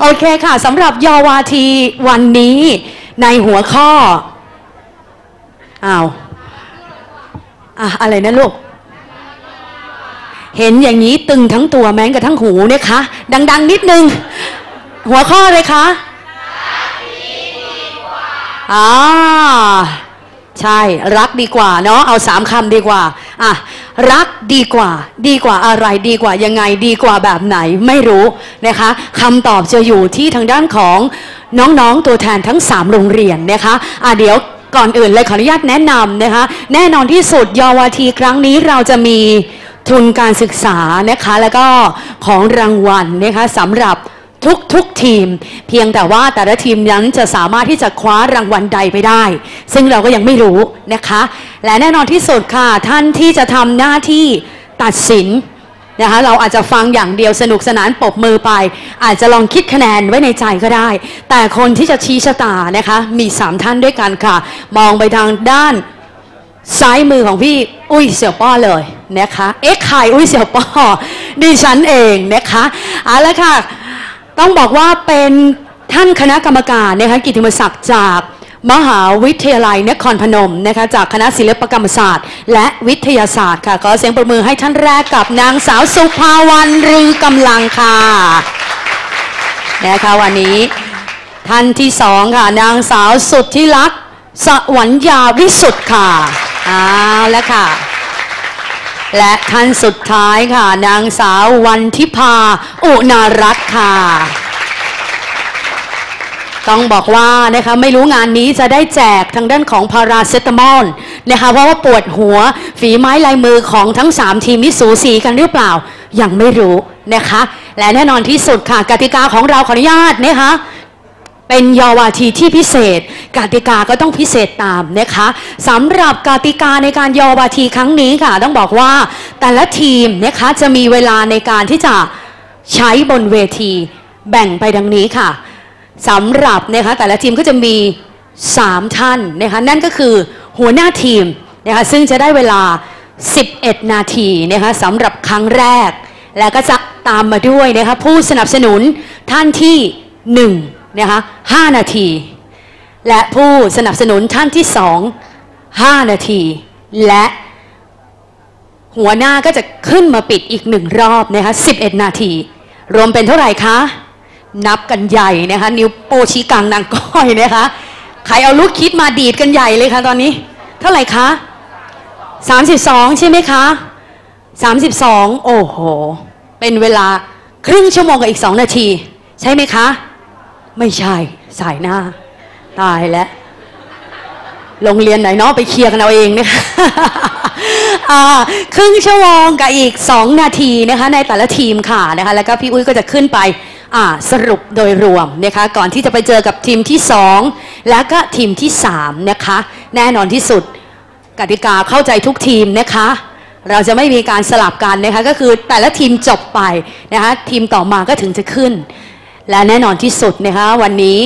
โอเคค่ะสำหรับเยาวาทีวันนี้ในหัวข้ออ้าวอะไรนะลูกเห็นอย่างนี้ตึงทั้งตัวแม้กระทั่งหูเนี่ยคะดังๆนิดนึงหัวข้อเลยคะใช่รักดีกว่าเนาะเอาสามคำดีกว่ารักดีกว่าอะไรดีกว่ายังไงดีกว่าแบบไหนไม่รู้นะคะคำตอบจะอยู่ที่ทางด้านของน้องๆตัวแทนทั้ง3โรงเรียนนะคะเดี๋ยวก่อนอื่นเลยขออนุญาตแนะนำนะคะแน่นอนที่สุดเยาวาทีครั้งนี้เราจะมีทุนการศึกษานะคะแล้วก็ของรางวัลนะคะสำหรับทุกทีมเพียงแต่ว่าแต่ละทีมนั้นจะสามารถที่จะคว้ารางวัลใดไปได้ซึ่งเราก็ยังไม่รู้นะคะและแน่นอนที่สุดค่ะท่านที่จะทำหน้าที่ตัดสินนะคะเราอาจจะฟังอย่างเดียวสนุกสนานปรบมือไปอาจจะลองคิดคะแนนไว้ในใจก็ได้แต่คนที่จะชี้ชะตานะคะมี3ท่านด้วยกันค่ะมองไปทางด้านซ้ายมือของพี่อุ้ยเสี่ยวป้อเลยนะคะเอ็กไข่อุ้ยเสี่ยวป้อดิฉันเองนะคะแล้วค่ะต้องบอกว่าเป็นท่านคณะกรรมการนะคะกิตติมศักดิ์จากมหาวิทยาลัยนครพนมนะคะจากคณะศิลปกรรมศาสตร์และวิทยาศาสตร์ค่ะขอเสียงปรบมือให้ท่านแรกกับนางสาวสุภาวรรณรือกำลังค่ะนะคะวันนี้ท่านที่สองค่ะนางสาวสุทธิลักษณ์สวรรยาวิสุทธิ์ค่ะแล้วค่ะและท่านสุดท้ายค่ะนางสาววันทิพาอุณารัตน์ค่ะต้องบอกว่านะคะไม่รู้งานนี้จะได้แจกทางด้านของพาราเซตามอลนะคะเพราะว่าปวดหัวฝีไม้ลายมือของทั้ง3ทีมนี้สูสีกันหรือเปล่ายังไม่รู้นะคะและแน่นอนที่สุดค่ะกติกาของเราขออนุญาตนะคะเป็นเยาวาทีที่พิเศษกติกาก็ต้องพิเศษตามนะคะสำหรับกติกาในการเยาวาทีครั้งนี้ค่ะต้องบอกว่าแต่ละทีมนะคะจะมีเวลาในการที่จะใช้บนเวทีแบ่งไปดังนี้ค่ะสำหรับนะคะแต่ละทีมก็จะมี3ท่านนะคะนั่นก็คือหัวหน้าทีมนะคะซึ่งจะได้เวลา11นาทีนะคะสำหรับครั้งแรกและก็จะตามมาด้วยนะคะผู้สนับสนุนท่านที่1นะคะ5นาทีและผู้สนับสนุนท่านที่2 5นาทีและหัวหน้าก็จะขึ้นมาปิดอีก1รอบนะคะ11นาทีรวมเป็นเท่าไหร่คะนับกันใหญ่นะคะนิ้วโป้ชี้กลางนางก้อยนะคะใครเอาลูกคิดมาดีดกันใหญ่เลยค่ะตอนนี้เท่าไหร่คะ32ใช่ไหมคะ32โอ้โหเป็นเวลาครึ่งชั่วโมงกับอีก2นาทีใช่ไหมคะไม่ใช่สายหน้าตายแล้วโรงเรียนไหนเนาะไปเคลียร์กันเอาเองนะคะครึ่งชั่วโมงกับอีก2นาทีนะคะในแต่ละทีมค่ะนะคะแล้วก็พี่อุ้ยก็จะขึ้นไปสรุปโดยรวมนะคะก่อนที่จะไปเจอกับทีมที่2แล้วก็ทีมที่3นะคะแน่นอนที่สุดกติกาเข้าใจทุกทีมนะคะเราจะไม่มีการสลับกันนะคะก็คือแต่ละทีมจบไปนะคะทีมต่อมาก็ถึงจะขึ้นและแน่นอนที่สุดนะคะวันนี้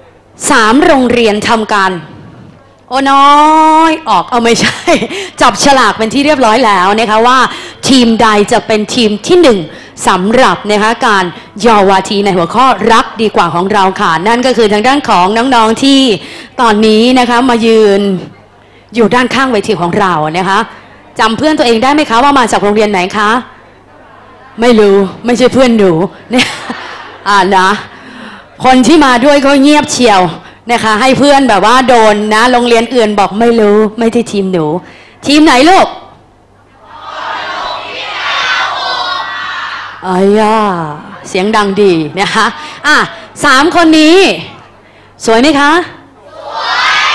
3โรงเรียนทำการโอ้น้อยออกเอาไม่ใช่จับฉลากเป็นที่เรียบร้อยแล้วนะคะว่าทีมใดจะเป็นทีมที่1สำหรับนะคะการเยาวาทีในหัวข้อรักดีกว่าของเราค่ะนั่นก็คือทางด้านของน้องๆที่ตอนนี้นะคะมายืนอยู่ด้านข้างเวทีของเรานะคะจำเพื่อนตัวเองได้ไหมคะว่ามาจากโรงเรียนไหนคะไม่รู้ไม่ใช่เพื่อนหนูเนี่ยนะคนที่มาด้วยก็เงียบเชียวนะคะให้เพื่อนแบบว่าโดนนะโรงเรียนอื่นบอกไม่รู้ไม่ใช่ทีมหนูทีมไหนลูกอ๋อย่าเสียงดังดีนะคะ3คนนี้สวยไหมคะสวย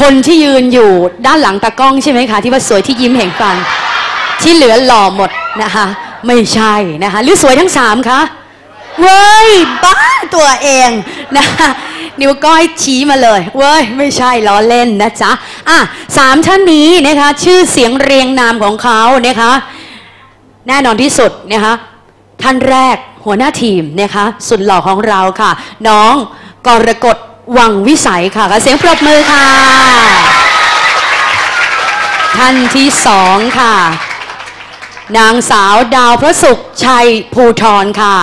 คนที่ยืนอยู่ด้านหลังตากล้องใช่ไหมคะที่ว่าสวยที่ยิ้มแห่งฟันที่เหลือหล่อหมดนะคะไม่ใช่นะคะหรือสวยทั้ง3คะเว้ยบ้าตัวเองนะคะนิ้วก้อยชี้มาเลยเว้ยไม่ใช่ล้อเล่นนะจ๊ะ3ท่านนี้นะคะชื่อเสียงเรียงนามของเขานะคะแน่นอนที่สุดนะคะท่านแรกหัวหน้าทีมนะคะสุดหล่อของเราค่ะน้องกรกฎวังวิสัยค่ะขอเสียงปรบมือค่ะท่านที่2ค่ะนางสาวดาวพระศุกร์ชัยภูธรค่ะ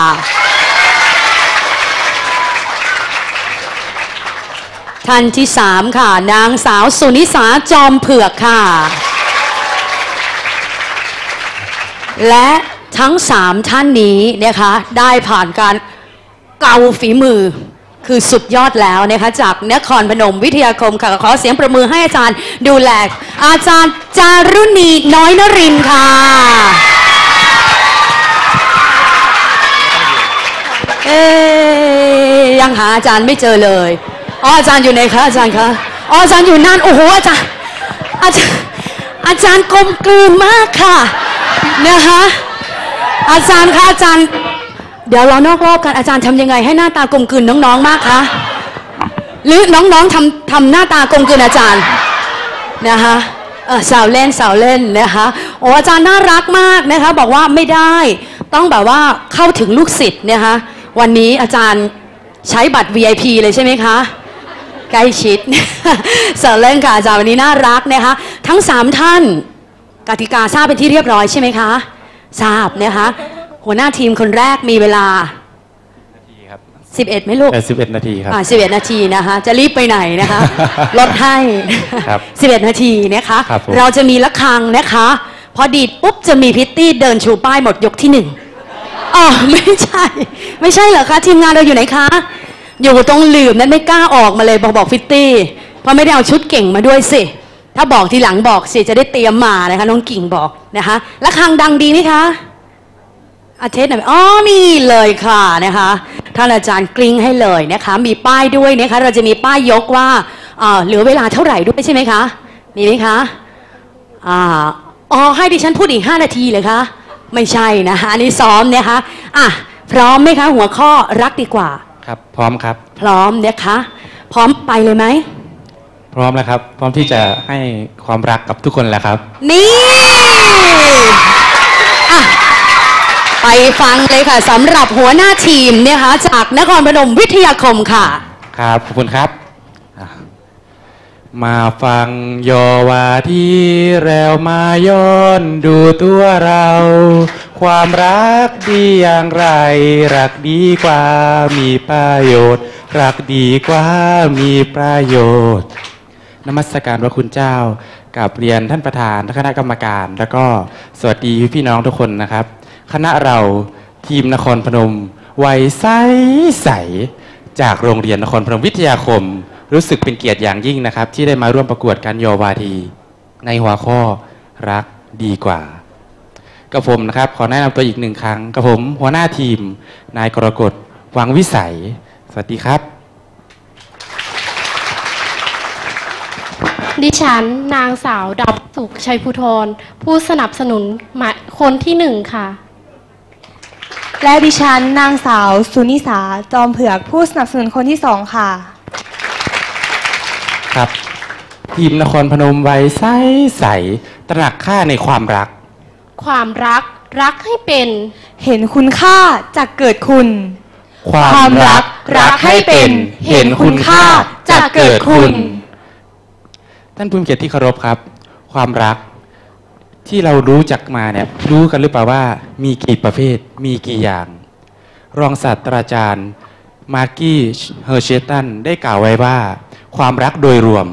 ท่านที่3ค่ะนางสาวสุนิสาจอมเผือกค่ะและทั้ง3ท่านนี้นะคะได้ผ่านการเกาฝีมือคือสุดยอดแล้วนะคะจากนครพนมวิทยาคมค่ะขอเสียงประมือให้อาจารย์ดูแลอาจารย์จารุณีน้อยนรินทร์ค่ะยังหาอาจารย์ไม่เจอเลยอ๋ออาจารย์อยู่ไหนคะอาจารย์คะอ๋ออาจารย์อยู่นั่นโอ้โหอาจารย์กลมกลืนมากค่ะนะคะอาจารย์คะอาจารย์เดี๋ยวเรานอกรอบกันอาจารย์ทำยังไงให้หน้าตากลมกลืนน้องๆมากคะหรือน้องๆทำหน้าตากลมกลืนอาจารย์นะคะสาวเล่นนะคะโอ้อาจารย์น่ารักมากนะคะบอกว่าไม่ได้ต้องแบบว่าเข้าถึงลูกศิษย์นะคะวันนี้อาจารย์ใช้บัตร VIP เลยใช่ไหมคะใกล้ชิดสาวเล่นค่ะอาจารย์วันนี้น่ารักนะคะทั้ง3ท่านกติกาทราบเป็นที่เรียบร้อยใช่ไหมคะทราบนะคะหัวหน้าทีมคนแรกมีเวลา11ไหมลูก11นาทีครับ11นาทีนะคะจะรีบไปไหนนะคะลดให้11นาทีนะคะเราจะมีระฆังนะคะพอดีดปุ๊บจะมีพิตตี้เดินชูป้ายหมดยกที่1อ๋อไม่ใช่เหรอคะทีมงานเราอยู่ไหนคะอยู่ตรงหลืบนั้นไม่กล้าออกมาเลยบอกพิตตี้เพราะไม่ได้เอาชุดเก่งมาด้วยสิถ้าบอกทีหลังบอกสิจะได้เตรียมมานะคะน้องกิ่งบอกนะคะระฆังดังดีไหมคะอาเทศหน่อยอ๋อมีเลยค่ะนะคะท่านอาจารย์กลิ้งให้เลยนะคะมีป้ายด้วยนะคะเราจะมีป้ายยกว่าเหลือเวลาเท่าไหร่ด้วยใช่ไหมคะมีไหมคะอ๋อให้ดิฉันพูดอีก5นาทีเลยคะไม่ใช่นะคะอันนี้ซ้อมนะคะอ่ะพร้อมไหมคะหัวข้อรักดีกว่าครับพร้อมครับพร้อมนะคะพร้อมไปเลยไหมพร้อมแล้วครับพร้อมที่จะให้ความรักกับทุกคนแล้วครับนี่อ่ะไปฟังเลยค่ะสำหรับหัวหน้าทีมเนี่ยค่ะจากนครพนมวิทยาคมค่ะครับขอบคุณครับมาฟังยอวาทีแล้วมาย้อนดูตัวเราความรักดีอย่างไรรักดีกว่ามีประโยชน์รักดีกว่ามีประโยชน์นมัสการพระคุณเจ้ากับเรียนท่านประธานคณะกรรมการแล้วก็สวัสดีพี่น้องทุกคนนะครับคณะเราทีมนครพนมวัยใสๆจากโรงเรียนนครพนมวิทยาคมรู้สึกเป็นเกียรติอย่างยิ่งนะครับที่ได้มาร่วมประกวดการโยวาทีในหัวข้อรักดีกว่ากระผมนะครับขอแนะนำตัวอีก1ครั้งกระผมหัวหน้าทีมนายกรกฎวังวิสัยสวัสดีครับดิฉันนางสาวดับสุขชัยภูธรผู้สนับสนุนคนที่1ค่ะและดิฉันนางสาวสุนิสาจอมเผือกผู้สนับสนุนคนที่2ค่ะครับทีมนครพนมวัยใสๆตระหนักค่าในความรักรักให้เป็นเห็นคุณค่าจะเกิดคุณความรักรักให้เป็นเห็นคุณค่าจะเกิดคุณท่านผู้มีเกียรติที่เคารพครับความรักที่เรารู้จักมาเนี่ยรู้กันหรือเปล่าว่ามีกี่ประเภทมีกี่อย่างรองศาสตราจารย์มาร์กี้เฮอร์เชตันได้กล่าวไว้ว่าความรักโดยรวม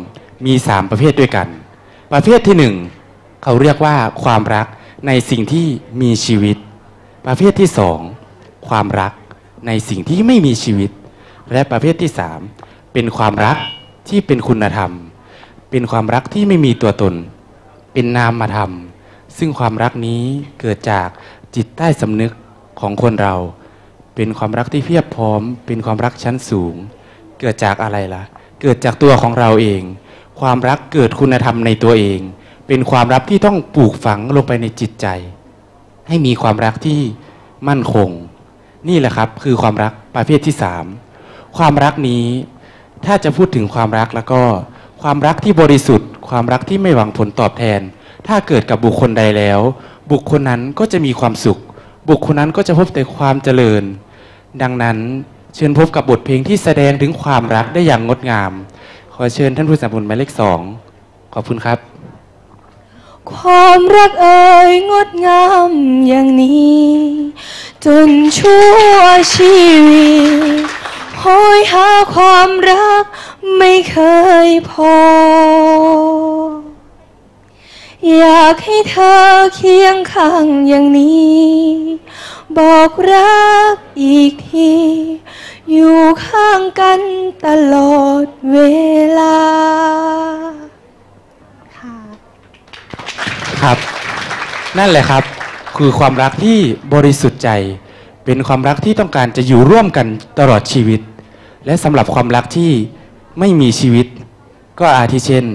มี3ประเภทด้วยกันประเภทที่1เขาเรียกว่าความรักในสิ่งที่มีชีวิตประเภทที่2ความรักในสิ่งที่ไม่มีชีวิตและประเภทที่3เป็นความรักที่เป็นคุณธรรมเป็นความรักที่ไม่มีตัวตนเป็นนามธรรมซึ่งความรักนี้เกิดจากจิตใต้สำนึกของคนเราเป็นความรักที่เพียบพร้อมเป็นความรักชั้นสูงเกิดจากอะไรล่ะเกิดจากตัวของเราเองความรักเกิดคุณธรรมในตัวเองเป็นความรักที่ต้องปลูกฝังลงไปในจิตใจให้มีความรักที่มั่นคงนี่แหละครับคือความรักประเภทที่3ความรักนี้ถ้าจะพูดถึงความรักแล้วก็ความรักที่บริสุทธิ์ความรักที่ไม่หวังผลตอบแทนถ้าเกิดกับบุคคลใดแล้วบุคคลนั้นก็จะมีความสุขบุคคลนั้นก็จะพบแต่ความเจริญดังนั้นเชิญพบกับบทเพลงที่แสดงถึงความรักได้อย่างงดงามขอเชิญท่านผู้สนับสนุนหมายเลข2ขอบคุณครับความรักเอ่ยงดงามอย่างนี้จนชั่วชีวิตหอยหาความรัก ไม่เคยพออยากให้เธอเคียงข้างอย่างนี้บอกรักอีกทีอยู่ข้างกันตลอดเวลาค่ะครับนั่นแหละครับคือความรักที่บริสุทธิ์ใจเป็นความรักที่ต้องการจะอยู่ร่วมกันตลอดชีวิตและสำหรับความรักที่ไม่มีชีวิตก็อาทิเช่น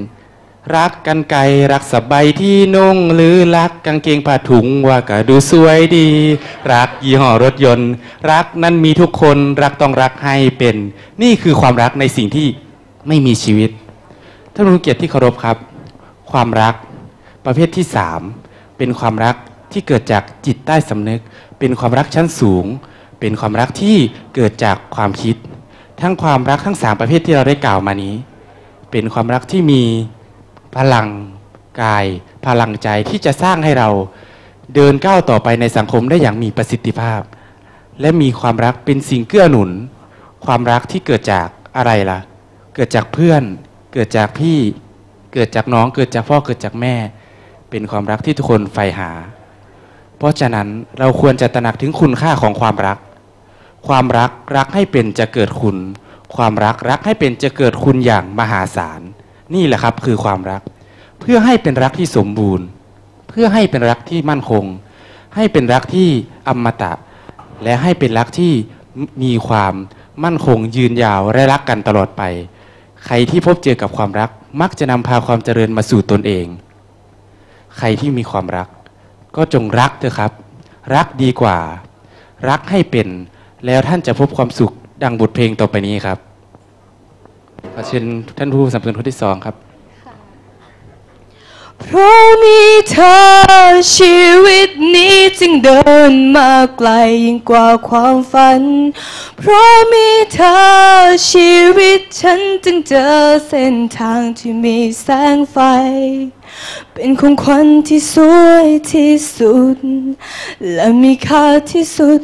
รักกันไกลรักสบายที่นุ่งหรือรักกางเกงผ้าถุงว่าก็ดูสวยดีรักยี่ห้อรถยนต์รักนั้นมีทุกคนรักต้องรักให้เป็นนี่คือความรักในสิ่งที่ไม่มีชีวิตท่านผู้เกียรติที่เคารพครับความรักประเภทที่3เป็นความรักที่เกิดจากจิตใต้สำนึกเป็นความรักชั้นสูงเป็นความรักที่เกิดจากความคิดทั้งความรักทั้ง3ประเภทที่เราได้กล่าวมานี้เป็นความรักที่มีพลังกายพลังใจที่จะสร้างให้เราเดินก้าวต่อไปในสังคมได้อย่างมีประสิทธิภาพและมีความรักเป็นสิ่งเกื้อหนุนความรักที่เกิดจากอะไรล่ะเกิดจากเพื่อนเกิดจากพี่เกิดจากน้องเกิดจากพ่อเกิดจากแม่เป็นความรักที่ทุกคนใฝ่หาเพราะฉะนั้นเราควรจะตระหนักถึงคุณค่าของความรักความรักรักให้เป็นจะเกิดคุณความรักรักให้เป็นจะเกิดคุณอย่างมหาศาลนี่แหละครับคือความรักเพื่อให้เป็นรักที่สมบูรณ์เพื่อให้เป็นรักที่มั่นคงให้เป็นรักที่อมตะและให้เป็นรักที่มีความมั่นคงยืนยาวและรักกันตลอดไปใครที่พบเจอกับความรักมักจะนำพาความเจริญมาสู่ตนเองใครที่มีความรักก็จงรักเถอะครับรักดีกว่ารักให้เป็นแล้วท่านจะพบความสุขดังบทเพลงต่อไปนี้ครับขอเชิญท่านผู้สัมภาษณ์คนที่2ครับเพราะมีเธอชีวิตนี้จึงเดินมาไกลยิ่งกว่าความฝันเพราะมีเธอชีวิตฉันจึงเจอเส้นทางที่มีแสงไฟเป็นของขวัญที่สวยที่สุดและมีค่าที่สุด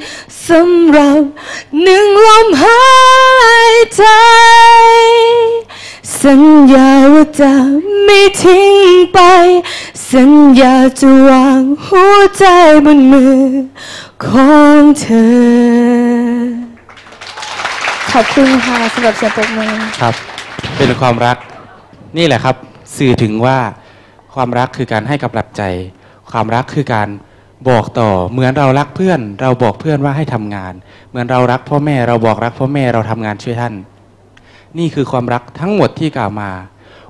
สำหรับหนึ่งลมหายใจสัญญาว่าจะไม่ทิ้งไปสัญญาจะวางหัวใจบนมือของเธอขอบคุณค่ะสำหรับเสียงปรบมือครับเป็นความรักนี่แหละครับสื่อถึงว่าความรักคือการให้กำลังใจความรักคือการบอกต่อเหมือนเรารักเพื่อนเราบอกเพื่อนว่าให้ทำงานเหมือนเรารักพ่อแม่เราบอกรักพ่อแม่เราทำงานช่วยท่านนี่คือความรักทั้งหมดที่กล่าวมา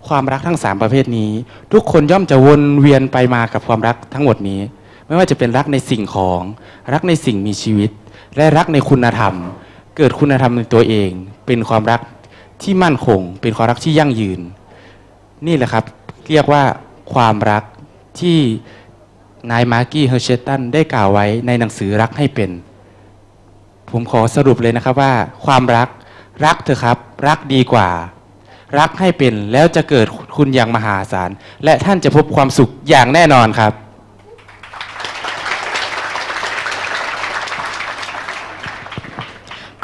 ความรักทั้ง3ประเภทนี้ทุกคนย่อมจะวนเวียนไปมากับความรักทั้งหมดนี้ไม่ว่าจะเป็นรักในสิ่งของรักในสิ่งมีชีวิตและรักในคุณธรรมเกิดคุณธรรมในตัวเองเป็นความรักที่มั่นคงเป็นความรักที่ยั่งยืนนี่แหละครับเรียกว่าความรักที่นายมาร์กี้เฮอร์เชตันได้กล่าวไว้ในหนังสือรักให้เป็นผมขอสรุปเลยนะครับว่าความรักรักเถอะครับรักดีกว่ารักให้เป็นแล้วจะเกิดคุณอย่างมหาศาลและท่านจะพบความสุขอย่างแน่นอนครับ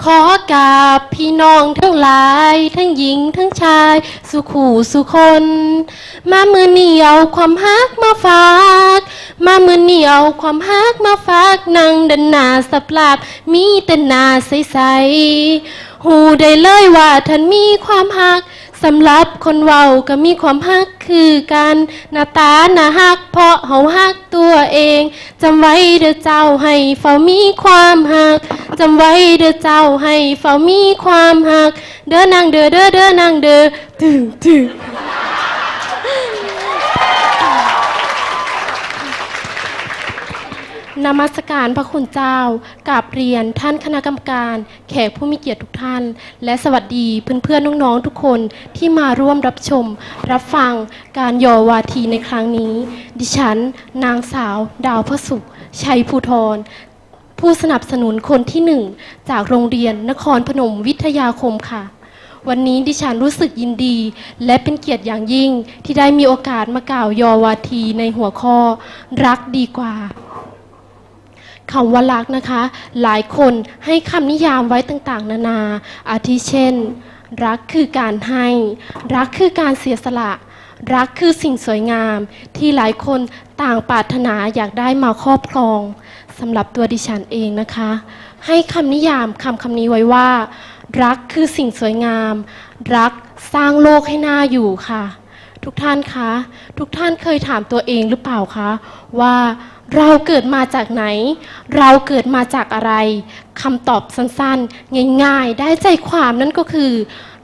ขอกราบพี่น้องทั้งหลายทั้งหญิงทั้งชายสุขู่สุคนมามือเหนียวความฮักมาฝากมามือเหนียวความฮักมาฝากนางดันหนาสับหลาบมีแต่หน้าใสๆหูได้เลยว่าท่านมีความฮักสำหรับคนเว้าก็มีความฮักคือกันหน้าตาหน้าฮักเพราะเฮาฮักตัวเองจำไว้เด้อเจ้าให้เฝ้ามีความฮักจำไว้เด้อเจ้าให้เฝ้ามีความฮักเด้อนางเด้อเด้อเด้อนางเด้อตึงนมัสการพระคุณเจ้ากราบเรียนท่านคณะกรรมการแขกผู้มีเกียรติทุกท่านและสวัสดีเพื่อนๆน้องๆทุกคนที่มาร่วมรับชมรับฟังการยอวาทีในครั้งนี้ดิฉันนางสาวดาวพระสุขชัยภูธรผู้สนับสนุนคนที่หนึ่งจากโรงเรียนนครพนมวิทยาคมค่ะวันนี้ดิฉันรู้สึกยินดีและเป็นเกียรติอย่างยิ่งที่ได้มีโอกาสมากล่าวยอวาทีในหัวข้อรักดีกว่าคำว่ารักนะคะหลายคนให้คำนิยามไว้ต่างๆนานาอาทิเช่น รักคือการให้รักคือการเสียสละรักคือสิ่งสวยงามที่หลายคนต่างปรารถนาอยากได้มาครอบครองสำหรับตัวดิฉันเองนะคะให้คำนิยามคำนี้ไว้ว่ารักคือสิ่งสวยงามรักสร้างโลกให้น่าอยู่ค่ะทุกท่านคะทุกท่านเคยถามตัวเองหรือเปล่าคะว่าเราเกิดมาจากไหนเราเกิดมาจากอะไรคำตอบสั้นๆง่ายๆได้ใจความนั่นก็คือ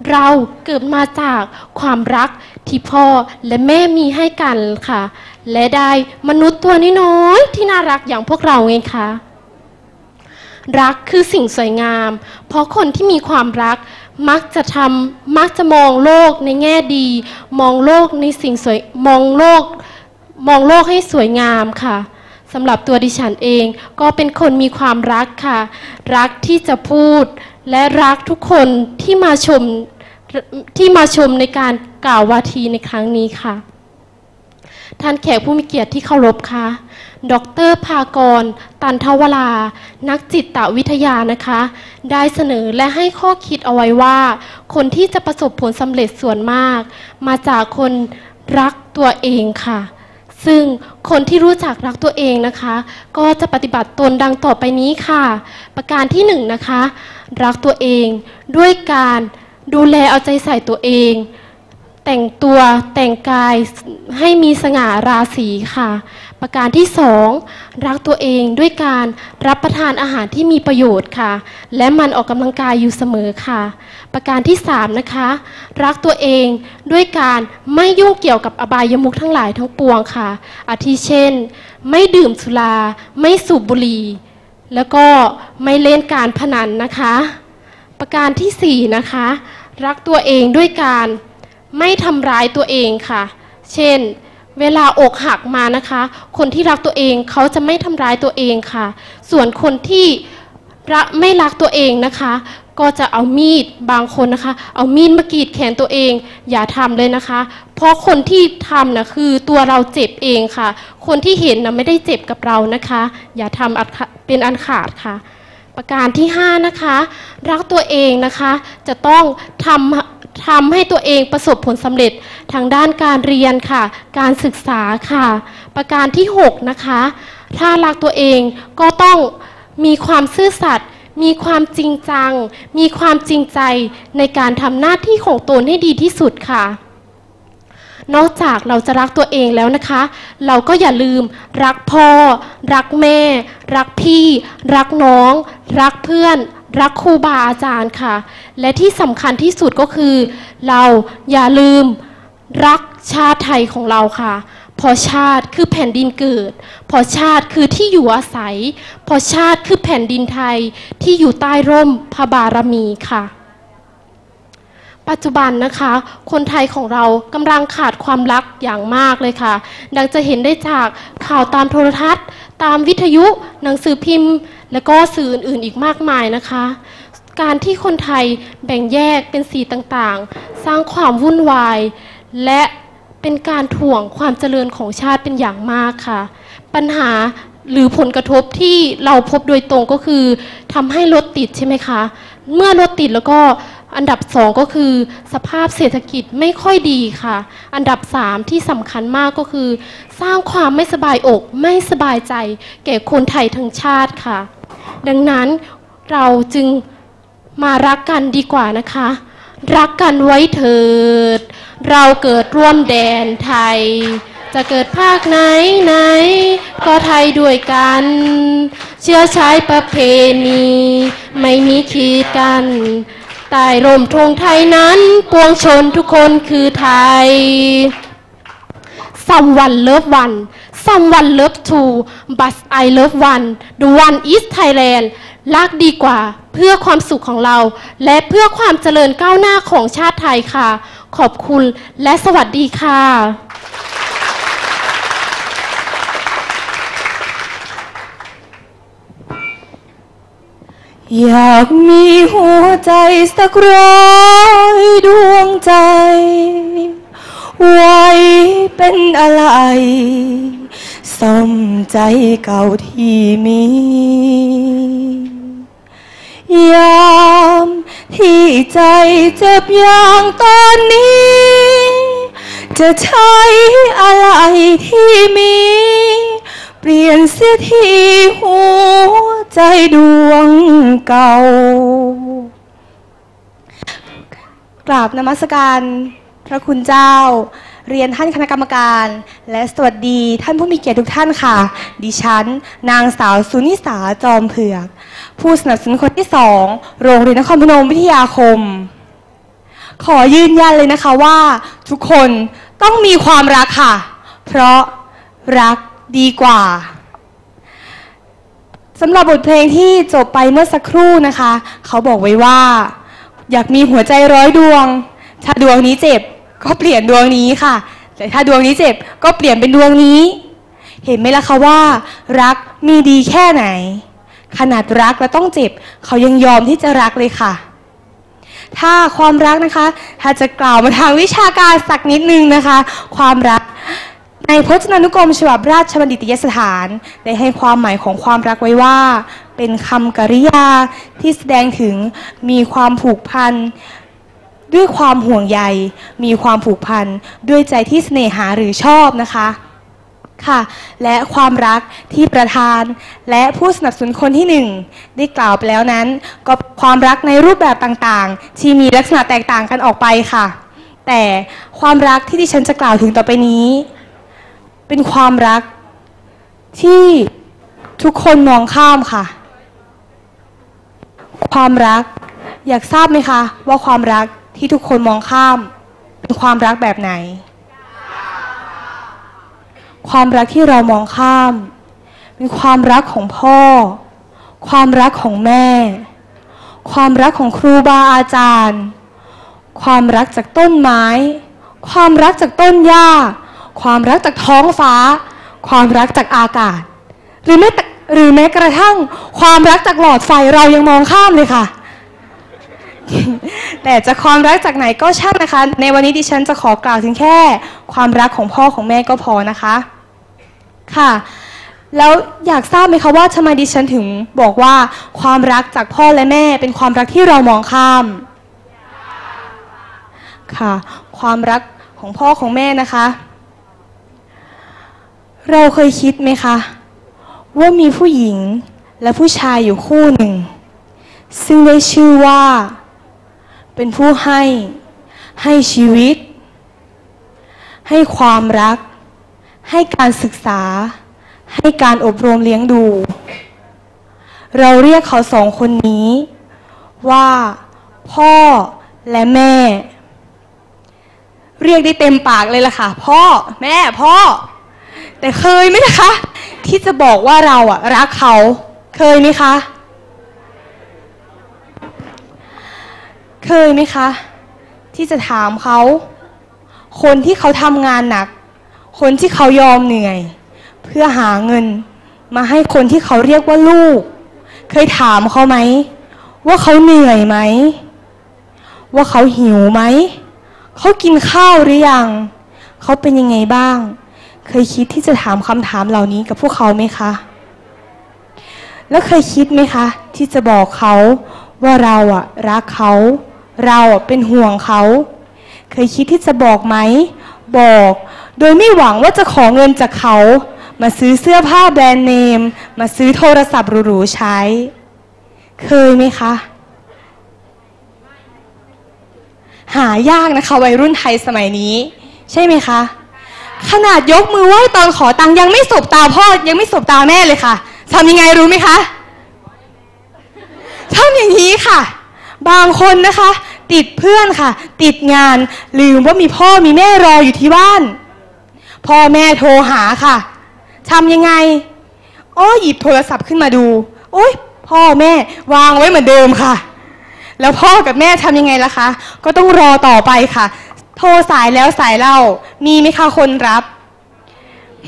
เราเกิดมาจากความรักที่พ่อและแม่มีให้กันค่ะและได้มนุษย์ตัวน้อยๆที่น่ารักอย่างพวกเราไงคะรักคือสิ่งสวยงามเพราะคนที่มีความรักมักจะมองโลกในแง่ดีมองโลกในสิ่งสวยมองโลกให้สวยงามค่ะสำหรับตัวดิฉันเองก็เป็นคนมีความรักค่ะรักที่จะพูดและรักทุกคนที่มาชมในการกล่าววาทีในครั้งนี้ค่ะท่านแขกผู้มีเกียรติที่เคารพค่ะดร.ภากร ตันทวรานักจิตวิทยานะคะได้เสนอและให้ข้อคิดเอาไว้ว่าคนที่จะประสบผลสำเร็จส่วนมากมาจากคนรักตัวเองค่ะซึ่งคนที่รู้จักรักตัวเองนะคะก็จะปฏิบัติตนดังต่อไปนี้ค่ะประการที่1นะคะรักตัวเองด้วยการดูแลเอาใจใส่ตัวเองแต่งตัวแต่งกายให้มีสง่าราศีค่ะประการที่2รักตัวเองด้วยการรับประทานอาหารที่มีประโยชน์ค่ะและมันออกกำลังกายอยู่เสมอค่ะประการที่3นะคะรักตัวเองด้วยการไม่ยุ่งเกี่ยวกับอบายมุขทั้งหลายทั้งปวงค่ะอาทิเช่นไม่ดื่มสุราไม่สูบบุหรี่แล้วก็ไม่เล่นการพนันนะคะประการที่4นะคะรักตัวเองด้วยการไม่ทำร้ายตัวเองค่ะเช่นเวลาอกหักมานะคะคนที่รักตัวเองเขาจะไม่ทำร้ายตัวเองค่ะส่วนคนที่ไม่รักตัวเองนะคะก็จะเอามีดบางคนนะคะเอามีดมากรีดแขนตัวเองอย่าทำเลยนะคะเพราะคนที่ทำนะคือตัวเราเจ็บเองค่ะคนที่เห็นนะไม่ได้เจ็บกับเรานะคะอย่าทำเป็นอันขาดค่ะประการที่5นะคะรักตัวเองนะคะจะต้องทำให้ตัวเองประสบผลสำเร็จทางด้านการเรียนค่ะการศึกษาค่ะประการที่6นะคะถ้ารักตัวเองก็ต้องมีความซื่อสัตย์มีความจริงจังมีความจริงใจในการทำหน้าที่ของตนให้ดีที่สุดค่ะนอกจากเราจะรักตัวเองแล้วนะคะเราก็อย่าลืมรักพ่อรักแม่รักพี่รักน้องรักเพื่อนรักครูบาอาจารย์ค่ะและที่สำคัญที่สุดก็คือเราอย่าลืมรักชาติไทยของเราค่ะเพราะชาติคือแผ่นดินเกิดเพราะชาติคือที่อยู่อาศัยเพราะชาติคือแผ่นดินไทยที่อยู่ใต้ร่มพระบารมีค่ะปัจจุบันนะคะคนไทยของเรากำลังขาดความรักอย่างมากเลยค่ะดังจะเห็นได้จากข่าวตามโทรทัศน์ตามวิทยุหนังสือพิมพ์และก็สื่ออื่นๆอีกมากมายนะคะการที่คนไทยแบ่งแยกเป็นสีต่างๆสร้างความวุ่นวายและเป็นการถ่วงความเจริญของชาติเป็นอย่างมากค่ะปัญหาหรือผลกระทบที่เราพบโดยตรงก็คือทำให้รถติดใช่ไหมคะเมื่อรถติดแล้วก็อันดับ2ก็คือสภาพเศรษฐกิจไม่ค่อยดีค่ะอันดับ3ที่สำคัญมากก็คือสร้างความไม่สบายอกไม่สบายใจแก่คนไทยทั้งชาติค่ะดังนั้นเราจึงมารักกันดีกว่านะคะรักกันไว้เถิดเราเกิดร่วมแดนไทยจะเกิดภาคไหนไหนก็ไทยด้วยกันเชื้อชาติประเพณีไม่มีขีดกันใต้ร่มธงไทยนั้นปวงชนทุกคนคือไทย Someone love one Someone love two But I love one The one is Thailand รักดีกว่าเพื่อความสุขของเราและเพื่อความเจริญก้าวหน้าของชาติไทยค่ะขอบคุณและสวัสดีค่ะอยากมีหัวใจสักร้อยดวงใจไว้เป็นอะไรซ่อมใจเก่าที่มี ยามที่ใจเจ็บอย่างตอนนี้จะใช้อะไรที่มีเปลี่ยนเสียทีหัวใจดวงเก่ากราบนมัสการพระคุณเจ้าเรียนท่านคณะกรรมการและสวัสดีท่านผู้มีเกียรติทุกท่านค่ะดิฉันนางสาวสุนิสาจอมเผือกผู้สนับสนุนคนที่2โรงเรียนนครพนมวิทยาคมขอยืนยันเลยนะคะว่าทุกคนต้องมีความรักค่ะเพราะรักดีกว่าสำหรับบทเพลงที่จบไปเมื่อสักครู่นะคะเขาบอกไว้ว่าอยากมีหัวใจร้อยดวงถ้าดวงนี้เจ็บก็เปลี่ยนดวงนี้ค่ะแต่ถ้าดวงนี้เจ็บก็เปลี่ยนเป็นดวงนี้เห็นไหมล่ะคะว่ารักมีดีแค่ไหนขนาดรักแล้วต้องเจ็บเขายังยอมที่จะรักเลยค่ะถ้าความรักนะคะถ้าจะกล่าวมาทางวิชาการสักนิดนึงนะคะความรักในพจนานุกรมฉบับราชบัณฑิตยสถานได้ให้ความหมายของความรักไว้ว่าเป็นคำกริยาที่แสดงถึงมีความผูกพันด้วยความห่วงใยมีความผูกพันด้วยใจที่เสน่หาหรือชอบนะคะค่ะและความรักที่ประธานและผู้สนับสนุนคนที่1ได้กล่าวไปแล้วนั้นก็ความรักในรูปแบบต่างๆที่มีลักษณะแตกต่างกันออกไปค่ะแต่ความรักที่ดิฉันจะกล่าวถึงต่อไปนี้เป็นความรักที่ทุกคนมองข้ามค่ะความรักอยากทราบไหมคะว่าความรักที่ทุกคนมองข้ามเป็นความรักแบบไหนความรักที่เรามองข้ามเป็นความรักของพ่อความรักของแม่ความรักของครูบาอาจารย์ความรักจากต้นไม้ความรักจากต้นหญ้าความรักจากท้องฟ้าความรักจากอากาศหรือแม้กระทั่งความรักจากหลอดไฟเรายังมองข้ามเลยค่ะแต่จะความรักจากไหนก็ช่างนะคะในวันนี้ดิฉันจะขอกล่าวถึงแค่ความรักของพ่อของแม่ก็พอนะคะค่ะแล้วอยากทราบไหมคะว่าทำไมดิฉันถึงบอกว่าความรักจากพ่อและแม่เป็นความรักที่เรามองข้ามค่ะความรักของพ่อของแม่นะคะเราเคยคิดไหมคะว่ามีผู้หญิงและผู้ชายอยู่คู่หนึ่งซึ่งได้ชื่อว่าเป็นผู้ให้ชีวิตให้ความรักให้การศึกษาให้การอบรมเลี้ยงดูเราเรียกเขาสองคนนี้ว่าพ่อและแม่เรียกได้เต็มปากเลยล่ะค่ะพ่อแม่พ่อแต่เคยไหมนะคะที่จะบอกว่าเราอะรักเขาเคยไหมคะเคยไหมคะที่จะถามเขาคนที่เขาทำงานหนักคนที่เขายอมเหนื่อยเพื่อหาเงินมาให้คนที่เขาเรียกว่าลูกเคยถามเขาไหมว่าเขาเหนื่อยไหมว่าเขาหิวไหมเขากินข้าวหรือยังเขาเป็นยังไงบ้างเคยคิดที่จะถามคำถามเหล่านี้กับพวกเขาไหมคะแล้วเคยคิดไหมคะที่จะบอกเขาว่าเราอะรักเขาเราอะเป็นห่วงเขาเคยคิดที่จะบอกไหมบอกโดยไม่หวังว่าจะขอเงินจากเขามาซื้อเสื้อผ้าแบรนด์เนมมาซื้อโทรศัพท์หรูๆใช้เคยไหมคะหายากนะคะวัยรุ่นไทยสมัยนี้ใช่ไหมคะขนาดยกมือไหว้ตอนขอตังค์ยังไม่สบตาพ่อยังไม่สบตาแม่เลยค่ะทำยังไงรู้ไหมคะทำอย่างนี้ค่ะบางคนนะคะติดเพื่อนค่ะติดงานลืมว่ามีพ่อมีแม่รออยู่ที่บ้านพ่อแม่โทรหาค่ะทำยังไงอ้อหยิบโทรศัพท์ขึ้นมาดูโอ๊ยพ่อแม่วางไว้เหมือนเดิมค่ะแล้วพ่อกับแม่ทำยังไงล่ะคะก็ต้องรอต่อไปค่ะโทรสายแล้วสายเล่ามีไหมคะคนรับ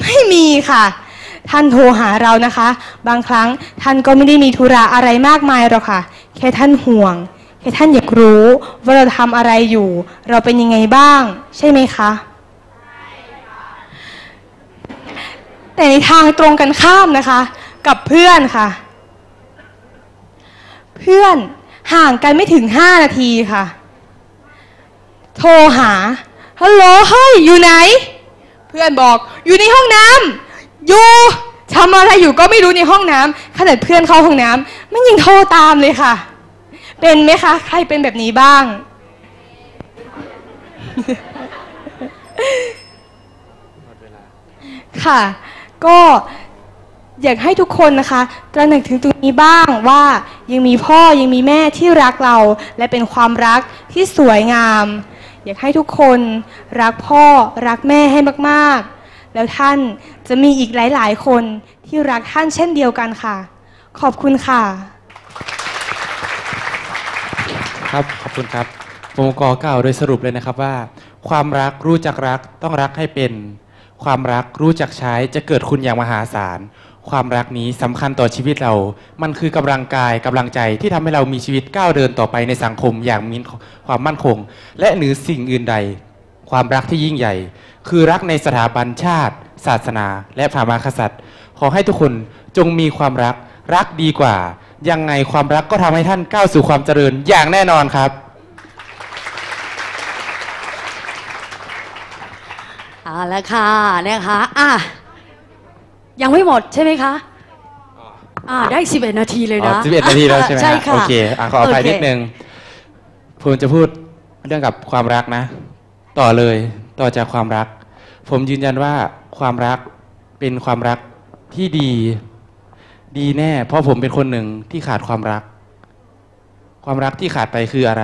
ไม่มีค่ะท่านโทรหาเรานะคะบางครั้งท่านก็ไม่ได้มีธุระอะไรมากมายหรอกค่ะแค่ท่านห่วงแค่ท่านอยากรู้ว่าเราทำอะไรอยู่เราเป็นยังไงบ้างใช่ไหมคะแต่ในทางตรงกันข้ามนะคะกับเพื่อนค่ะ เพื่อนห่างกันไม่ถึง5นาทีค่ะโทรหาฮัลโหลเฮ้ยอยู่ไหนเพื่อนบอกอยู่ในห้องน้ำอยู่ทำอะไรอยู่ก็ไม่รู้ในห้องน้ำขนาดเพื่อนเข้าห้องน้ำมันยังโทรตามเลยค่ะเป็นไหมคะใครเป็นแบบนี้บ้าง ค่ะก็อยากให้ทุกคนนะคะตระหนักถึงตรงนี้บ้างว่ายังมีพ่อยังมีแม่ที่รักเราและเป็นความรักที่สวยงามอยากให้ทุกคนรักพ่อรักแม่ให้มากๆแล้วท่านจะมีอีกหลายๆคนที่รักท่านเช่นเดียวกันค่ะขอบคุณค่ะครับขอบคุณครับผมขอกล่าวโดยสรุปเลยนะครับว่าความรักรู้จักรักต้องรักให้เป็นความรักรู้จักใช้จะเกิดคุณอย่างมหาศาลความรักนี้สำคัญต่อชีวิตเรามันคือกำลังกายกำลังใจที่ทำให้เรามีชีวิตก้าวเดินต่อไปในสังคมอย่างมีความมั่นคงและเหนือสิ่งอื่นใดความรักที่ยิ่งใหญ่คือรักในสถาบันชาติศาสนาและพระมหากษัตริย์ขอให้ทุกคนจงมีความรักรักดีกว่ายังไงความรักก็ทำให้ท่านก้าวสู่ความเจริญอย่างแน่นอนครับเอาละค่ะนะคะยังไม่หมดใช่ไหมคะได้11นาทีเลยนะ11นาทีแล้วใช่ไหมครับโอเคขออภัยนิดนึงผมจะพูดเรื่องกับความรักนะต่อเลยต่อจากความรักผมยืนยันว่าความรักเป็นความรักที่ดีแน่เพราะผมเป็นคนหนึ่งที่ขาดความรักความรักที่ขาดไปคืออะไร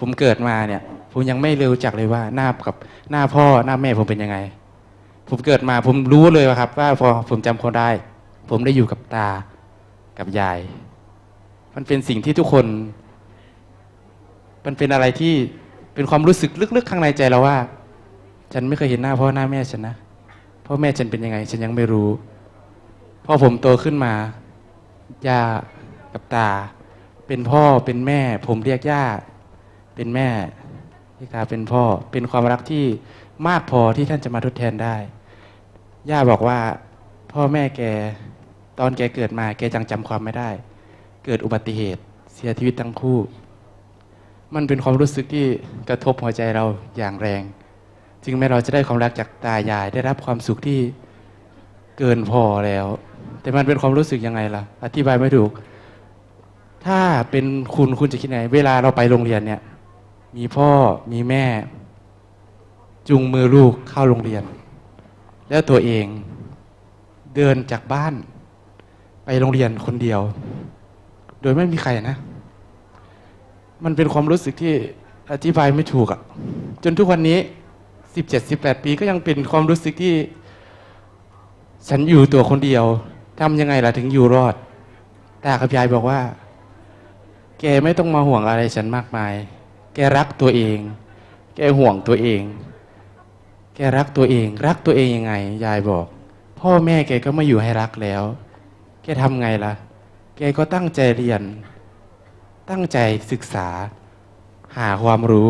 ผมเกิดมาเนี่ยผมยังไม่รู้จักเลยว่าหน้าพ่อหน้าแม่ผมเป็นยังไงผมเกิดมาผมรู้เลยว่าครับว่าพอผมจำเขาได้ผมได้อยู่กับตากับยายมันเป็นสิ่งที่ทุกคนมันเป็นอะไรที่เป็นความรู้สึกลึกๆข้างในใจเราว่าฉันไม่เคยเห็นหน้าพ่อหน้าแม่ฉันนะพ่อแม่ฉันเป็นยังไงฉันยังไม่รู้พอผมโตขึ้นมาย่ากับตาเป็นพ่อเป็นแม่ผมเรียกย่าเป็นแม่เรียกตาเป็นพ่อเป็นความรักที่มากพอที่ท่านจะมาทดแทนได้ย่าบอกว่าพ่อแม่แกตอนแกเกิดมาแกจำความไม่ได้เกิดอุบัติเหตุเสียชีวิตทั้งคู่มันเป็นความรู้สึกที่กระทบหัวใจเราอย่างแรงจึงแม้เราจะได้ความรักจากตายายได้รับความสุขที่เกินพอแล้วแต่มันเป็นความรู้สึกยังไงล่ะอธิบายไม่ถูกถ้าเป็นคุณจะคิดไงเวลาเราไปโรงเรียนเนี่ยมีพ่อมีแม่จุงมือลูกเข้าโรงเรียนแล้วตัวเองเดินจากบ้านไปโรงเรียนคนเดียวโดยไม่มีใครนะมันเป็นความรู้สึกที่อธิบายไม่ถูกอ่ะจนทุกวันนี้17-18 ปีก็ยังเป็นความรู้สึกที่ฉันอยู่ตัวคนเดียวทำยังไงล่ะถึงอยู่รอดตากับยายบอกว่าแกไม่ต้องมาห่วงอะไรฉันมากมายแกรักตัวเองแกห่วงตัวเองแกรักตัวเองรักตัวเองยังไงยายบอกพ่อแม่แกก็ไม่อยู่ให้รักแล้วแกทำไงล่ะแกก็ตั้งใจเรียนตั้งใจศึกษาหาความรู้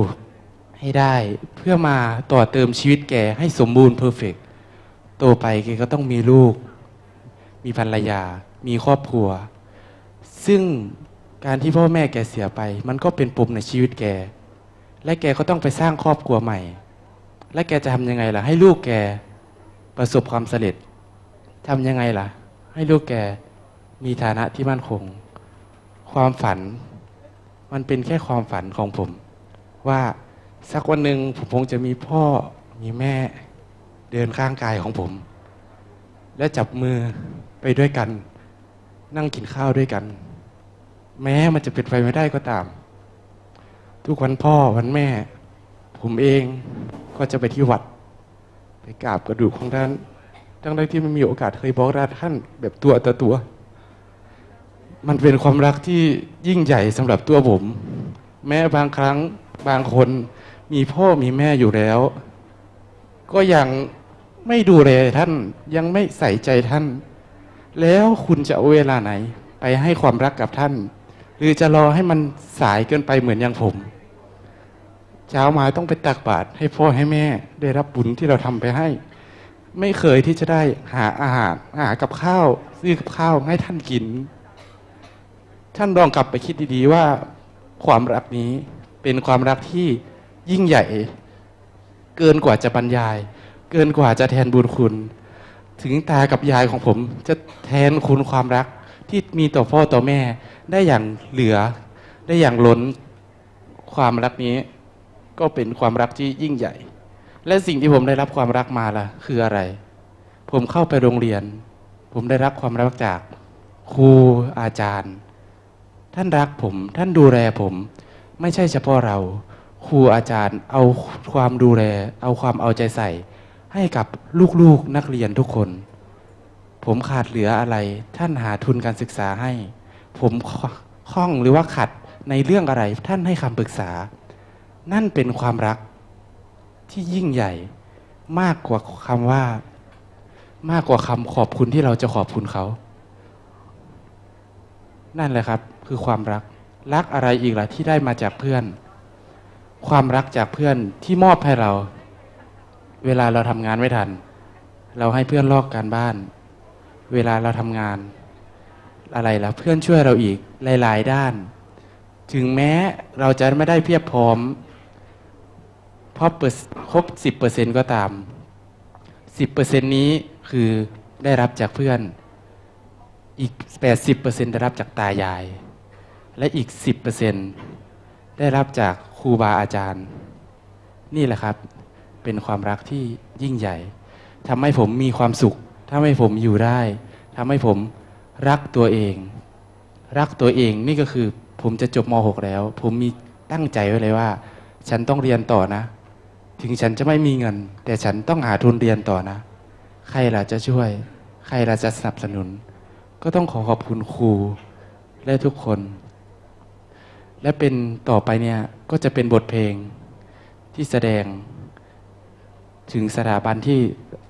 ให้ได้เพื่อมาต่อเติมชีวิตแกให้สมบูรณ์เพอร์เฟกต์โตไปแกก็ต้องมีลูกมีภรรยามีครอบครัวซึ่งการที่พ่อแม่แกเสียไปมันก็เป็นปมในชีวิตแกและแกก็ต้องไปสร้างครอบครัวใหม่และแกจะทำยังไงล่ะให้ลูกแกประสบความสำเร็จทำยังไงล่ะให้ลูกแกมีฐานะที่มั่นคงความฝันมันเป็นแค่ความฝันของผมว่าสักวันหนึ่งผมคงจะมีพ่อมีแม่เดินข้างกายของผมและจับมือไปด้วยกันนั่งกินข้าวด้วยกันแม้มันจะเป็นไปไม่ได้ก็ตามทุกวันพ่อวันแม่ผมเองก็จะไปที่วัดไปกราบกระดูกของท่านทั้งที่ไม่มีโอกาสเคยบอกรักท่านแบบตัวต่อตัวมันเป็นความรักที่ยิ่งใหญ่สำหรับตัวผมแม้บางครั้งบางคนมีพ่อมีแม่อยู่แล้วก็ยังไม่ดูแลท่านยังไม่ใส่ใจท่านแล้วคุณจะเอาเวลาไหนไปให้ความรักกับท่านหรือจะรอให้มันสายเกินไปเหมือนอย่างผมเช้ามาต้องไปตักบาตรให้พ่อให้แม่ได้รับบุญที่เราทำไปให้ไม่เคยที่จะได้หาอาหารกับข้าวซื้อกับข้าวให้ท่านกิน ท่านลองกลับไปคิดดีๆว่าความรักนี้เป็นความรักที่ยิ่งใหญ่เกินกว่าจะบรรยายเกินกว่าจะแทนบุญคุณถึงตากับยายของผมจะแทนคุณความรักที่มีต่อพ่อต่อแม่ได้อย่างเหลือได้อย่างล้นความรักนี้ก็เป็นความรักที่ยิ่งใหญ่และสิ่งที่ผมได้รับความรักมาล่ะคืออะไรผมเข้าไปโรงเรียนผมได้รับความรักจากครูอาจารย์ท่านรักผมท่านดูแลผมไม่ใช่เฉพาะเราครูอาจารย์เอาความดูแลเอาความเอาใจใส่ให้กับลูกๆนักเรียนทุกคนผมขาดเหลืออะไรท่านหาทุนการศึกษาให้ผมข้องหรือว่าขัดในเรื่องอะไรท่านให้คำปรึกษานั่นเป็นความรักที่ยิ่งใหญ่มากกว่าคำขอบคุณที่เราจะขอบคุณเขานั่นแหละครับคือความรักรักอะไรอีกล่ะที่ได้มาจากเพื่อนความรักจากเพื่อนที่มอบให้เราเวลาเราทำงานไม่ทันเราให้เพื่อนลอกการบ้านเวลาเราทำงานอะไรล่ะเพื่อนช่วยเราอีกหลายๆด้านถึงแม้เราจะไม่ได้เพียบพร้อมพอครบ 10% ก็ตาม 10% นี้คือได้รับจากเพื่อนอีก 80% ได้รับจากตายายและอีก 10% ได้รับจากครูบาอาจารย์นี่แหละครับเป็นความรักที่ยิ่งใหญ่ทำให้ผมมีความสุขทำให้ผมอยู่ได้ทำให้ผมรักตัวเองนี่ก็คือผมจะจบม.6 แล้วผมมีตั้งใจไว้เลยว่าฉันต้องเรียนต่อนะถึงฉันจะไม่มีเงินแต่ฉันต้องหาทุนเรียนต่อนะใครล่ะจะช่วยใครล่ะจะสนับสนุนก็ต้องขอขอบคุณครูและทุกคนและเป็นต่อไปเนี่ยก็จะเป็นบทเพลงที่แสดงถึงสถาบันที่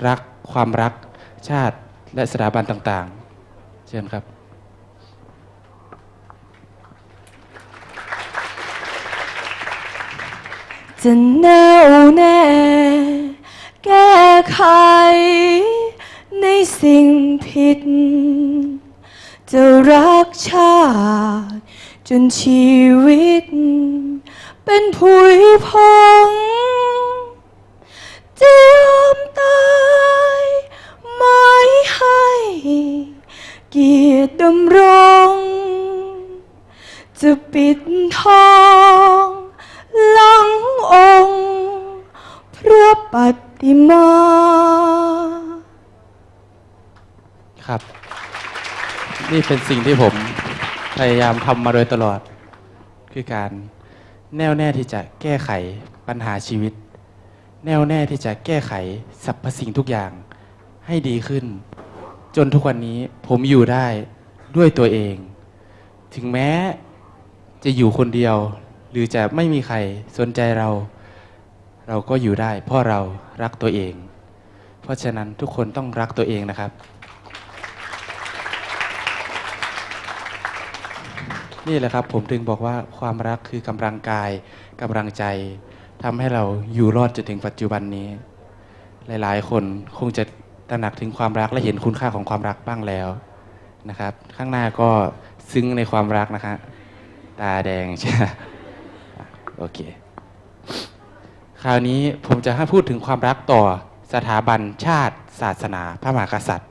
รักความรักชาติและสถาบันต่างๆเชิญครับจะแน่วแน่แก้ไขในสิ่งผิดจะรักชาติจนชีวิตเป็นผุยพองจะยอมตายไม่ให้เกียรติดำรงจะปิดทองหลังองค์พระปฏิมาครับนี่เป็นสิ่งที่ผมพยายามทำมาโดยตลอดคือการแน่วแน่ที่จะแก้ไขปัญหาชีวิตแน่วแน่ที่จะแก้ไขสรรพสิ่งทุกอย่างให้ดีขึ้นจนทุกวันนี้ผมอยู่ได้ด้วยตัวเองถึงแม้จะอยู่คนเดียวหรือจะไม่มีใครสนใจเราเราก็อยู่ได้เพราะเรารักตัวเองเพราะฉะนั้นทุกคนต้องรักตัวเองนะครับนี่แหละครับผมถึงบอกว่าความรักคือกำลังกายกำลังใจทำให้เราอยู่รอดจนถึงปัจจุบันนี้หลายๆคนคงจะตระหนักถึงความรักและเห็นคุณค่าของความรักบ้างแล้วนะครับข้างหน้าก็ซึ้งในความรักนะคะตาแดงใช่โอเคคราวนี้ผมจะให้พูดถึงความรักต่อสถาบันชาติศาสนาพระมหากษัตริย์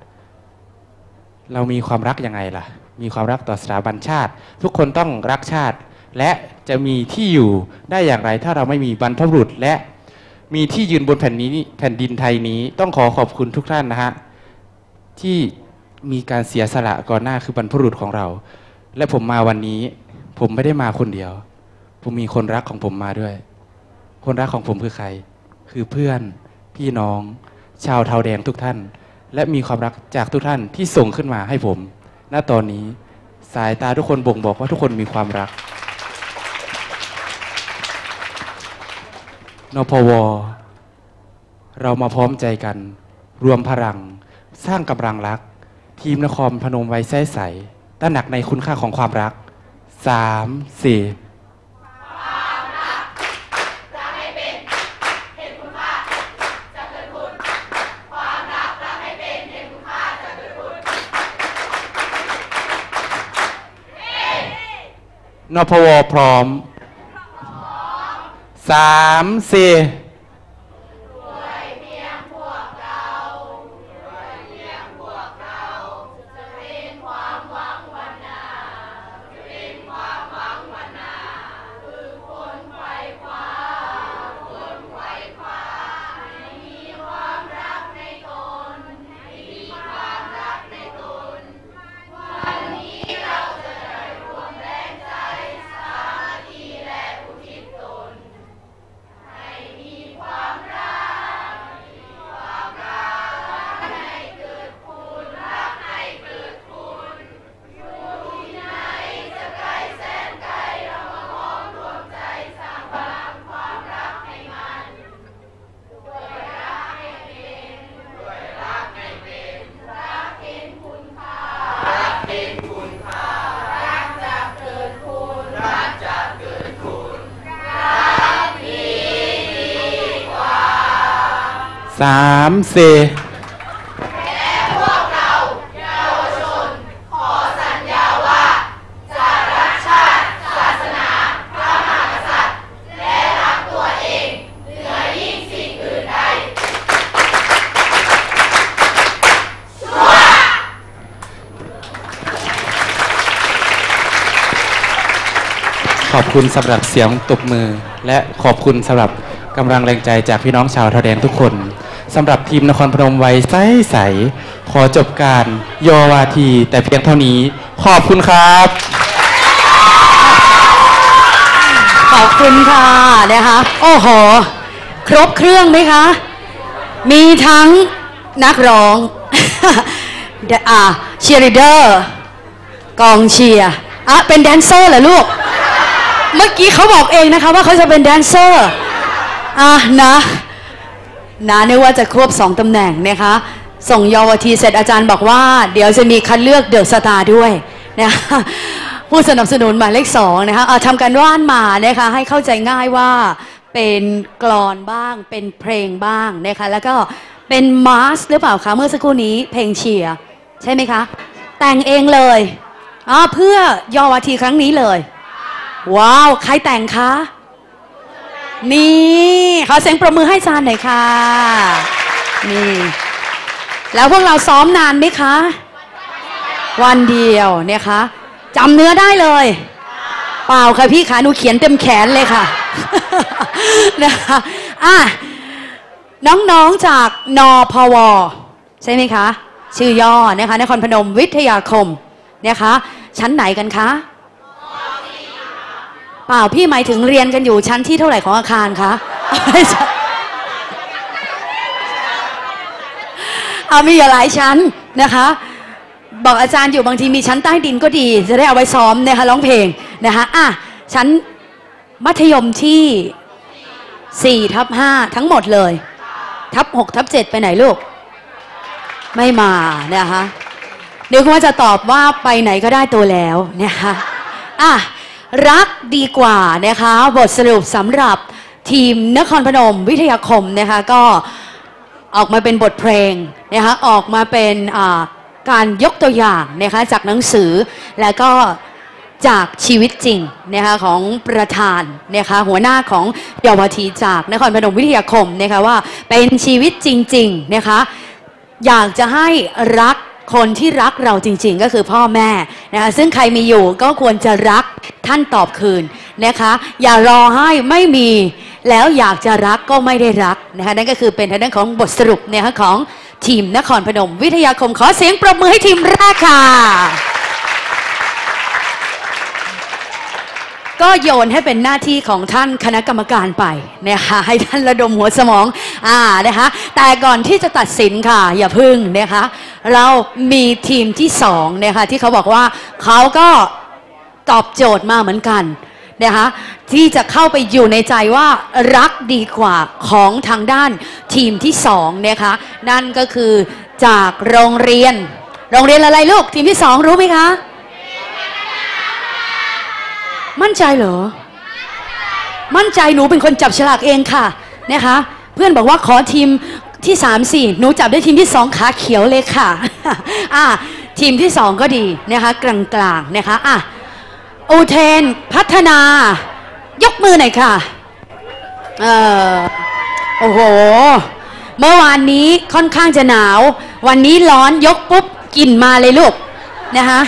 เรามีความรักยังไงล่ะมีความรักต่อสถาบันชาติทุกคนต้องรักชาติและจะมีที่อยู่ได้อย่างไรถ้าเราไม่มีบรรพบุรุษและมีที่ยืนบนแผ่นดินไทยนี้ต้องขอขอบคุณทุกท่านนะฮะที่มีการเสียสละก่อนหน้าคือบรรพบุรุษของเราและผมมาวันนี้ผมไม่ได้มาคนเดียวผมมีคนรักของผมมาด้วยคนรักของผมคือใครคือเพื่อนพี่น้องชาวเทาแดงทุกท่านและมีความรักจากทุกท่านที่ส่งขึ้นมาให้ผมณตอนนี้สายตาทุกคนบ่งบอกว่าทุกคนมีความรักนพว.เรามาพร้อมใจกันรวมพลังสร้างกำลังรักทีมนครพนมไว้ใสใสตระหนักในคุณค่าของความรัก3 4 นพวพร้อม3 43 4และพวกเราเยาวชนขอสัญญาว่าจะรักชาติศาสนาพระมหากษัตริย์และรักตัวเองเหนือยิ่งสิ่งอื่นใดชั่วขอบคุณสำหรับเสียงตบมือและขอบคุณสำหรับกำลังแรงใจจากพี่น้องชาวทองแดงทุกคนสำหรับทีมนครพนมไว้ใสๆขอจบการโยวาทีแต่เพียงเท่านี้ขอบคุณครับขอบคุณค่ะนะคะโอ้โหครบเครื่องไหมคะมีทั้งนักร้อง เชียร์ลีดเดอร์กองเชียร์เป็นแดนเซอร์เหรอลูก เมื่อกี้เขาบอกเองนะคะว่าเขาจะเป็นแดนเซอร์นะนึกว่าจะควบ2ตำแหน่งนะคะส่งเยาวทีเสร็จอาจารย์บอกว่าเดี๋ยวจะมีคัดเลือกเดอะสตาร์ด้วยนะคะผู้สนับสนุนหมายเลข2นะคะทำการว่านมานะคะให้เข้าใจง่ายว่าเป็นกลอนบ้างเป็นเพลงบ้างนะคะแล้วก็เป็นมาสหรือเปล่าคะเมื่อสักครู่นี้เพลงเชียร์ใช่ไหมคะแต่งเองเลยเพื่อเยาวทีครั้งนี้เลยว้าวใครแต่งคะนี่ขอเสียงปรบมือให้อาจารย์หน่อยค่ะนี่แล้วพวกเราซ้อมนานไหมคะวันเดียวเนี่ยคะจำเนื้อได้เลยเปล่าค่ะพี่ขาหนูเขียนเต็มแขนเลยค่ะนะคะน้องๆจากนพวใช่ไหมคะชื่อย่อนะคะนครพนมวิทยาคมเนี่ยคะชั้นไหนกันคะเปล่าพี่หมายถึงเรียนกันอยู่ชั้นที่เท่าไหร่ของอาคารคะมีอยู่หลายชั้นนะคะบอกอาจารย์อยู่บางทีมีชั้นใต้ดินก็ดีจะได้เอาไว้ซ้อมนะคะร้องเพลงนะคะชั้นมัธยมที่4/5ทั้งหมดเลยทับ6/7ไปไหนลูกไม่มานะคะนึกว่าจะตอบว่าไปไหนก็ได้ตัวแล้วนะคะรักดีกว่านะคะบทสรุปสำหรับทีมนครพนมวิทยาคมนะคะก็ออกมาเป็นบทเพลงนะคะออกมาเป็นการยกตัวอย่างนะคะจากหนังสือและก็จากชีวิตจริงนะคะของประธานนะคะหัวหน้าของเยาวทีจากนครพนมวิทยาคมนะคะว่าเป็นชีวิตจริงๆนะคะอยากจะให้รักคนที่รักเราจริงๆก็คือพ่อแม่นะคะซึ่งใครมีอยู่ก็ควรจะรักท่านตอบคืนนะคะอย่ารอให้ไม่มีแล้วอยากจะรักก็ไม่ได้รักนะคะนั่นก็คือเป็นทางด้านของบทสรุปนะคะของทีมนครพนมวิทยาคมขอเสียงปรบมือให้ทีมแรกค่ะก็โยนให้เป็นหน้าที่ของท่านคณะกรรมการไปนะคะให้ท่านระดมหัวสมองนะคะแต่ก่อนที่จะตัดสินค่ะอย่าพึ่งนะคะเรามีทีมที่2นะคะที่เขาบอกว่าเขาก็ตอบโจทย์มาเหมือนกันนะคะที่จะเข้าไปอยู่ในใจว่ารักดีกว่าของทางด้านทีมที่2นะคะนั่นก็คือจากโรงเรียนอะไรลูกทีมที่2รู้ไหมคะมั่นใจเหรอมั่นใจหนูเป็นคนจับฉลากเองค่ะนะคะเพื่อนบอกว่าขอทีมที่3 4หนูจับได้ทีมที่2ขาเขียวเลยค่ะทีมที่2ก็ดีนะคะกลางๆนะคะโอ อูเทนพัฒนายกมือหน่อยค่ะโอ้โหเมื่อวานนี้ค่อนข้างจะหนาววันนี้ร้อนยกปุ๊บกลิ่นมาเลยลูกนะคะ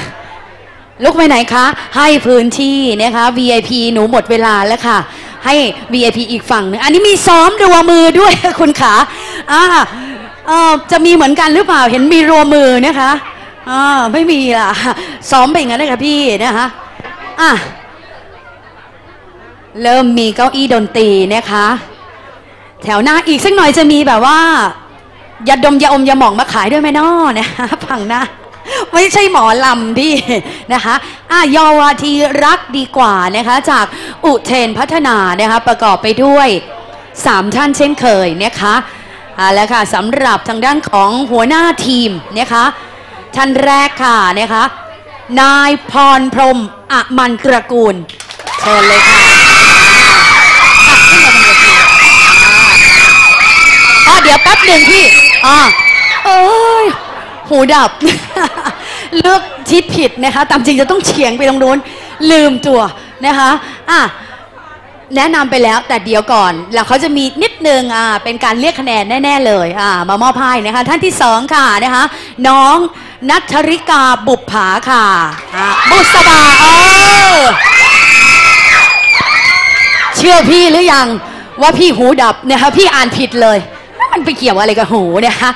ลุกไปไหนคะให้พื้นที่นะคะ VIP หนูหมดเวลาแล้วค่ะให้ VIP อีกฝั่งนึงอันนี้มีซ้อมรัวมือด้วยคุณขาจะมีเหมือนกันหรือเปล่าเห็นมีรัวมือนะคะไม่มีล่ะซ้อมไปงั้นเลยค่ะพี่นะคะเริ่มมีเก้าอี้ดนตรีนะคะแถวหน้าอีกสักหน่อยจะมีแบบว่ายาดมยาอมยาหม่องมาขายด้วยไหมน้อนะคะฝั่งหน้าไม่ใช่หมอลำพี่นะคะเยาวทีรักดีกว่านะคะจากอุเทนพัฒนานะคะประกอบไปด้วย3ท่านเช่นเคยนะคะแล้วค่ะสำหรับทางด้านของหัวหน้าทีมนะคะท่านแรกค่ะนะคะนายพรพรหมอมันตระกูลเชิญเลยค่ะเดี๋ยวแป๊บหนึ่งพี่โอ้ยหูดับ เลือกทิศผิดนะคะตามจริงจะต้องเฉียงไปตรงนู้นลืมตัวนะคะแนะนำไปแล้วแต่เดี๋ยวก่อนแล้วเขาจะมีนิดนึงเป็นการเรียกคะแนนแน่ๆเลยมามอบให้นะคะท่านที่สองค่ะนะคะน้องนัทธริกาบุปผาค่ะบุษบาเชื่อพี่หรือยังว่าพี่หูดับนะคะพี่อ่านผิดเลยมันไปเกี่ยวอะไรกับหูนะคะ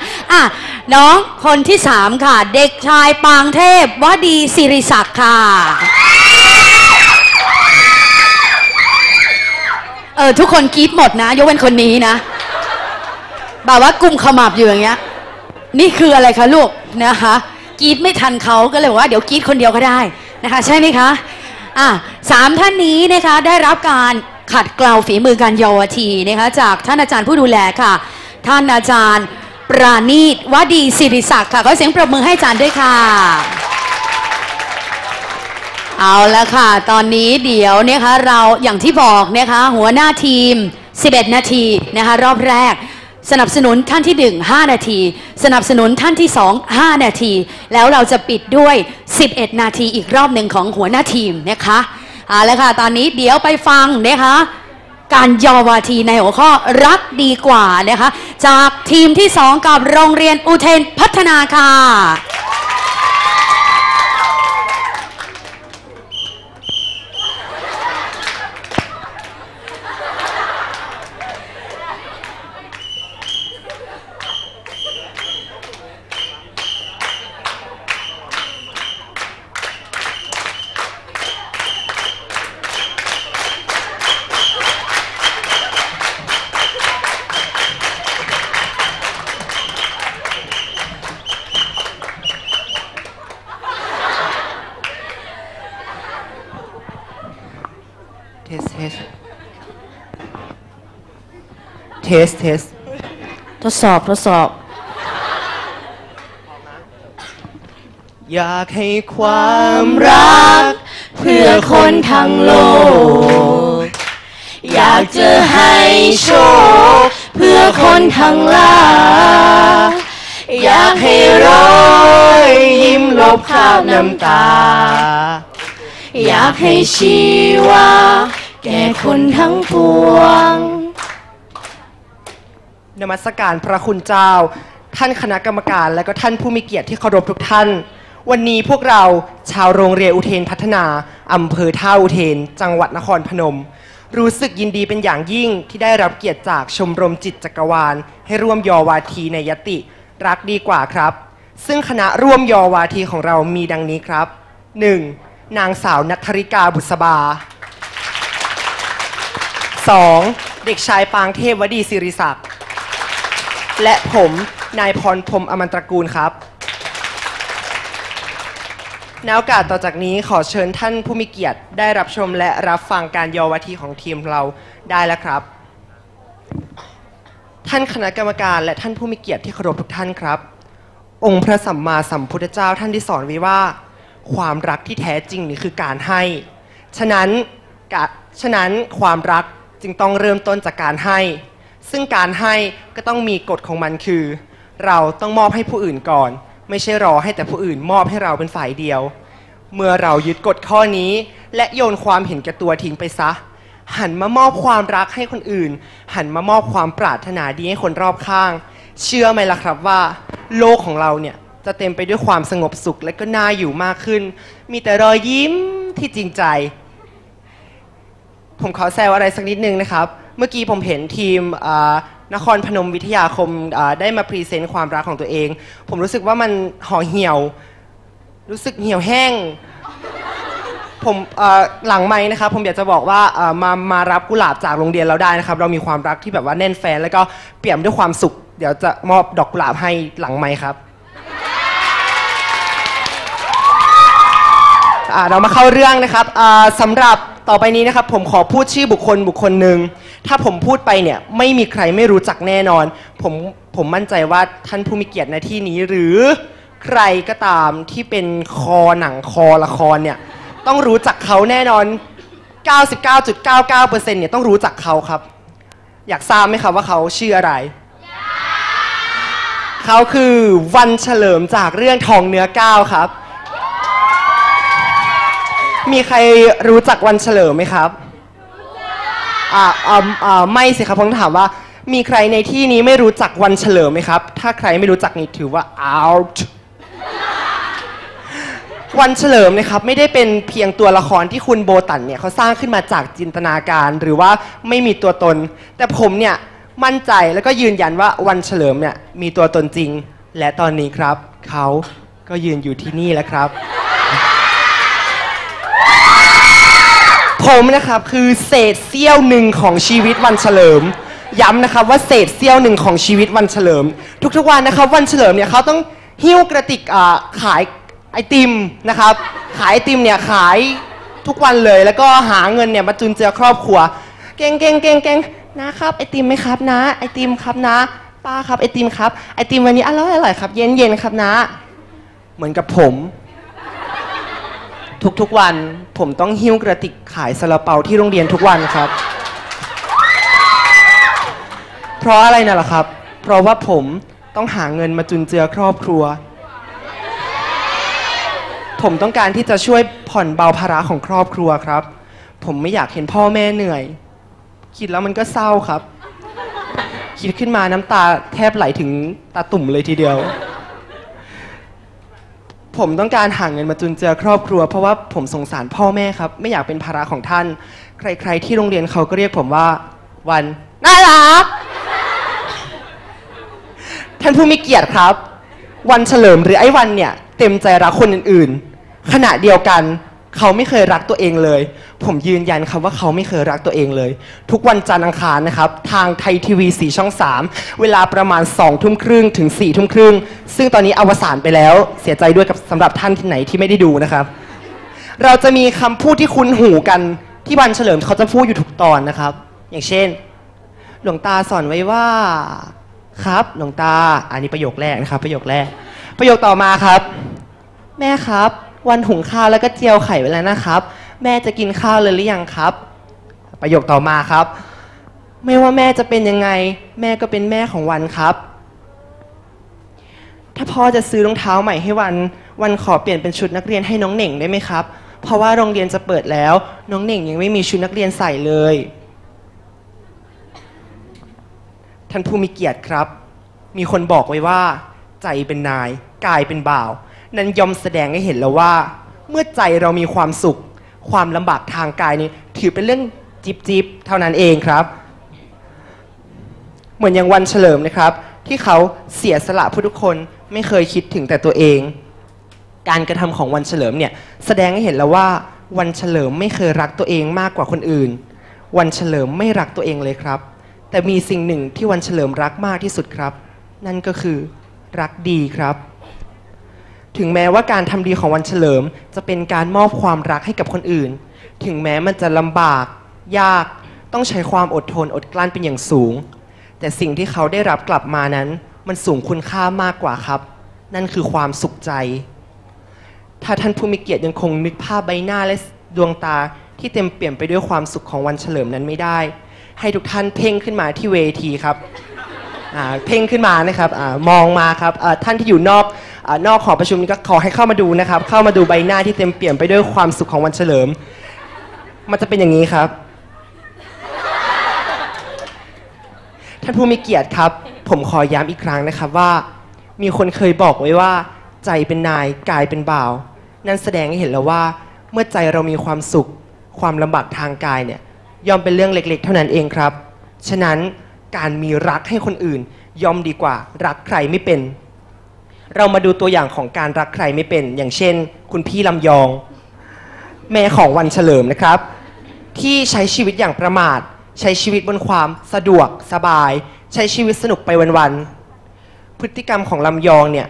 น้องคนที่สามค่ะเด็กชายปางเทพวดีศิริศักดิ์ค่ะทุกคนกรี๊ดหมดนะยกเว้นคนนี้นะแบบว่ากุมขมับอยู่อย่างเงี้ยนี่คืออะไรคะลูกนะคะกรี๊ดไม่ทันเขาก็เลยว่าเดี๋ยวกรี๊ดคนเดียวก็ได้นะคะใช่ไหมคะสามท่านนี้นะคะได้รับการขัดเกลาฝีมือการเยาวทีนะคะจากท่านอาจารย์ผู้ดูแลค่ะท่านอาจารย์ปราณีตวดีศิริศักดิ์ค่ะขอเสียงปรบมือให้อาจารย์ด้วยค่ะเอาละค่ะตอนนี้เดี๋ยวนะคะเราอย่างที่บอกนะคะหัวหน้าทีม11นาทีนะคะรอบแรกสนับสนุนท่านที่1 5 นาทีสนับสนุนท่านที่2 5 นาทีแล้วเราจะปิดด้วย11นาทีอีกรอบหนึ่งของหัวหน้าทีมนะคะเอาละค่ะตอนนี้เดี๋ยวไปฟังนะคะการเยาวทีในหัวข้อรักดีกว่านะคะจากทีมที่2กับโรงเรียนอุเทนพัฒนาค่ะเทสทดสอบอยากให้ความรักเพื่อคนทั้งโลกอยากจะให้โชคเพื่อคนทั้งหลายอยากให้รอยยิ้มลบคราบน้ำตาอยากให้ชีวาแก่คนทั้งปวงนมัสการพระคุณเจ้าท่านคณะกรรมการและก็ท่านผู้มีเกียรติที่เคารพทุกท่านวันนี้พวกเราชาวโรงเรียนอุเทนพัฒนาอำเภอท่าอุเทนจังหวัดนครพนมรู้สึกยินดีเป็นอย่างยิ่งที่ได้รับเกียรติจากชมรมจิตจักรวาลให้ร่วมเยาวทีในยติรักดีกว่าครับซึ่งคณะร่วมเยาวทีของเรามีดังนี้ครับ 1. นางสาวณัฐธริกาบุษบา 2. เด็กชายปางเทพวดีศิริศักดิ์และผมนายพรพรหมอมันตระกูลครับในโอกาสต่อจากนี้ขอเชิญท่านผู้มีเกียรติได้รับชมและรับฟังการเยาวทีของทีมเราได้แล้วครับท่านคณะกรรมการและท่านผู้มีเกียรติที่เคารพทุกท่านครับองค์พระสัมมาสัมพุทธเจ้าท่านได้สอนไว้ว่าความรักที่แท้จริงนี่คือการให้ฉะนั้นความรักจึงต้องเริ่มต้นจากการให้ซึ่งการให้ก็ต้องมีกฎของมันคือเราต้องมอบให้ผู้อื่นก่อนไม่ใช่รอให้แต่ผู้อื่นมอบให้เราเป็นฝ่ายเดียวเมื่อเรายึดกฎข้อนี้ และโยนความเห็นแก่ตัวทิ้งไปซะหันมามอบความรักให้คนอื่นหันมามอบความปรารถนาดีให้คนรอบข้างเชื่อไหมล่ะครับว่าโลกของเราเนี่ยจะเต็มไปด้วยความสงบสุขและก็น่าอยู่มากขึ้นมีแต่รอยยิ้มที่จริงใจผมขอแซวอะไรสักนิดนึงนะครับเมื่อกี้ผมเห็นทีมนครพนมวิทยาคมได้มาพรีเซนต์ความรักของตัวเองผมรู้สึกว่ามันห่อเหี่ยวรู้สึกเหี่ยวแห้งผมหลังไมค์นะครับผมอยากจะบอกว่ามารับกุหลาบจากโรงเรียนเราได้นะครับเรามีความรักที่แบบว่าแน่นแฟ้นแล้วก็เปี่ยมด้วยความสุขเดี๋ยวจะมอบดอกกุหลาบให้หลังไมค์ครับเรามาเข้าเรื่องนะครับสำหรับต่อไปนี้นะครับผมขอพูดชื่อบุคคลหนึ่งถ้าผมพูดไปเนี่ยไม่มีใครไม่รู้จักแน่นอนผมมั่นใจว่าท่านผู้มีเกียรติในที่นี้หรือใครก็ตามที่เป็นคอหนังคอละครเนี่ยต้องรู้จักเขาแน่นอน 99.99% เนี่ยต้องรู้จักเขาครับอยากทราบไหมครับว่าเขาชื่ออะไร yeah. เขาคือวันเฉลิมจากเรื่องทองเนื้อก้าวครับ yeah. มีใครรู้จักวันเฉลิมไหมครับ yeah. ไม่สิครับผมถามว่ามีใครในที่นี้ไม่รู้จักวันเฉลิมไหมครับถ้าใครไม่รู้จักนี่ถือว่า out วันเฉลิมนะครับไม่ได้เป็นเพียงตัวละครที่คุณโบตันเนี่ยเขาสร้างขึ้นมาจากจินตนาการหรือว่าไม่มีตัวตนแต่ผมเนี่ยมั่นใจแล้วก็ยืนยันว่าวันเฉลิมเนี่ยมีตัวตนจริงและตอนนี้ครับเขาก็ยืนอยู่ที่นี่แล้วครับ ผมนะครับคือเศษเสี้ยวหนึ่งของชีวิตวันเฉลิมย้ำนะครับว่าเศษเสี้ยวหนึ่งของชีวิตวันเฉลิมทุกวันนะครับวันเฉลิมเนี่ยเขาต้องหิ้วกระติกขายไอติมนะครับขายไอติมเนี่ยขายทุกวันเลยแล้วก็หาเงินเนี่ยมาจุนเจือครอบครัวเก่งนะครับไอติมไหมครับนะไอติมครับนะป้าครับไอติมครับไอติมวันนี้อร่อยครับเย็นครับนะเหมือนกับผมทุกวันผมต้องหิ้วกระติกขายซาลาเปาที่โรงเรียนทุกวันครับเพราะอะไรน่ะล่ะครับเพราะว่าผมต้องหาเงินมาจุนเจือครอบครัวผมต้องการที่จะช่วยผ่อนเบาภาระของครอบครัวครับผมไม่อยากเห็นพ่อแม่เหนื่อยคิดแล้วมันก็เศร้าครับคิดขึ้นมาน้ำตาแทบไหลถึงตาตุ่มเลยทีเดียวผมต้องการหาเงินมาจุนเจือครอบครัวเพราะว่าผมสงสารพ่อแม่ครับไม่อยากเป็นภาระของท่านใครๆที่โรงเรียนเขาก็เรียกผมว่าวันน่ารักท่านผู้มีเกียรติครับวันเฉลิมหรือไอ้วันเนี่ยเต็มใจรักคนอื่นๆขณะเดียวกันเขาไม่เคยรักตัวเองเลยผมยืนยันครับว่าเขาไม่เคยรักตัวเองเลยทุกวันจันทร์อังคารนะครับทางไทยทีวี4ช่อง3เวลาประมาณ 20:30 น.ถึง 22:30 น.ซึ่งตอนนี้อวสานไปแล้วเสียใจด้วยกับสำหรับท่านที่ไหนที่ไม่ได้ดูนะครับเราจะมีคำพูดที่คุ้นหูกันที่วันเฉลิมเขาจะพูดอยู่ทุกตอนนะครับอย่างเช่นหลวงตาสอนไว้ว่าครับหลวงตาอันนี้ประโยคแรกนะครับประโยคต่อมาครับแม่ครับวันหุงข้าวแล้วก็เจียวไข่ไว้แล้วนะครับแม่จะกินข้าวเลยหรือยังครับประโยคต่อมาครับไม่ว่าแม่จะเป็นยังไงแม่ก็เป็นแม่ของวันครับถ้าพ่อจะซื้อรองเท้าใหม่ให้วันขอเปลี่ยนเป็นชุดนักเรียนให้น้องเหน่งได้ไหมครับเพราะว่าโรงเรียนจะเปิดแล้วน้องเหน่งยังไม่มีชุดนักเรียนใส่เลยท่านผู้มีเกียรติครับมีคนบอกไว้ว่าใจเป็นนายกายเป็นบ่าวนั้นยอมแสดงให้เห็นแล้วว่าเมื่อใจเรามีความสุขความลำบากทางกายนี้ถือเป็นเรื่องจิ๊บเท่านั้นเองครับเหมือนอย่างวันเฉลิมนะครับที่เขาเสียสละเพื่อทุกคนไม่เคยคิดถึงแต่ตัวเองการกระทำของวันเฉลิมเนี่ยแสดงให้เห็นแล้วว่าวันเฉลิมไม่เคยรักตัวเองมากกว่าคนอื่นวันเฉลิมไม่รักตัวเองเลยครับแต่มีสิ่งหนึ่งที่วันเฉลิมรักมากที่สุดครับนั่นก็คือรักดีครับถึงแม้ว่าการทำดีของวันเฉลิมจะเป็นการมอบความรักให้กับคนอื่นถึงแม้มันจะลำบากยากต้องใช้ความอดทนอดกลั้นเป็นอย่างสูงแต่สิ่งที่เขาได้รับกลับมานั้นมันสูงคุณค่ามากกว่าครับนั่นคือความสุขใจถ้าท่านผู้มีเกียรติยังคงนึกภาพใบหน้าและดวงตาที่เต็มเปี่ยมไปด้วยความสุขของวันเฉลิมนั้นไม่ได้ให้ทุกท่านเพ่งขึ้นมาที่เวทีครับเพ่งขึ้นมานะครับมองมาครับท่านที่อยู่นอกหอประชุมนี้ก็ขอให้เข้ามาดูนะครับเข้ามาดูใบหน้าที่เต็มเปี่ยมไปด้วยความสุขของวันเฉลิม มันจะเป็นอย่างนี้ครับท่านผู้มีเกียรติครับผมขอย้ำอีกครั้งนะครับว่ามีคนเคยบอกไว้ว่าใจเป็นนายกายเป็นบ่าวนั่นแสดงให้เห็นแล้วว่าเมื่อใจเรามีความสุขความลำบากทางกายเนี่ยยอมเป็นเรื่องเล็กๆเท่านั้นเองครับฉะนั้นการมีรักให้คนอื่นยอมดีกว่ารักใครไม่เป็นเรามาดูตัวอย่างของการรักใครไม่เป็นอย่างเช่นคุณพี่ลำยองแม่ของวันเฉลิมนะครับที่ใช้ชีวิตอย่างประมาทใช้ชีวิตบนความสะดวกสบายใช้ชีวิตสนุกไปวันๆพฤติกรรมของลำยองเนี่ย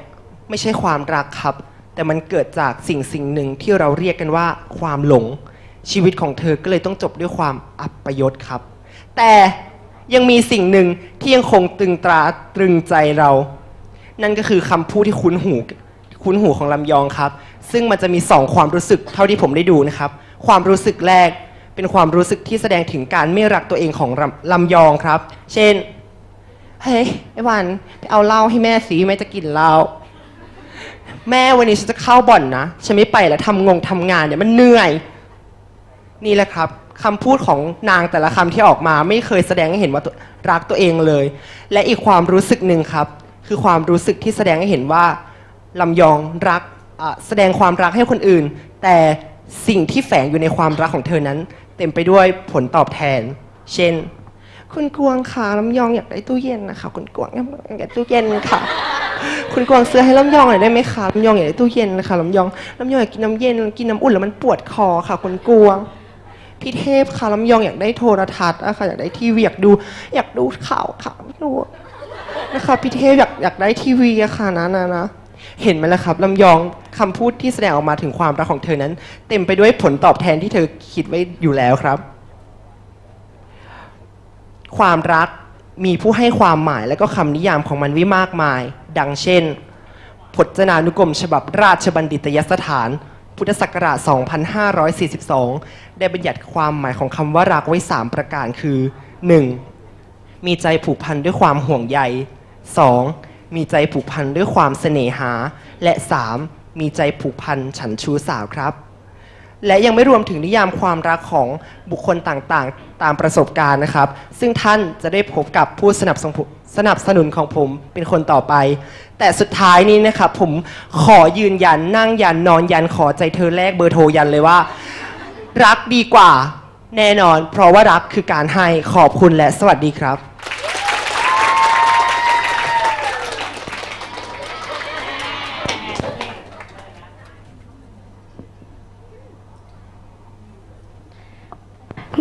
ไม่ใช่ความรักครับแต่มันเกิดจากสิ่งหนึ่งที่เราเรียกกันว่าความหลงชีวิตของเธอก็เลยต้องจบด้วยความอัปยศครับแต่ยังมีสิ่งหนึ่งที่ยังคงตึงตราตรึงใจเรานั่นก็คือคำพูดที่คุ้นหูของลำยองครับซึ่งมันจะมีสองความรู้สึกเท่าที่ผมได้ดูนะครับความรู้สึกแรกเป็นความรู้สึกที่แสดงถึงการไม่รักตัวเองของลำยองครับเช่นเฮ้ยไอ้วันไปเอาเหล้าให้แม่สิแม่จะกินเหล้าแม่วันนี้ฉันจะเข้าบ่อนนะฉันไม่ไปแล้วทำงานเนี่ยมันเหนื่อยนี่แหละครับคำพูดของนางแต่ละคำที่ออกมาไม่เคยแสดงให้เห็นว่ารักตัวเองเลยและอีกความรู้สึกหนึ่งครับคือความรู้สึกที่แสดงให้เห็นว่าลำยองรักแสดงความรักให้คนอื่นแต่สิ่งที่แฝงอยู่ในความรักของเธอนั้นเต็มไปด้วยผลตอบแทนเช่นคุณกวงค่ะลำยองอยากได้ตู้เย็นนะคะคุณกวงอยากได้ตู้เย็นค่ะคุณกวงซื้อให้ลำยองหน่อยได้ไหมคะลำยองอยากได้ตู้เย็นนะคะลำยองอยากกินน้ำเย็นกินน้ำอุ่นแล้วมันปวดคอค่ะคุณกวงพี่เทพค่ะลำยองอยากได้โทรทัศน์นะคะอยากได้ทีวีอยากดูข่าวค่ะดูนะคะพี่เทพอยากได้ทีวีอะค่ะนะเห็นไหมล่ะครับลำยองคำพูดที่แสดงออกมาถึงความรักของเธอนั้นเต็มไปด้วยผลตอบแทนที่เธอคิดไว้อยู่แล้วครับความรักมีผู้ให้ความหมายและก็คำนิยามของมันไว้มากมายดังเช่นพจนานุกรมฉบับราชบัณฑิตยสถานพุทธศักราช 2542 ได้บัญญัติความหมายของคำว่ารักไว้3ประการคือ 1. มีใจผูกพันด้วยความห่วงใย 2. มีใจผูกพันด้วยความเสน่หาและ 3. มีใจผูกพันฉันชู้สาวครับและยังไม่รวมถึงนิยามความรักของบุคคลต่างๆตามประสบการณ์นะครับซึ่งท่านจะได้พบกับผู้สนับสนุนของผมเป็นคนต่อไปแต่สุดท้ายนี้นะครับผมขอยืนยันนั่งยันนอนยันขอใจเธอแลกเบอร์โทรยันเลยว่ารักดีกว่าแน่นอนเพราะว่ารักคือการให้ขอบคุณและสวัสดีครับ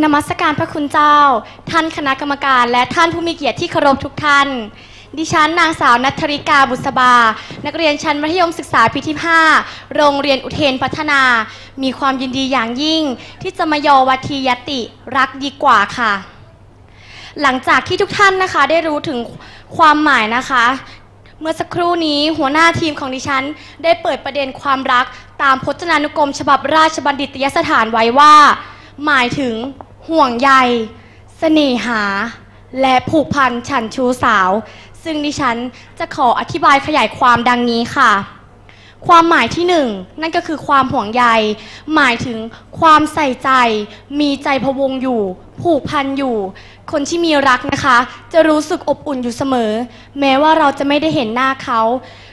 นมัสการพระคุณเจ้าท่านคณะกรรมการและท่านผู้มีเกียรติที่เคารพทุกท่านดิฉันนางสาวณัฐริกาบุษบานักเรียนชั้นมัธยมศึกษาปีที่ 5โรงเรียนอุเทนพัฒนามีความยินดีอย่างยิ่งที่จะมายอวัทธียติรักดีกว่าค่ะหลังจากที่ทุกท่านนะคะได้รู้ถึงความหมายนะคะเมื่อสักครู่นี้หัวหน้าทีมของดิฉันได้เปิดประเด็นความรักตามพจนานุกรมฉบับราชบัณฑิตยสถานไว้ว่าหมายถึงห่วงใยเสน่หาและผูกพันฉันชู้สาวซึ่งดิฉันจะขออธิบายขยายความดังนี้ค่ะความหมายที่1 นั่นก็คือความห่วงใยหมายถึงความใส่ใจมีใจพะวงอยู่ผูกพันอยู่คนที่มีรักนะคะจะรู้สึกอบอุ่นอยู่เสมอแม้ว่าเราจะไม่ได้เห็นหน้าเขา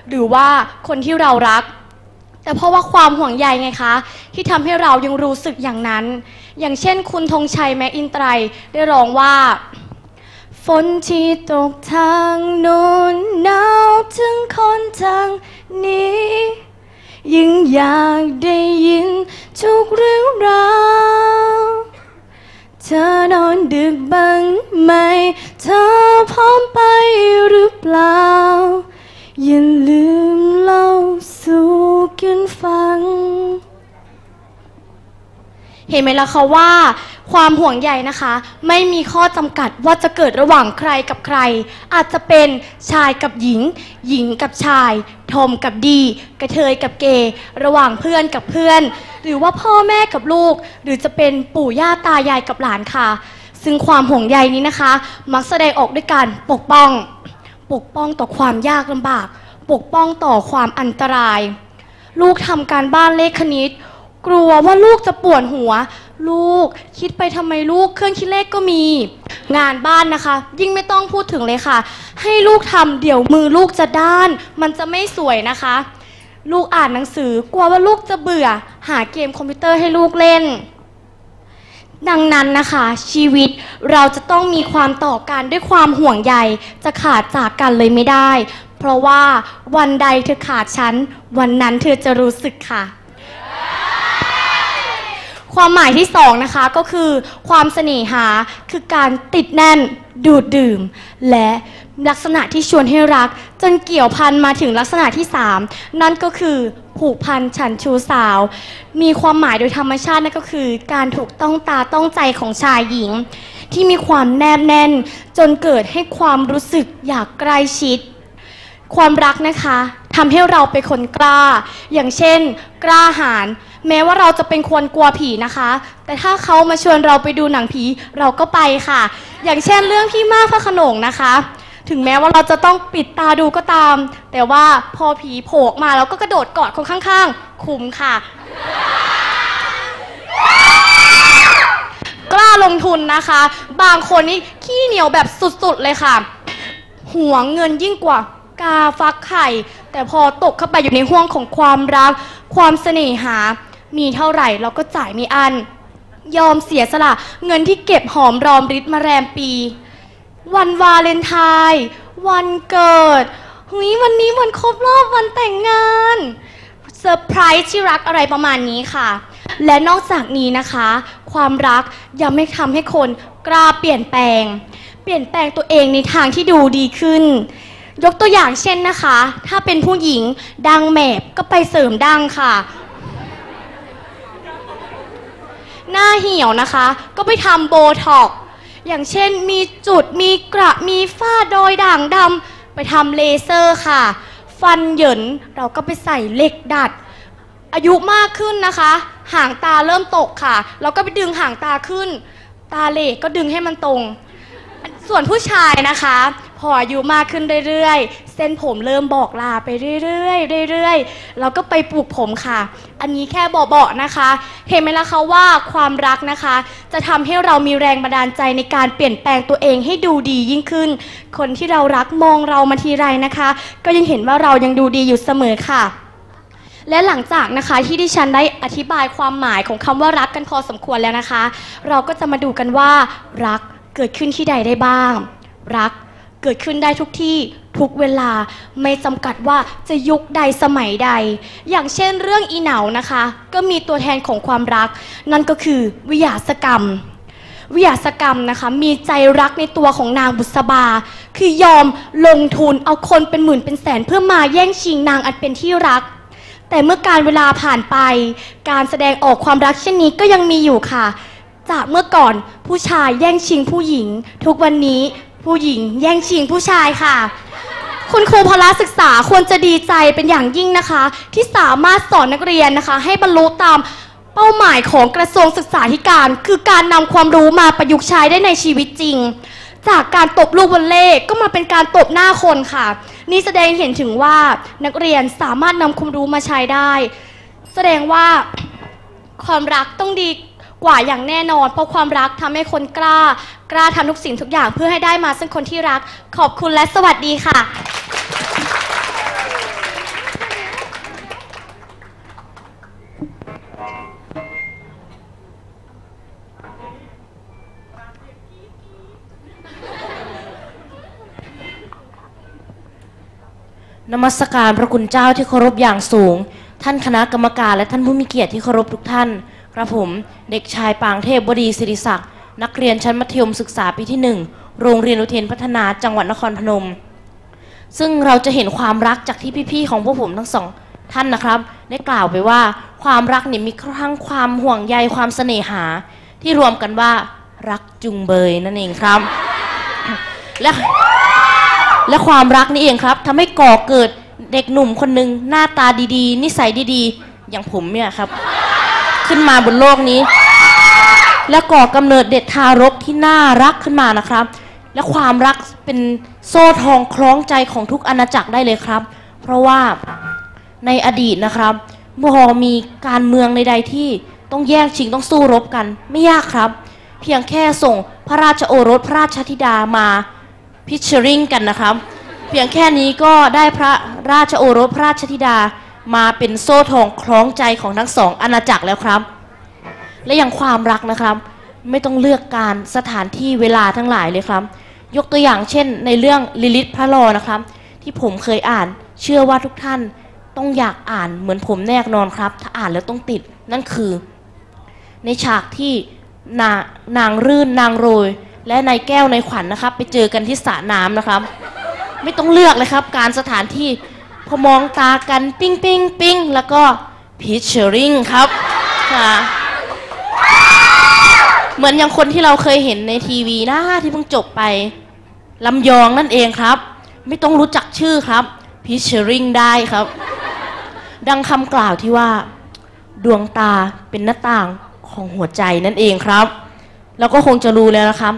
หรือว่าคนที่เรารักแต่เพราะว่าความห่วงใยไงคะที่ทำให้เรายังรู้สึกอย่างนั้นอย่างเช่นคุณธงชัยแม้อินไตรได้ร้องว่าฝนที่ตกทางนู้นหนาวถึงคนทางนี้ยิ่งอยากได้ยินทุกเรื่องราวเธอนอนดึกบ้างไหมเธอพร้อมไปหรือเปล่าอย่าลืมเล่าสู่กันฟังเห็นไหมล่ะคะว่าความห่วงใยนะคะไม่มีข้อจำกัดว่าจะเกิดระหว่างใครกับใครอาจจะเป็นชายกับหญิงหญิงกับชายทอมกับดีกระเทยกับเกย์ระหว่างเพื่อนกับเพื่อนหรือว่าพ่อแม่กับลูกหรือจะเป็นปู่ย่าตายายกับหลานค่ะซึ่งความห่วงใยนี้นะคะมักแสดงออกด้วยการปกป้องต่อความยากลำบากปกป้องต่อความอันตรายลูกทำการบ้านเลขคณิตกลัวว่าลูกจะปวดหัว ลูกคิดไปทำไมลูกเครื่องคิดเลขก็มีงานบ้านนะคะยิ่งไม่ต้องพูดถึงเลยค่ะให้ลูกทำเดี๋ยวมือลูกจะด้านมันจะไม่สวยนะคะลูกอ่านหนังสือกลัวว่าลูกจะเบื่อหาเกมคอมพิวเตอร์ให้ลูกเล่นดังนั้นนะคะชีวิตเราจะต้องมีความต่อกันด้วยความห่วงใยจะขาดจากกันเลยไม่ได้เพราะว่าวันใดเธอขาดฉันวันนั้นเธอจะรู้สึกค่ะความหมายที่สองนะคะก็คือความเสน่หาคือการติดแน่นดูดดื่มและลักษณะที่ชวนให้รักจนเกี่ยวพันมาถึงลักษณะที่3นั่นก็คือผูกพันฉันชูสาวมีความหมายโดยธรรมชาตินั่นก็คือการถูกต้องตาต้องใจของชายหญิงที่มีความแนบแน่นจนเกิดให้ความรู้สึกอยากใกล้ชิดความรักนะคะทำให้เราเป็นคนกล้าอย่างเช่นกล้าหาญแม้ว่าเราจะเป็นคนกลัวผีนะคะแต่ถ้าเขามาชวนเราไปดูหนังผีเราก็ไปค่ะอย่างเช่นเรื่องพี่มากพระโขนงนะคะถึงแม้ว่าเราจะต้องปิดตาดูก็ตามแต่ว่าพอผีโผล่มาเราก็กระโดดกอดคนข้างๆคุ้มค่ะ กล้าลงทุนนะคะบางคนนี่ขี้เหนียวแบบสุดๆเลยค่ะหวงเงินยิ่งกว่ากาฟักไข่แต่พอตกเข้าไปอยู่ในห่วงของความรักความเสน่หามีเท่าไหร่เราก็จ่ายไม่อั้นยอมเสียสละเงินที่เก็บหอมรอมริบมาแรมปีวันวาเลนไทน์วันเกิดวันนี้วันครบรอบวันแต่งงานเซอร์ไพรส์ที่รักอะไรประมาณนี้ค่ะและนอกจากนี้นะคะความรักยังไม่ทำให้คนกล้าเปลี่ยนแปลงตัวเองในทางที่ดูดีขึ้นยกตัวอย่างเช่นนะคะถ้าเป็นผู้หญิงดังแหมบก็ไปเสริมดังค่ะหน้าเหี่ยวนะคะก็ไปทำโบท็อกซ์อย่างเช่นมีจุดมีกระมีฝ้าดอยด่างดำไปทำเลเซอร์ค่ะฟันเหยินเราก็ไปใส่เหล็กดัดอายุมากขึ้นนะคะหางตาเริ่มตกค่ะเราก็ไปดึงหางตาขึ้นตาเหล็กก็ดึงให้มันตรงส่วนผู้ชายนะคะพออายุมากขึ้นเรื่อยๆเส้นผมเริ่มบอกลาไปเรื่อยๆแล้วก็ไปปลูกผมค่ะอันนี้แค่เบาๆนะคะเห็นไหมล่ะคะว่าความรักนะคะจะทำให้เรามีแรงบันดาลใจในการเปลี่ยนแปลงตัวเองให้ดูดียิ่งขึ้นคนที่เรารักมองเรามาทีไรนะคะก็ยังเห็นว่าเรายังดูดีอยู่เสมอค่ะและหลังจากนะคะที่ดิฉันได้อธิบายความหมายของคำว่ารักกันพอสมควรแล้วนะคะเราก็จะมาดูกันว่ารักเกิดขึ้นที่ใดได้บ้างรักเกิดขึ้นได้ทุกที่ทุกเวลาไม่จำกัดว่าจะยุคใดสมัยใดอย่างเช่นเรื่องอีเหนานะคะก็มีตัวแทนของความรักนั่นก็คือวิยาสกรรมวิยาสกรรมนะคะมีใจรักในตัวของนางบุษบาคือยอมลงทุนเอาคนเป็นหมื่นเป็นแสนเพื่อมาแย่งชิงนางอันเป็นที่รักแต่เมื่อการเวลาผ่านไปการแสดงออกความรักเช่นนี้ก็ยังมีอยู่ค่ะจากเมื่อก่อนผู้ชายแย่งชิงผู้หญิงทุกวันนี้ผู้หญิงแย่งชิงผู้ชายค่ะคุณครูพละศึกษาควรจะดีใจเป็นอย่างยิ่งนะคะที่สามารถสอนนักเรียนนะคะให้บรรลุตามเป้าหมายของกระทรวงศึกษาธิการคือการนำความรู้มาประยุกต์ใช้ได้ในชีวิตจริงจากการตบลูกวอลเลย์ก็มาเป็นการตบหน้าคนค่ะนี่แสดงเห็นถึงว่านักเรียนสามารถนำความรู้มาใช้ได้แสดงว่าความรักต้องดีกว่าอย่างแน่นอนเพราะความรักทำให้คนกล้าทำทุกสิ่งทุกอย่างเพื่อให้ได้มาซึ่งคนที่รักขอบคุณและสวัสดีค่ะนมัสการพระคุณเจ้าที่เคารพอย่างสูงท่านคณะกรรมการและท่านผู้มีเกียรติที่เคารพทุกท่านกระผมเด็กชายปางเทพวดีศิริศักดิ์นักเรียนชั้นมัธยมศึกษาปีที่1โรงเรียนอุเทนพัฒนาจังหวัดนครพนมซึ่งเราจะเห็นความรักจากที่พี่ๆของพวกผมทั้งสองท่านนะครับได้กล่าวไปว่าความรักเนี่ยมีทั้งความห่วงใยความเสน่หาที่รวมกันว่ารักจุงเบยนั่นเองครับ และความรักนี่เองครับทำให้ก่อเกิดเด็กหนุ่มคนหนึ่งหน้าตาดีๆนิสัยดีๆอย่างผมเนี่ยครับขึ้นมาบนโลกนี้และก่อกำเนิดเด็กทารกที่น่ารักขึ้นมานะครับและความรักเป็นโซ่ทองคล้องใจของทุกอาณาจักรได้เลยครับเพราะว่าในอดีตนะครับพอมีการเมืองใดๆที่ต ต้องแยกชิงต้องสู้รบกันไม่ยากครับเพียงแค่ส่งพระราชโอรสพระราชธิดามาพิชเชอริงกันนะครับเพียงแค่นี้ก็ได้พระราชโอรสพระราชธิดามาเป็นโซ่ทองคล้องใจของทั้งสองอาณาจักรแล้วครับและอย่างความรักนะครับไม่ต้องเลือกการสถานที่เวลาทั้งหลายเลยครับยกตัวอย่างเช่นในเรื่องลิลิธพระลอนะครับที่ผมเคยอ่านเชื่อว่าทุกท่านต้องอยากอ่านเหมือนผมแน่นอนครับถ้าอ่านแล้วต้องติดนั่นคือในฉากที่นางรื่นนางโรยและนายแก้วในขวัญ นะครับไปเจอกันที่สระน้ำนะครับไม่ต้องเลือกเลยครับการสถานที่พอมองตากันปิ้งปิ้งปิ้งแล้วก็พิชเชอริงครับค่ะเหมือนอย่างคนที่เราเคยเห็นในทีวีนะที่เพิ่งจบไปลำยองนั่นเองครับไม่ต้องรู้จักชื่อครับพิชเชอริงได้ครับดังคำกล่าวที่ว่าดวงตาเป็นหน้าต่างของหัวใจนั่นเองครับเราก็คงจะรู้แล้วนะครับ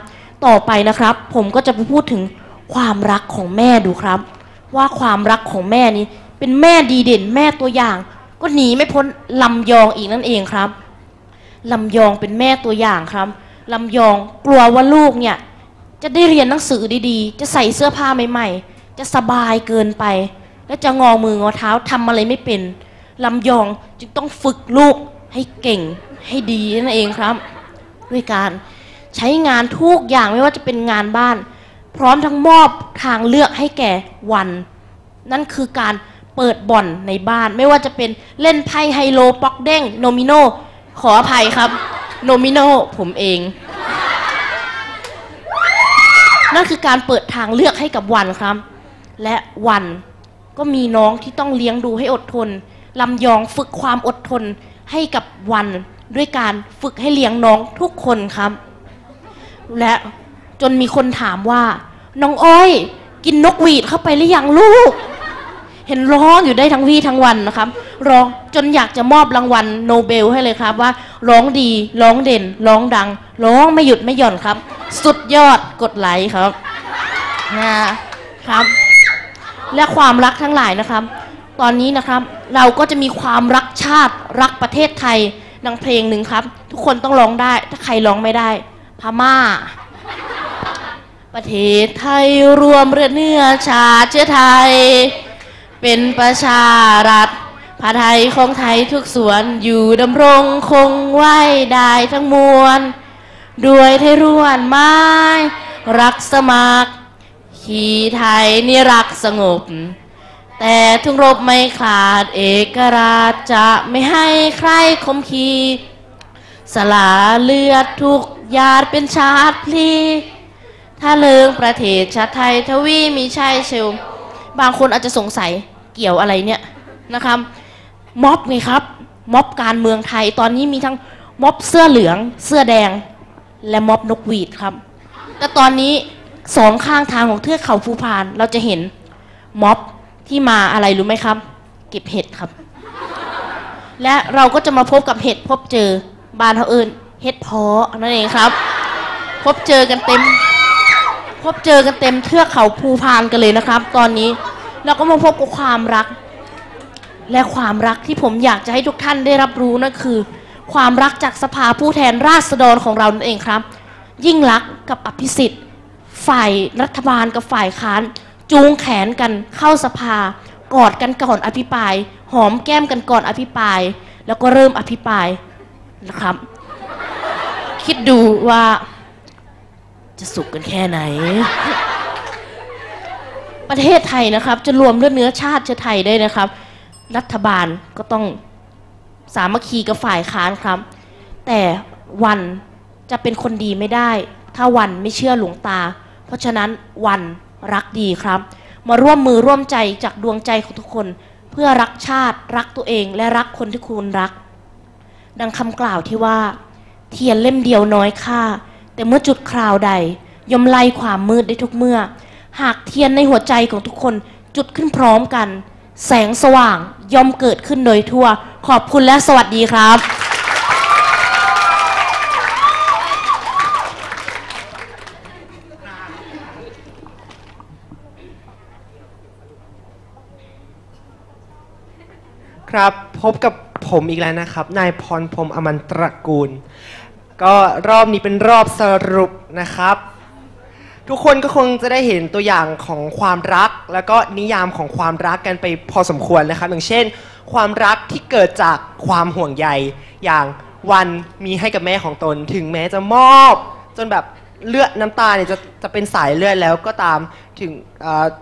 ต่อไปนะครับผมก็จะไปพูดถึงความรักของแม่ดูครับว่าความรักของแม่นี้เป็นแม่ดีเด่นแม่ตัวอย่างก็หนีไม่พ้นลำยองอีกนั่นเองครับลำยองเป็นแม่ตัวอย่างครับลำยองกลัวว่าลูกเนี่ยจะได้เรียนหนังสือดีๆจะใส่เสื้อผ้าใหม่ๆจะสบายเกินไปและจะงอมืองอเท้าทำอะไรไม่เป็นลำยองจึงต้องฝึกลูกให้เก่งให้ดีนั่นเองครับด้วยการใช้งานทุกอย่างไม่ว่าจะเป็นงานบ้านพร้อมทั้งมอบทางเลือกให้แก่วันนั่นคือการเปิดบ่อนในบ้านไม่ว่าจะเป็นเล่นไพ่ไฮโลป๊อกเด้งโนมิโนขออภัยครับโนมิโนผมเองนั่นคือการเปิดทางเลือกให้กับวันครับและวันก็มีน้องที่ต้องเลี้ยงดูให้อดทนลำยองฝึกความอดทนให้กับวันด้วยการฝึกให้เลี้ยงน้องทุกคนครับและจนมีคนถามว่าน้องอ้อยกินนกหวีดเข้าไปหรือยังลูกเห็นร้องอยู่ได้ทั้งวี่ทั้งวันนะครับร้องจนอยากจะมอบรางวัลโนเบลให้เลยครับว่าร้องดีร้องเด่นร้องดังร้องไม่หยุดไม่หย่อนครับสุดยอดกดไลค์ครับนะครับและความรักทั้งหลายนะครับตอนนี้นะครับเราก็จะมีความรักชาติรักประเทศไทยดังเพลงหนึ่งครับทุกคนต้องร้องได้ถ้าใครร้องไม่ได้พม่าประเทศไทยรวมเรือเนื้อชาติเชื้อไทยเป็นประชารัฐภาไทยของไทยทุกส่วนอยู่ดำรงคงไว้ได้ทั้งมวลด้วยไทยร่วนไม้รักสมัครขี่ไทยนี่รักสงบแต่ถึงรบไม่ขาดเอกราชจะไม่ให้ใครคมขีสละเลือดทุกญาติเป็นชาติพลีถ้าเลืองประเทศชาติไทยทวีมีชัยเชลบางคนอาจจะสงสัยเกี่ยวอะไรเนี่ยนะครับม็อบไงครับม็อบการเมืองไทยตอนนี้มีทั้งม็อบเสื้อเหลืองเสื้อแดงและม็อบนกหวีดครับแต่ตอนนี้สองข้างทางของเทือกเขาภูพานเราจะเห็นม็อบที่มาอะไรรู้ไหมครับเก็บเห็ดครับและเราก็จะมาพบกับเห็ดพบเจอบานเฮาเอิญเห็ดเพาะนั่นเองครับพบเจอกันเต็มเทือกเขาภูพานกันเลยนะครับตอนนี้เราก็มาพบกับความรักและความรักที่ผมอยากจะให้ทุกท่านได้รับรู้นั่นคือความรักจากสภาผู้แทนราษฎรของเรานั่นเองครับยิ่งรักกับอภิสิทธิ์ฝ่ายรัฐบาลกับฝ่ายค้านจูงแขนกันเข้าสภากอดกันก่อนอภิปรายหอมแก้มกันก่อนอภิปรายแล้วก็เริ่มอภิปรายนะครับคิดดูว่าจะสุขกันแค่ไหนประเทศไทยนะครับจะรวมเลือดเนื้อชาติเชื้อไทยได้นะครับรัฐบาลก็ต้องสามัคคีกับฝ่ายค้านครับแต่วันจะเป็นคนดีไม่ได้ถ้าวันไม่เชื่อหลวงตาเพราะฉะนั้นวันรักดีครับมาร่วมมือร่วมใจจากดวงใจของทุกคนเพื่อรักชาติรักตัวเองและรักคนที่คุณรักดังคำกล่าวที่ว่าเทียนเล่มเดียวน้อยค่าแต่เมื่อจุดคราวใดย่อมไล่ความมืดได้ทุกเมื่อหากเทียนในหัวใจของทุกคนจุดขึ้นพร้อมกันแสงสว่างย่อมเกิดขึ้นโดยทั่วขอบคุณและสวัสดีครับครับพบกับผ ผมอีกแล้วนะครับนายพรพรหม อมรตระกูลก็รอบนี้เป็นรอบสรุปนะครับทุกคนก็คงจะได้เห็นตัวอย่างของความรักแล้วก็นิยามของความรักกันไปพอสมควรนะครับอย่างเช่นความรักที่เกิดจากความห่วงใยอย่างวันมีให้กับแม่ของตนถึงแม้จะมอบจนแบบเลือดน้ำตาเนี่ยจะเป็นสายเลือดแล้วก็ตามถึง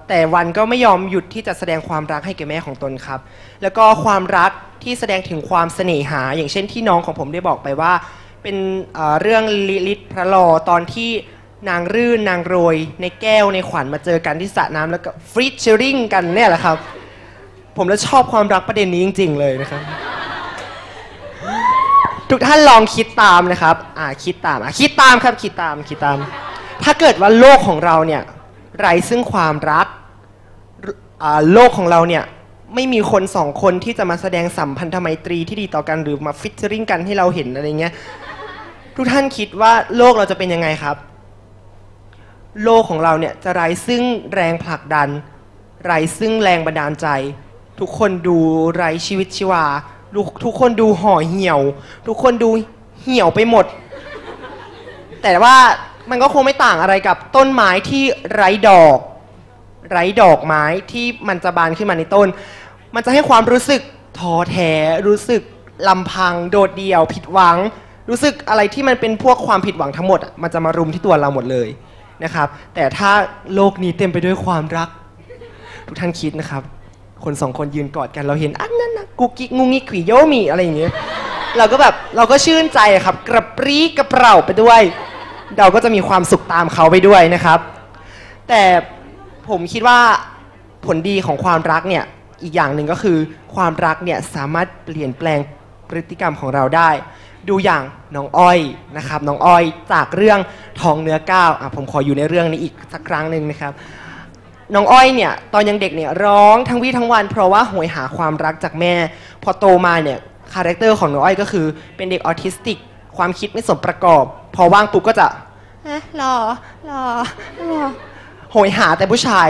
แต่วันก็ไม่ยอมหยุดที่จะแสดงความรักให้แก่แม่ของตนครับแล้วก็ความรักที่แสดงถึงความเสน่หาอย่างเช่นที่น้องของผมได้บอกไปว่าเป็นเรื่องลิลิธพระลอตอนที่นางรื่นนางโรยในแก้วในขวัญมาเจอกันที่สระน้ำแล้วก็ฟรีเชอริงกันเนี่ยแหละครับผมแล้วชอบความรักประเด็นนี้จริงๆเลยนะครับทุกท่านลองคิดตามนะครับคิดตามถ้าเกิดว่าโลกของเราเนี่ยไร้ซึ่งความรักโลกของเราเนี่ยไม่มีคนสองคนที่จะมาแสดงสัมพันธไมตรีที่ดีต่อกันหรือมาฟิชเชอริงกันให้เราเห็นอะไรเงี้ยทุกท่านคิดว่าโลกเราจะเป็นยังไงครับโลกของเราเนี่ยจะไร้ซึ่งแรงผลักดันไร้ซึ่งแรงบันดาลใจทุกคนดูไร้ชีวิตชีวาทุกคนดูห่อเหี่ยวทุกคนดูเหี่ยวไปหมดแต่ว่ามันก็คงไม่ต่างอะไรกับต้นไม้ที่ไร้ดอกไม้ที่มันจะบานขึ้นมาในต้นมันจะให้ความรู้สึกท้อแท้รู้สึกลำพังโดดเดี่ยวผิดหวังรู้สึกอะไรที่มันเป็นพวกความผิดหวังทั้งหมดมันจะมารุมที่ตัวเราหมดเลยนะครับแต่ถ้าโลกนี้เต็มไปด้วยความรักทุกท่านคิดนะครับคนสองคนยืนกอดกันเราเห็นอันนั้นนะกุ๊กกิ๊กงุ้งงิ้งขี่โยมีอะไรอย่างเงี้ยเราก็ชื่นใจครับกระปรี้กระเปร่าไปด้วยเราก็จะมีความสุขตามเขาไปด้วยนะครับแต่ผมคิดว่าผลดีของความรักเนี่ยอีกอย่างหนึ่งก็คือความรักเนี่ยสามารถเปลี่ยนแปลงพฤติกรรมของเราได้ดูอย่างน้องอ้อยนะครับน้องอ้อยจากเรื่องทองเนื้อก้าวผมขออยู่ในเรื่องนี้อีกสักครั้งหนึ่งนะครับน้องอ้อยเนี่ยตอนยังเด็กเนี่ยร้องทั้งวี่ทั้งวันเพราะว่าโหยหาความรักจากแม่พอโตมาเนี่ยคาแรคเตอร์ของน้องอ้อยก็คือเป็นเด็กออทิสติกความคิดไม่สมประกอบพอว่างปุ๊บก็จะรอโหยหาแต่ผู้ชาย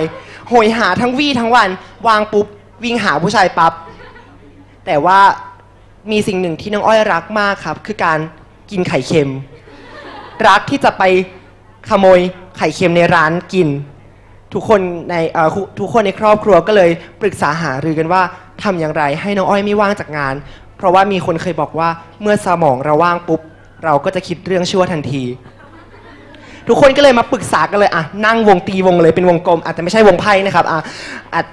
โหยหาทั้งวี่ทั้งวันวางปุ๊บวิ่งหาผู้ชายปั๊บแต่ว่ามีสิ่งหนึ่งที่น้องอ้อยรักมากครับคือการกินไข่เค็มรักที่จะไปขโมยไข่เค็มในร้านกินทุกคนในครอบครัวก็เลยปรึกษาหารือกันว่าทำอย่างไรให้น้องอ้อยไม่ว่างจากงานเพราะว่ามีคนเคยบอกว่าเมื่อสมองเราว่างปุ๊บเราก็จะคิดเรื่องชั่วทันทีทุกคนก็เลยมาปรึกษากันเลยนั่งวงตีวงเลยเป็นวงกลมแต่ไม่ใช่วงไพ่นะครับ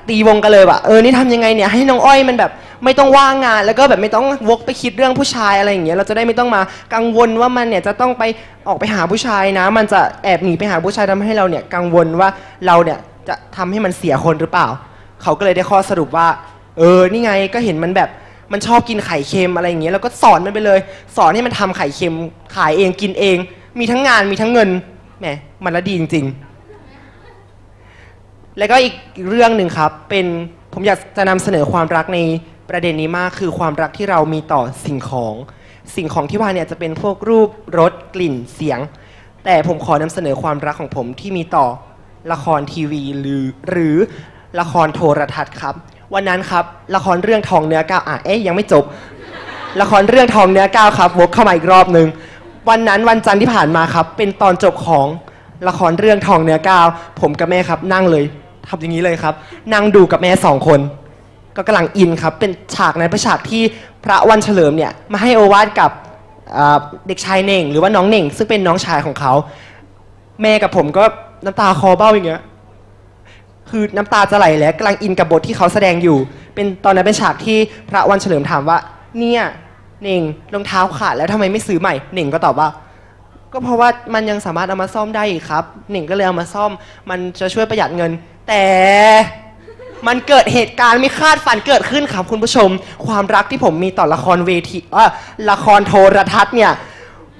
ตีวงกันเลยว่านี่ทำยังไงเนี่ยให้น้องอ้อยมันแบบไม่ต้องว่างงานแล้วก็แบบไม่ต้องวกไปคิดเรื่องผู้ชายอะไรอย่างเงี้ยเราจะได้ไม่ต้องมากังวลว่ามันเนี่ยจะต้องไปออกไปหาผู้ชายนะมันจะแอบหนีไปหาผู้ชายทำให้เราเนี่ยกังวลว่าเราเนี่ยจะทำให้มันเสียคนหรือเปล่าเขาก็เลยได้ข้อสรุปว่านี่ไงก็เห็นมันแบบมันชอบกินไข่เค็มอะไรอย่างเงี้ยเราก็สอนมันไปเลยสอนให้มันทำไข่เค็มขายเองกินเองมีทั้งงานมีทั้งเงินแหมมันละดีจริงๆแล้วก็อีกเรื่องหนึ่งครับเป็นผมอยากจะนำเสนอความรักในประเด็นนี้มากคือความรักที่เรามีต่อสิ่งของที่ว่าเนี่ยจะเป็นพวกรูปรสกลิ่นเสียงแต่ผมขอนำเสนอความรักของผมที่มีต่อละครทีวีหรือละครโทรทัศน์ครับวันนั้นครับละครเรื่องทองเนื้อก้าวยังไม่จบละครเรื่องทองเนื้อก้าวครับวกเข้ามาอีกรอบนึงวันนั้นวันจันทร์ที่ผ่านมาครับเป็นตอนจบของละครเรื่องทองเนื้อก้าวผมกับแม่ครับนั่งเลยทำอย่างนี้เลยครับนั่งดูกับแม่สองคนก็กำลังอินครับเป็นฉากในฉากที่พระวันเฉลิมเนี่ยมาให้โอวาทกับเด็กชายเน่งหรือว่าน้องเน่งซึ่งเป็นน้องชายของเขาแม่กับผมก็น้ำตาคอเบ้าอย่างเงี้ยคือน้ำตาจะไหลแล้วกำลังอินกับบทที่เขาแสดงอยู่เป็นตอนนั้นเป็นฉากที่พระวันเฉลิมถามว่าเนี่ยเน่งรองเท้าขาดแล้วทำไมไม่ซื้อใหม่เน่งก็ตอบว่าก็เพราะว่ามันยังสามารถเอามาซ่อมได้อีกครับเน่งก็เลยเอามาซ่อมมันจะช่วยประหยัดเงินแต่มันเกิดเหตุการณ์ไม่คาดฝันเกิดขึ้นครับคุณผู้ชมความรักที่ผมมีต่อละครเวทีละครโทรทัศน์เนี่ย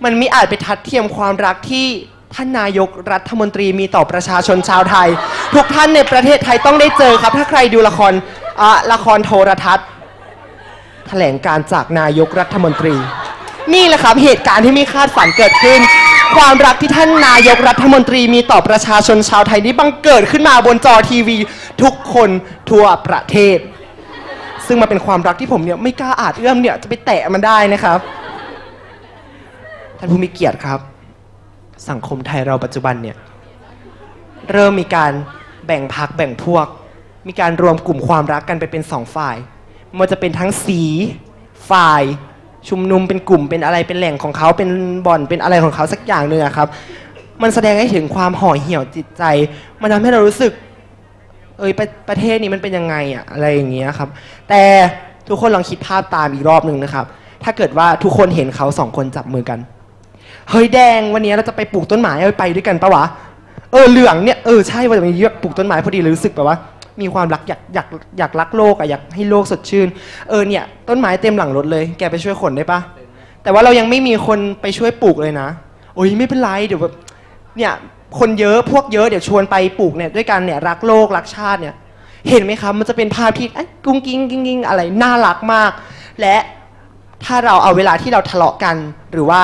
มันไม่อาจไปทัดเทียมความรักที่ท่านนายกรัฐมนตรีมีต่อประชาชนชาวไทยทุกท่านในประเทศไทยต้องได้เจอครับถ้าใครดูละครโทรทัศน์แถลงการจากนายกรัฐมนตรีนี่แหละครับเหตุการณ์ที่ไม่คาดฝันเกิดขึ้นความรักที่ท่านนายกรัฐมนตรีมีต่อประชาชนชาวไทยนี้บังเกิดขึ้นมาบนจอทีวีทุกคนทั่วประเทศ ซึ่งมันเป็นความรักที่ผมเนี่ยไม่กล้าอาจเอื้อมเนี่ยจะไปแตะมันได้นะครับท่านผู้มีเกียรติครับสังคมไทยเราปัจจุบันเนี่ยเริ่มมีการแบ่งพรรคแบ่งพวกมีการรวมกลุ่มความรักกันไปเป็นสองฝ่ายมันจะเป็นทั้งสีฝ่ายชุมนุมเป็นกลุ่มเป็นอะไรเป็นแหล่งของเขาเป็นบ่อนเป็นอะไรของเขาสักอย่างหนึ่งครับมันแสดงให้เห็นความห่อเหี่ยวจิตใจมันทำให้เรารู้สึกประเทศนี้มันเป็นยังไงอะอะไรอย่างเงี้ยครับแต่ทุกคนลองคิดภาพตามอีกรอบหนึ่งนะครับถ้าเกิดว่าทุกคนเห็นเขาสองคนจับมือกันเฮ้ยแดงวันนี้เราจะไปปลูกต้นไม้ไปด้วยกันปะวะเหลืองเนี่ยใช่ว่าจะไปปลูกต้นไม้พอดีรู้สึกแบบว่ามีความรักอยากรักโลกอยากให้โลกสดชื่นเนี่ยต้นไม้เต็มหลังรถเลยแกไปช่วยขนได้ปะแต่ว่าเรายังไม่มีคนไปช่วยปลูกเลยนะโอ้ยไม่เป็นไรเดี๋ยวแบบเนี่ยคนเยอะพวกเยอะเดี๋ยวชวนไปปลูกเนี่ยด้วยกันเนี่ยรักโลกรักชาติเนี่ยเห็นไหมครับมันจะเป็นภาพที่กุ้งกิ้งกิ้งอะไรน่ารักมากและถ้าเราเอาเวลาที่เราทะเลาะกันหรือว่า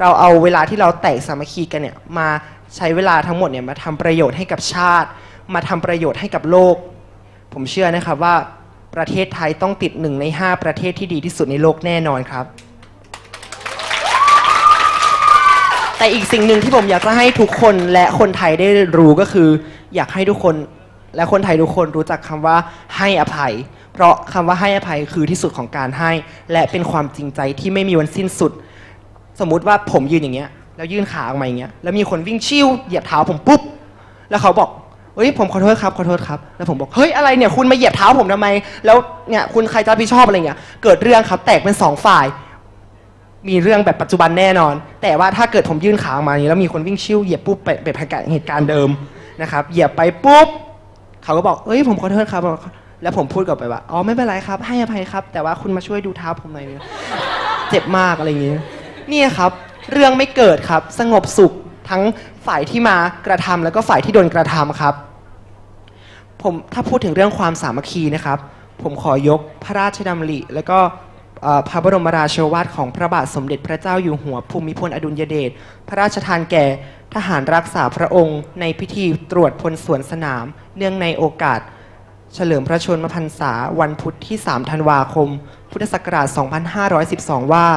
เราเอาเวลาที่เราแตกสามัคคีกันเนี่ยมาใช้เวลาทั้งหมดเนี่ยมาทำประโยชน์ให้กับชาติมาทำประโยชน์ให้กับโลกผมเชื่อนะครับว่าประเทศไทยต้องติด1 ใน 5ประเทศที่ดีที่สุดในโลกแน่นอนครับแต่อีกสิ่งหนึ่งที่ผมอยากจะให้ทุกคนและคนไทยได้รู้ก็คืออยากให้ทุกคนและคนไทยทุกคนรู้จักคำว่าให้อภัยเพราะคำว่าให้อภัยคือที่สุดของการให้และเป็นความจริงใจที่ไม่มีวันสิ้นสุดสมมุติว่าผมยืนอย่างเงี้ยแล้วยื่นขาออกมาอย่างเงี้ยแล้วมีคนวิ่งชิ่วเหยียบเท้าผมปุ๊บแล้วเขาบอกเฮ้ยผมขอโทษครับขอโทษครับแล้วผมบอกเฮ้ยอะไรเนี่ยคุณมาเหยียบเท้าผมทำไมแล้วเนี่ยคุณใครจะรับผิดชอบอะไรเงี้ยเกิดเรื่องครับแตกเป็น2ฝ่ายมีเรื่องแบบปัจจุบันแน่นอนแต่ว่าถ้าเกิดผมยื่นขาออกมาอย่างนี้แล้วมีคนวิ่งชิ่วเหยียบปุ๊บเป็นเหตุการณ์เดิมนะครับเหยียบไปปุ๊บเขาก็บอกเฮ้ยผมขอโทษครับแล้วผมพูดกลับไปว่าอ๋อไม่เป็นไรครับให้อภัยครับแต่ว่าคุณมาช่วยดูเท้าผมหน่อยเจ็บมากอะไรอย่างเงี้ยนี่ครับเรื่องไม่เกิดครับสงบสุขทั้งฝ่ายที่มากระทำแล้วก็ฝ่ายที่โดนกระทำครับผมถ้าพูดถึงเรื่องความสามัคคีนะครับผมขอยกพระราชดำริและก็พระบรมราโชวาทของพระบาทสมเด็จพระเจ้าอยู่หัวภูมิพลอดุลยเดชพระราชทานแก่ทหารรักษาพระองค์ในพิธีตรวจพลสวนสนามเนื่องในโอกาสเฉลิมพระชนมพรรษาวันพุธที่3 ธันวาคมพุทธศักราช2512ว่า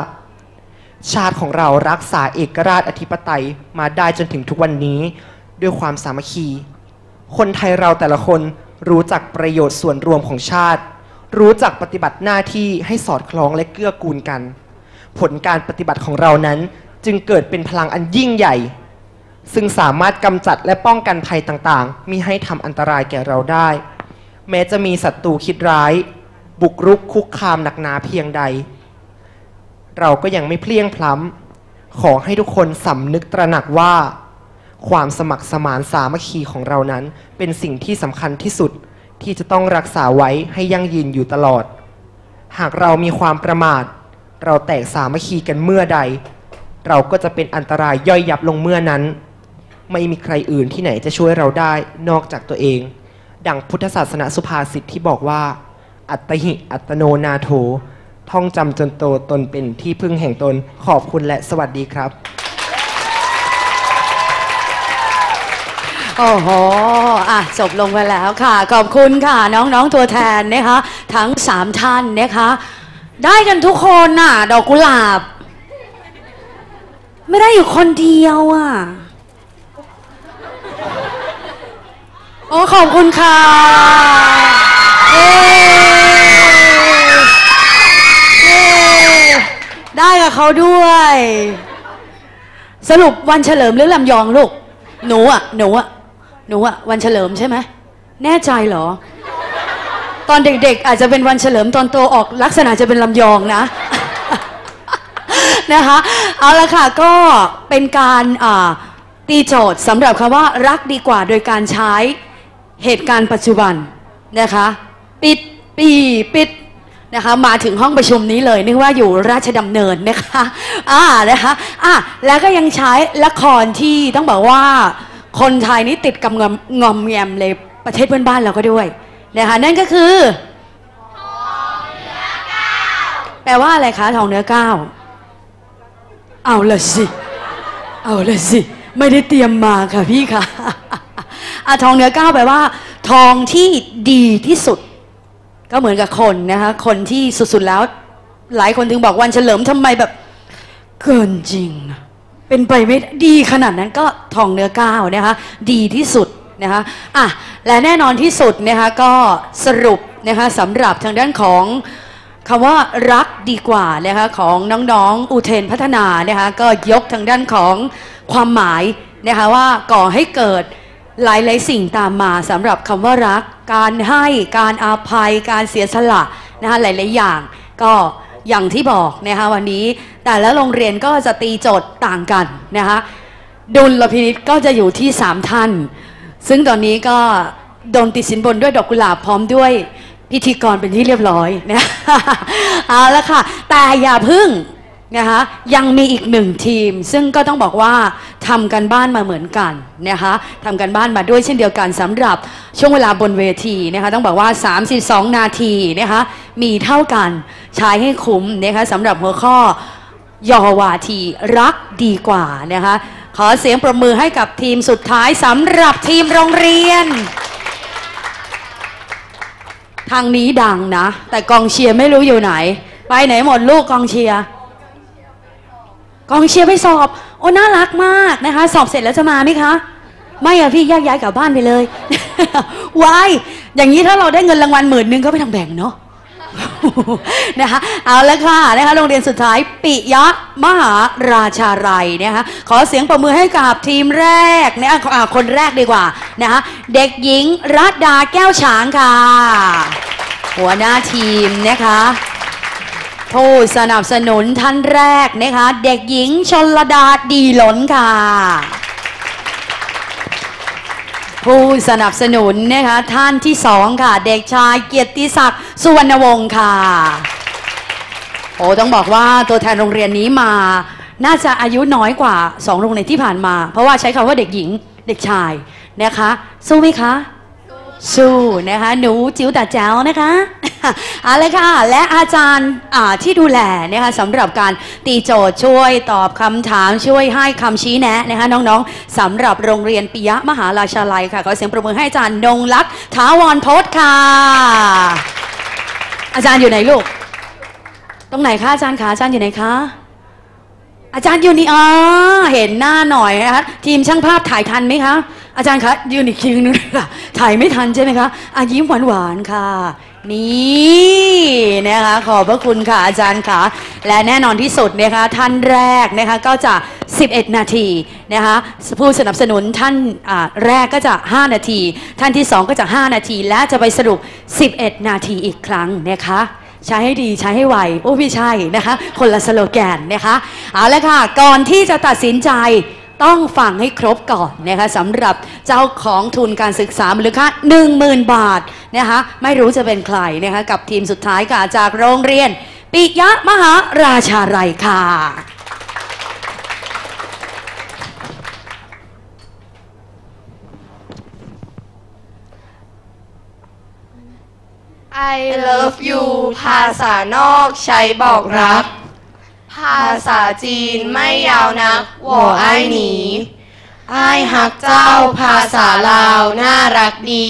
ชาติของเรารักษาเอกราชอธิปไตยมาได้จนถึงทุกวันนี้ด้วยความสามัคคีคนไทยเราแต่ละคนรู้จักประโยชน์ส่วนรวมของชาติรู้จักปฏิบัติหน้าที่ให้สอดคล้องและเกื้อกูลกันผลการปฏิบัติของเรานั้นจึงเกิดเป็นพลังอันยิ่งใหญ่ซึ่งสามารถกำจัดและป้องกันภัยต่างๆมิให้ทำอันตรายแก่เราได้แม้จะมีศัตรูคิดร้ายบุกรุกคุกคามหนักหนาเพียงใดเราก็ยังไม่เพลียงพล้ำขอให้ทุกคนสำนึกตระหนักว่าความสมัครสมานสามัคคีของเรานั้นเป็นสิ่งที่สำคัญที่สุดที่จะต้องรักษาไว้ให้ยั่งยืนอยู่ตลอดหากเรามีความประมาทเราแตกสามัคคีกันเมื่อใดเราก็จะเป็นอันตรายย่อยยับลงเมื่อนั้นไม่มีใครอื่นที่ไหนจะช่วยเราได้นอกจากตัวเองดังพุทธศาสนสุภาษิต ที่บอกว่าอัตหิอัตโนนาโถท่องจำจนโตตนเป็นที่พึ่งแห่งตนขอบคุณและสวัสดีครับโอ้โหจบลงไปแล้วค่ะขอบคุณค่ะน้องๆตัวแทนนะคะทั้ง3ท่านนะคะได้กันทุกคนน่ะดอกกุหลาบไม่ได้อยู่คนเดียวโอ้ขอบคุณค่ะได้กับเขาด้วยสรุปวันเฉลิมหรือลำยองลูกหนูอะวันเฉลิมใช่ไหมแน่ใจเหรอตอนเด็กๆอาจจะเป็นวันเฉลิมตอนโตออกลักษณะจะเป็นลำยองนะ นะคะเอาละค่ะก็เป็นการตีโจทย์สำหรับคำว่ารักดีกว่าโดยการใช้เหตุการณ์ปัจจุบันนะคะปิดนะคะมาถึงห้องประชุมนี้เลยนึกว่าอยู่ราชดำเนินนะคะแล้วก็ยังใช้ละครที่ต้องบอกว่าคนไทยนี่ติดกับงอมแงมเลยประเทศเพื่อนบ้านเราก็ด้วยนะคะนั่นก็คือแปลว่าอะไรคะทองเนื้อก้าวเอาละสิไม่ได้เตรียมมาค่ะพี่ค่ะทองเนื้อก้าวแปลว่าทองที่ดีที่สุด ก็เหมือนกับคนนะคะคนที่สุดๆแล้วหลายคนถึงบอกวันเฉลิมทำไมแบบเกินจริงเป็นไปไม่ดีขนาดนั้นก็ทองเนื้อก้าวนะคะดีที่สุดนะคะอ่ะและแน่นอนที่สุดนะคะก็สรุปนะคะสำหรับทางด้านของคำว่ารักดีกว่านะคะของน้องๆอุเทนพัฒนานะคะก็ยกทางด้านของความหมายนะคะว่าก่อให้เกิดหลายๆสิ่งตามมาสำหรับคำว่ารักการให้การอาภัยการเสียสละนะคะหลายๆอย่างก็อย่างที่บอกนะคะวันนี้แต่ละโรงเรียนก็จะตีโจทย์ต่างกันนะคะดุลพินิจก็จะอยู่ที่3ท่านซึ่งตอนนี้ก็โดนติดสินบนด้วยดอกกุหลาบพร้อมด้วยพิธีกรเป็นที่เรียบร้อยนะเอาละค่ะแต่อย่าพึ่งนะคะยังมีอีกหนึ่งทีมซึ่งก็ต้องบอกว่าทำกันบ้านมาเหมือนกันนะคะทำกันบ้านมาด้วยเช่นเดียวกันสำหรับช่วงเวลาบนเวทีนะคะต้องบอกว่า32นาทีนะคะมีเท่ากันใช้ให้คุ้มนะคะสำหรับหัวข้อยอวาทีรักดีกว่านะคะขอเสียงปรบมือให้กับทีมสุดท้ายสำหรับทีมโรงเรียนทางนี้ดังนะแต่กองเชียร์ไม่รู้อยู่ไหนไปไหนหมดลูกกองเชียร์ไปสอบโอ้น่ารักมากนะคะสอบเสร็จแล้วจะมาไหมคะไม่อะพี่แยกย้ายกลับบ้านไปเลยวายอย่างนี้ถ้าเราได้เงินรางวัล10,000ก็ไปทำแบ่งเนาะนะคะเอาละค่ะนะคะโรงเรียนสุดท้ายปิยะมหาราชาลัยนะคะขอเสียงปรบมือให้กับทีมแรกนะคะคนแรกดีกว่านะคะเด็กหญิงรัตดาแก้วฉางค่ะหัวหน้าทีมนะคะผู้สนับสนุนท่านแรกนะคะเด็กหญิงชลดาดีหล่นค่ะผู้สนับสนุนนะคะท่านที่2ค่ะเด็กชายเกียรติศักดิ์สุวรรณวงศ์ค่ะโอ้ต้องบอกว่าตัวแทนโรงเรียนนี้มาน่าจะอายุน้อยกว่า2โรงเรียนที่ผ่านมาเพราะว่าใช้คำว่าเด็กหญิงเด็กชายนะคะสู้ไหมคะสู้นะคะหนูจิ๋วตาแจ๋วนะคะอะไรค่ะและอาจารย์ที่ดูแลนะคะสำหรับการตีโจทย์ช่วยตอบคำถามช่วยให้คำชี้แนะนะคะน้องๆสำหรับโรงเรียนปิยะมหาราชาลัยค่ะขอเสียงปรบมือให้อาจารย์นงลักษณ์ถาวรพจน์ค่ะอาจารย์อยู่ไหนลูกตรงไหนคะอาจารย์คะอาจารย์อยู่ไหนคะอาจารย์อยู่นี่อ๋อเห็นหน้าหน่อยนะคะทีมช่างภาพถ่ายทันไหมคะอาจารย์คะยืนอีกทีนึงค่ะถ่ายไม่ทันใช่ไหมคะยิ้มหวานๆค่ะนี่นะคะขอบพระคุณค่ะอาจารย์ค่ะและแน่นอนที่สุดนะคะท่านแรกนะคะก็จะ11นาทีนะคะผู้สนับสนุนท่านแรกก็จะ5นาทีท่านที่2ก็จะ5นาทีและจะไปสรุป11นาทีอีกครั้งนะคะใช้ให้ดีใช้ให้ไวโอ้ไม่ใช่นะคะคนละสโลแกนนะคะเอาละค่ะก่อนที่จะตัดสินใจต้องฟังให้ครบก่อนนะคะสำหรับเจ้าของทุนการศึกษามูลค่า 10,000 บาทนะคะไม่รู้จะเป็นใครนะคะกับทีมสุดท้ายค่ะจากโรงเรียนปิยะมหาราชาลัยค่ะI love you ภาษานอกใช้บอกรักภาษาจีนไม่ยาวนักวอไอหนีไอหักเจ้าภาษาลาวน่ารักดี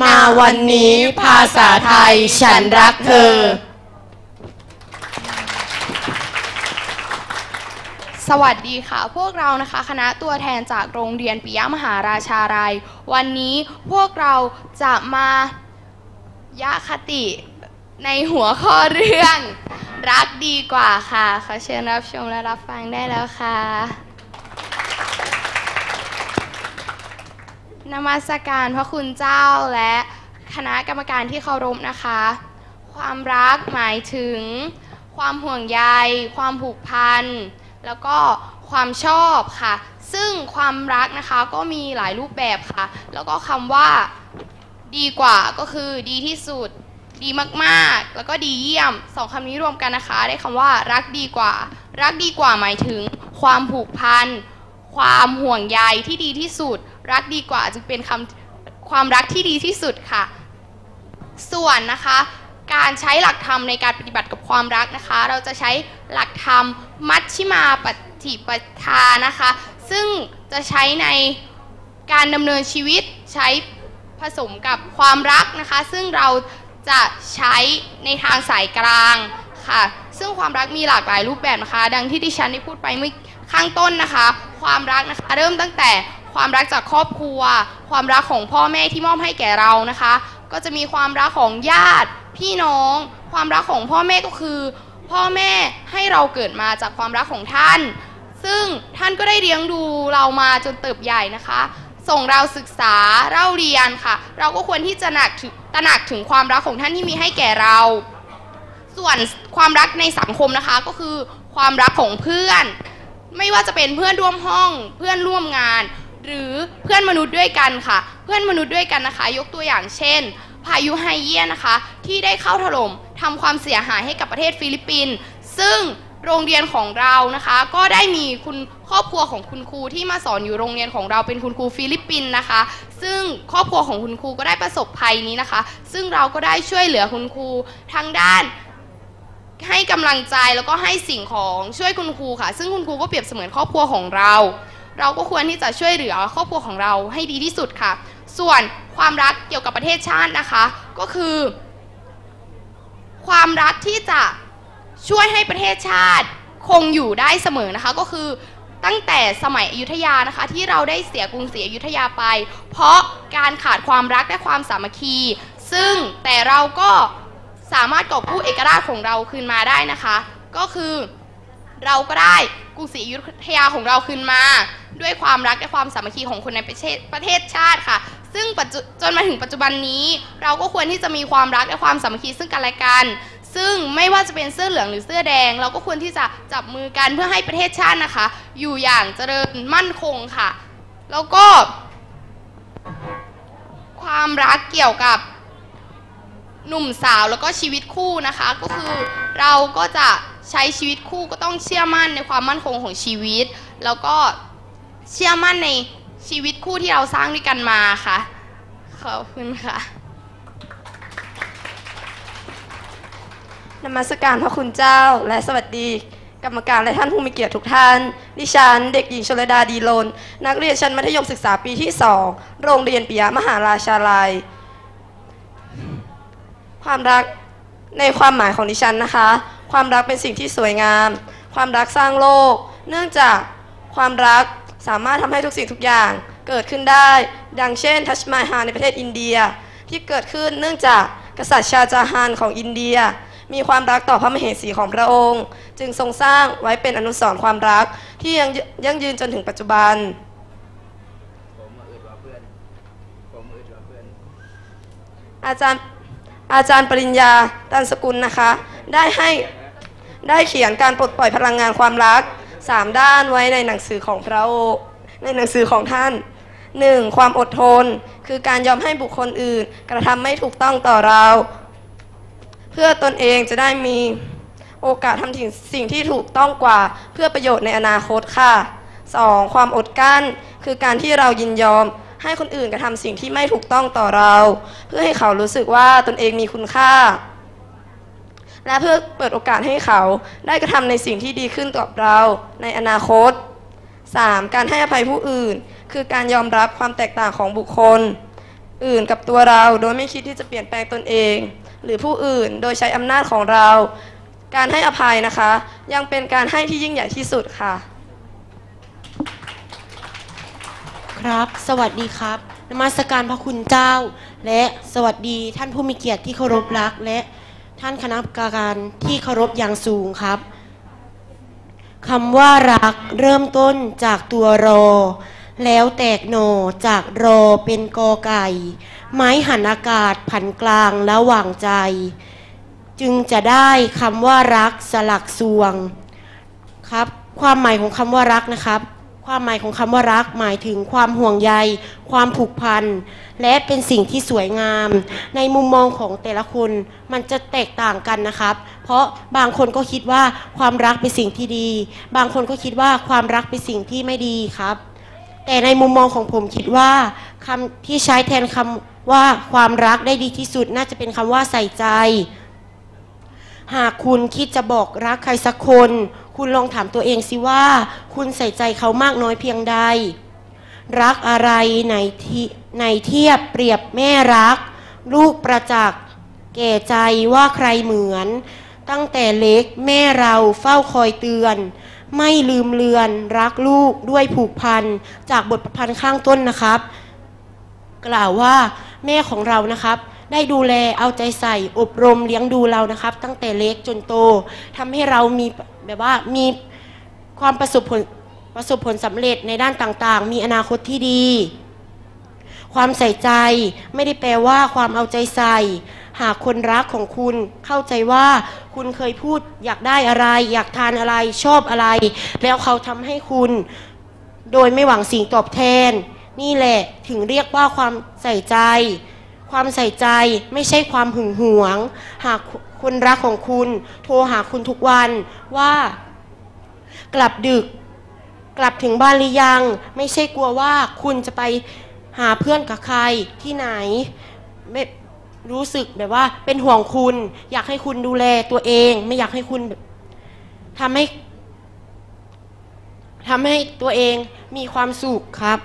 มาวันนี้ภาษาไทยฉันรักเธอสวัสดีค่ะพวกเรานะคะคณะตัวแทนจากโรงเรียนปิยะมหาราชาลัยวันนี้พวกเราจะมายะคติในหัวข้อเรื่องรักดีกว่าค่ะขอเชิญรับชมและรับฟังได้แล้วค่ะนมัสการพระคุณเจ้าและคณะกรรมการที่เคารพนะคะความรักหมายถึงความห่วงใยความผูกพันแล้วก็ความชอบค่ะซึ่งความรักนะคะก็มีหลายรูปแบบค่ะแล้วก็คำว่าดีกว่าก็คือดีที่สุดดีมากๆแล้วก็ดีเยี่ยมสองคำนี้รวมกันนะคะได้คำว่ารักดีกว่าหมายถึงความผูกพันความห่วงใยที่ดีที่สุดรักดีกว่าจึงเป็นความรักที่ดีที่สุดค่ะส่วนนะคะการใช้หลักธรรมในการปฏิบัติกับความรักนะคะเราจะใช้หลักธรรมมัชฌิมาปฏิปทานะคะซึ่งจะใช้ในการดำเนินชีวิตใช้ผสมกับความรักนะคะซึ่งเรา จะใช้ในทางสายกลางค่ะซึ่งความรักมีหลากหลายรูปแบบนะคะดังที่ดิฉันได้พูดไปเมื่อข้างต้นนะคะความรักนะคะเริ่มตั้งแต่ความรักจากครอบครัวความรักของพ่อแม่ที่มอบให้แก่เรานะคะก็จะมีความรักของญาติพี่น้องความรักของพ่อแม่ก็คือพ่อแม่ให้เราเกิดมาจากความรักของท่านซึ่งท่านก็ได้เลี้ยงดูเรามาจนเติบใหญ่นะคะส่งเราศึกษาเล่าเรียนค่ะเราก็ควรที่จะตระหนักถึงความรักของท่านที่มีให้แก่เราส่วนความรักในสังคมนะคะก็คือความรักของเพื่อนไม่ว่าจะเป็นเพื่อนร่วมห้องเพื่อนร่วมงานหรือเพื่อนมนุษย์ด้วยกันค่ะเพื่อนมนุษย์ด้วยกันนะคะยกตัวอย่างเช่นพายุไฮเยียนะคะที่ได้เข้าถล่มทำความเสียหายให้กับประเทศฟิลิปปินส์ซึ่งโรงเรียนของเรานะคะก็ได้มีคุณครอบครัวของคุณครูที่มาสอนอยู่โรงเรียนของเราเป็นคุณครูฟิลิปปินส์นะคะซึ่งครอบครัวของคุณครูก็ได้ประสบภัยนี้นะคะซึ่งเราก็ได้ช่วยเหลือคุณครูทางด้านให้กำลังใจแล้วก็ให้สิ่งของช่วยคุณครูค่ะซึ่งคุณครูก็เปรียบเสมือนครอบครัวของเราเราก็ควรที่จะช่วยเหลือครอบครัวของเราให้ดีที่สุดค่ะส่วนความรักเกี่ยวกับประเทศชาตินะคะก็คือความรักที่จะช่วยให้ประเทศชาติคงอยู่ได้เสมอนะคะก็คือตั้งแต่สมัยอยุธยานะคะที่เราได้เสียกรุงศรีอยุธยาไปเพราะการขาดความรักและความสามัคคีซึ่งแต่เราก็สามารถกอบกู้เอกราชของเราคืนมาได้นะคะก็คือเราก็ได้กรุงศรีอยุธยาของเราคืนมาด้วยความรักและความสามัคคีของคนในประเทศชาติค่ะซึ่งจนมาถึงปัจจุบันนี้เราก็ควรที่จะมีความรักและความสามัคคีซึ่งกันและกันซึ่งไม่ว่าจะเป็นเสื้อเหลืองหรือเสื้อแดงเราก็ควรที่จะจับมือกันเพื่อให้ประเทศชาตินะคะอยู่อย่างเจริญมั่นคงค่ะแล้วก็ความรักเกี่ยวกับหนุ่มสาวแล้วก็ชีวิตคู่นะคะก็คือเราก็จะใช้ชีวิตคู่ก็ต้องเชื่อมั่นในความมั่นคงของชีวิตแล้วก็เชื่อมั่นในชีวิตคู่ที่เราสร้างด้วยกันมาค่ะขอบคุณค่ะนมัสการพระคุณเจ้าและสวัสดีกรรมการและท่านผู้มีเกียรติทุกท่านดิฉันเด็กหญิงชลดาดีโลนนักเรียนชั้นมัธยมศึกษาปีที่2โรงเรียนปิยมหาราชาลัยความรักในความหมายของดิฉันนะคะความรักเป็นสิ่งที่สวยงามความรักสร้างโลกเนื่องจากความรักสามารถทำให้ทุกสิ่งทุกอย่างเกิดขึ้นได้ดังเช่นทัชมาฮาลในประเทศอินเดียที่เกิดขึ้นเนื่องจากกษัตริย์ชาจาฮานของอินเดียมีความรักต่อพระมเหสีของพระองค์จึงทรงสร้างไว้เป็นอนุสรณ์ความรักที่ยังยืนจนถึงปัจจุบันอาจารย์ปริญญาตันสกุลนะคะได้เขียนการปลดปล่อยพลังงานความรัก3ด้านไว้ในหนังสือของพระองค์ในหนังสือของท่าน 1. ความอดทนคือการยอมให้บุคคลอื่นกระทำไม่ถูกต้องต่อเราเพื่อตนเองจะได้มีโอกาสทำถึงสิ่งที่ถูกต้องกว่าเพื่อประโยชน์ในอนาคตค่ะ 2. ความอดกลั้นคือการที่เรายินยอมให้คนอื่นกระทำสิ่งที่ไม่ถูกต้องต่อเราเพื่อให้เขารู้สึกว่าตนเองมีคุณค่าและเพื่อเปิดโอกาสให้เขาได้กระทำในสิ่งที่ดีขึ้นต่อเราในอนาคต 3. การให้อภัยผู้อื่นคือการยอมรับความแตกต่างของบุคคลอื่นกับตัวเราโดยไม่คิดที่จะเปลี่ยนแปลงตนเองหรือผู้อื่นโดยใช้อำนาจของเราการให้อภัยนะคะยังเป็นการให้ที่ยิ่งใหญ่ที่สุดค่ะครับสวัสดีครับนมัสการพระคุณเจ้าและสวัสดีท่านผู้มีเกียรติที่เคารพรักและท่านคณะกรรมการที่เคารพอย่างสูงครับคำว่ารักเริ่มต้นจากตัวรอแล้วแตกหน่อจากรอเป็นกอไก่ไม้หันอากาศผันกลางระหว่างใจจึงจะได้คำว่ารักสลักสวงครับความหมายของคำว่ารักนะครับความหมายของคำว่ารักหมายถึงความห่วงใยความผูกพันและเป็นสิ่งที่สวยงามในมุมมองของแต่ละคนมันจะแตกต่างกันนะครับเพราะบางคนก็คิดว่าความรักเป็นสิ่งที่ดีบางคนก็คิดว่าความรักเป็นสิ่งที่ไม่ดีครับแต่ในมุมมองของผมคิดว่าคำที่ใช้แทนคำว่าความรักได้ดีที่สุดน่าจะเป็นคำว่าใส่ใจหากคุณคิดจะบอกรักใครสักคนคุณลองถามตัวเองสิว่าคุณใส่ใจเขามากน้อยเพียงใดรักอะไรในเทียบเปรียบแม่รักลูกประจักษ์ แก่ใจว่าใครเหมือนตั้งแต่เล็กแม่เราเฝ้าคอยเตือนไม่ลืมเลือนรักลูกด้วยผูกพันจากบทประพันธ์ข้างต้นนะครับกล่าวว่าแม่ของเรานะครับได้ดูแลเอาใจใส่อบรมเลี้ยงดูเรานะครับตั้งแต่เล็กจนโตทำให้เรามีแบบว่ามีความประสบผลสำเร็จในด้านต่างๆมีอนาคตที่ดีความใส่ใจไม่ได้แปลว่าความเอาใจใส่หากคนรักของคุณเข้าใจว่าคุณเคยพูดอยากได้อะไรอยากทานอะไรชอบอะไรแล้วเขาทำให้คุณโดยไม่หวังสิ่งตอบแทนนี่แหละถึงเรียกว่าความใส่ใจความใส่ใจไม่ใช่ความหึงหวงหากคนรักของคุณโทรหาคุณทุกวันว่ากลับดึกกลับถึงบ้านหรือยังไม่ใช่กลัวว่าคุณจะไปหาเพื่อนกับใครที่ไหนไม่รู้สึกแบบว่าเป็นห่วงคุณอยากให้คุณดูแลตัวเองไม่อยากให้คุณทำให้ตัวเองมีความสุขครับ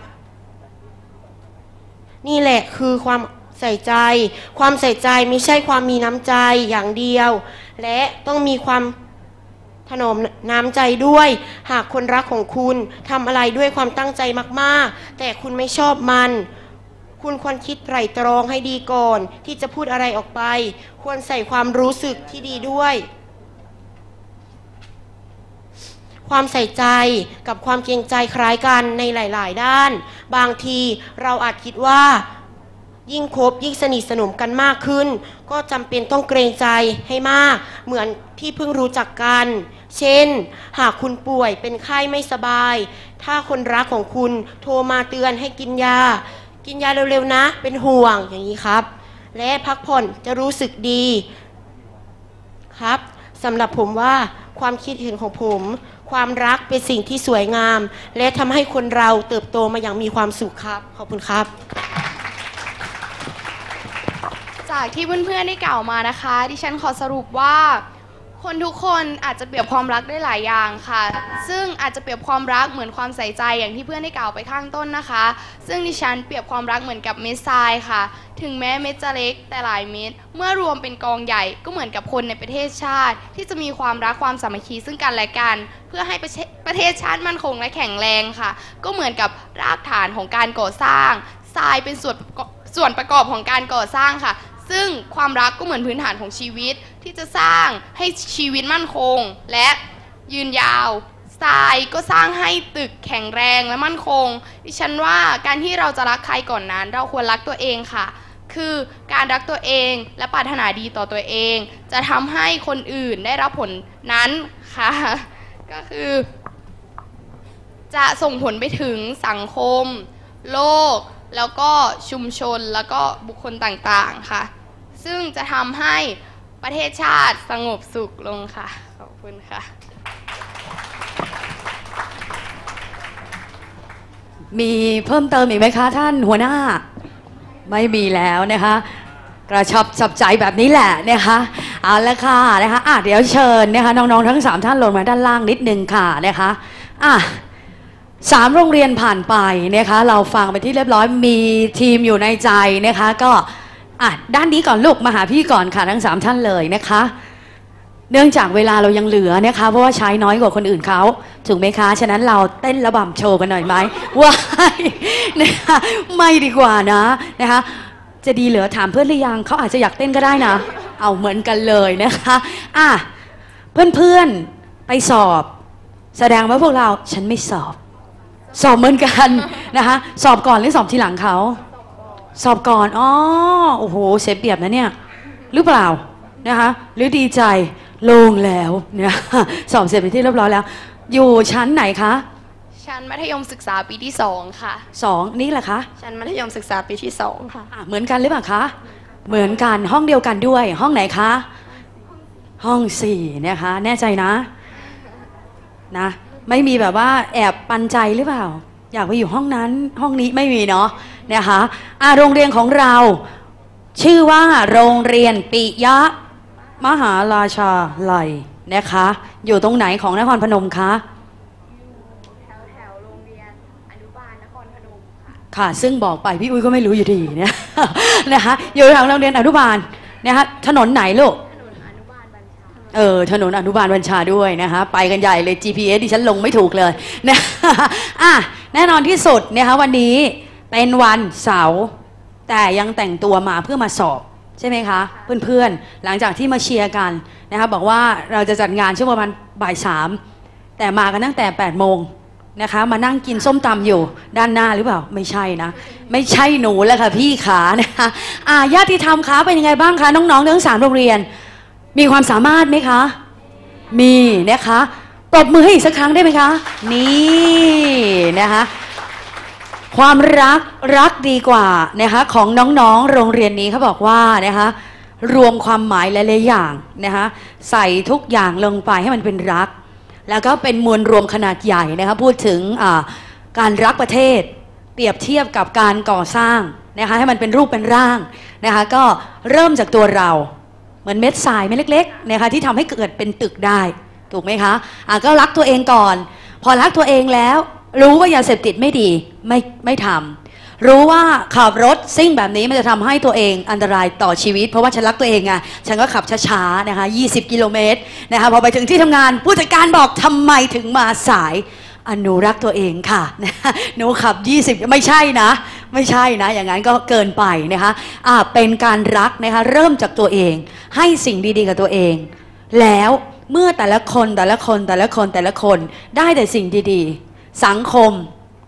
นี่แหละคือความใส่ใจความใส่ใจไม่ใช่ความมีน้ำใจอย่างเดียวและต้องมีความถนอมน้ำใจด้วยหากคนรักของคุณทำอะไรด้วยความตั้งใจมากๆแต่คุณไม่ชอบมันคุณควรคิดไตร่ตรองให้ดีก่อนที่จะพูดอะไรออกไปควรใส่ความรู้สึกที่ดีด้วยความใส่ใจกับความเกรงใจคล้ายกันในหลายๆด้านบางทีเราอาจคิดว่ายิ่งคบยิ่งสนิทสนมกันมากขึ้นก็จำเป็นต้องเกรงใจให้มากเหมือนที่เพิ่งรู้จักกันเช่นหากคุณป่วยเป็นไข้ไม่สบายถ้าคนรักของคุณโทรมาเตือนให้กินยาเร็วๆนะเป็นห่วงอย่างนี้ครับและพักผ่อนจะรู้สึกดีครับสำหรับผมว่าความคิดเห็นของผมความรักเป็นสิ่งที่สวยงามและทำให้คนเราเติบโตมาอย่างมีความสุขครับขอบคุณครับจากที่เพื่อนๆได้กล่าวมานะคะดิฉันขอสรุปว่าคนทุกคนอาจจะเปรียบความรักได้หลายอย่างค่ะซึ่งอาจจะเปรียบความรักเหมือนความใส่ใจอย่างที่เพื่อนได้กล่าวไปข้างต้นนะคะซึ่งดิฉันเปรียบความรักเหมือนกับเม็ดทรายค่ะถึงแม้เม็ดจะเล็กแต่หลายเม็ดเมื่อรวมเป็นกองใหญ่ก็เหมือนกับคนในประเทศชาติที่จะมีความรักความสามัคคีซึ่งกันและกันเพื่อให้ประเทศชาติมั่นคงและแข็งแรงค่ะก็เหมือนกับรากฐานของการก่อสร้างทรายเป็นส่วนประกอบของการก่อสร้างค่ะซึ่งความรักก็เหมือนพื้นฐานของชีวิตที่จะสร้างให้ชีวิตมั่นคงและยืนยาวทรายก็สร้างให้ตึกแข็งแรงและมั่นคงดิฉันว่าการที่เราจะรักใครก่อนนั้นเราควรรักตัวเองค่ะคือการรักตัวเองและปรารถนาดีต่อตัวเองจะทำให้คนอื่นได้รับผลนั้นค่ะก็คือจะส่งผลไปถึงสังคมโลกแล้วก็ชุมชนแล้วก็บุคคลต่างๆค่ะซึ่งจะทำให้ประเทศชาติสงบสุขลงค่ะขอบคุณค่ะมีเพิ่มเติมอีกไหมคะท่านหัวหน้าไม่มีแล้วนะคะกระชับจับใจแบบนี้แหละนะคะเอาละค่ะนะคะเดี๋ยวเชิญนะคะน้องๆทั้ง3ท่านลงมาด้านล่างนิดนึงค่ะนะคะ3โรงเรียนผ่านไปนะคะเราฟังไปที่เรียบร้อยมีทีมอยู่ในใจนะคะก็ด้านนี้ก่อนลูกมาหาพี่ก่อนค่ะทั้ง3ท่านเลยนะคะเนื่องจากเวลาเรายังเหลือนะคะเพราะว่าใช้น้อยกว่าคนอื่นเขาถูกไหมคะฉะนั้นเราเต้นระบำโชว์กันหน่อยไหมว้ายนะคะไม่ดีกว่านะนะคะจะดีเหลือถามเพื่อนหรือยังเขาอาจจะอยากเต้นก็ได้นะเอาเหมือนกันเลยนะคะเพื่อนๆไปสอบแสดงว่าพวกเราฉันไม่สอบเหมือนกันนะคะสอบก่อนหรือสอบทีหลังเขาสอบก่อนอ๋อโอ้โหเสียเปรียบนะเนี่ยหรือเปล่านะคะหรือดีใจโล่งแล้วเนี่ยสอบเสร็จไปที่เรียบร้อยแล้วอยู่ชั้นไหนคะชั้นมัธยมศึกษาปีที่2ค่ะ2นี่แหละคะชั้นมัธยมศึกษาปีที่2ค่ะเหมือนกันหรือเปล่าคะเหมือนกันห้องเดียวกันด้วยห้องไหนคะห้อง4นะคะแน่ใจนะไม่มีแบบว่าแอบปันใจหรือเปล่าอยากไปอยู่ห้องนั้นห้องนี้ไม่มีเนาะนะคะโรงเรียนของเราชื่อว่าโรงเรียนปิยะมหาราชาลัยนะคะอยู่ตรงไหนของนครพนมคะอยู่แถวๆโรงเรียนอนุบาลนครพนมค่ะซึ่งบอกไปพี่อุ้ยก็ไม่รู้อยู่ดีเนี่ยนะคะอยู่แถวโรงเรียนอนุบาล นะคะถนนไหนลูกถนนอนุบาลบัญชาด้วยนะคะไปกันใหญ่เลย GPS ดิฉันลงไม่ถูกเลยนะแน่นอนที่สุดนะคะวันนี้เป็นวันเสาร์แต่ยังแต่งตัวมาเพื่อมาสอบใช่ไหมคะเพื่อนๆหลังจากที่มาเชียร์กันนะคะบอกว่าเราจะจัดงานช่วงประมาณบ่ายสามแต่มากันตั้งแต่8โมงนะคะมานั่งกินส้มตำอยู่ด้านหน้าหรือเปล่าไม่ใช่นะไม่ใช่หนูแล้วค่ะพี่ขานะคะญาติธรรมคะเป็นยังไงบ้างคะน้องๆทั้ง3โรงเรียนมีความสามารถไหมคะมีนะคะปรบมือให้อีกสักครั้งได้ไหมคะนี่นะคะความรักดีกว่านะคะของน้องๆโรงเรียนนี้เขาบอกว่านะคะรวมความหมายหลายๆอย่างนะคะใส่ทุกอย่างลงไปให้มันเป็นรักแล้วก็เป็นมวลรวมขนาดใหญ่นะคะพูดถึงการรักประเทศเปรียบเทียบกับการก่อสร้างนะคะให้มันเป็นรูปเป็นร่างนะคะก็เริ่มจากตัวเราเหมือนเม็ดทรายเม็ดเล็กๆนะคะที่ทำให้เกิดเป็นตึกได้ถูกไหมคะก็รักตัวเองก่อนพอรักตัวเองแล้วรู้ว่ายาเสพติดไม่ดีไม่ทำรู้ว่าขับรถซิ่งแบบนี้มันจะทำให้ตัวเองอันตรายต่อชีวิตเพราะว่าฉันรักตัวเองไงฉันก็ขับช้าๆนะคะ20กิโลเมตรนะคะพอไปถึงที่ทำงานผู้จัดการบอกทำไมถึงมาสายหนูรักตัวเองค่ะหนูขับ20ไม่ใช่นะอย่างนั้นก็เกินไปนะคะเป็นการรักนะคะเริ่มจากตัวเองให้สิ่งดีๆกับตัวเองแล้วเมื่อแต่ละคนได้แต่สิ่งดีๆสังคม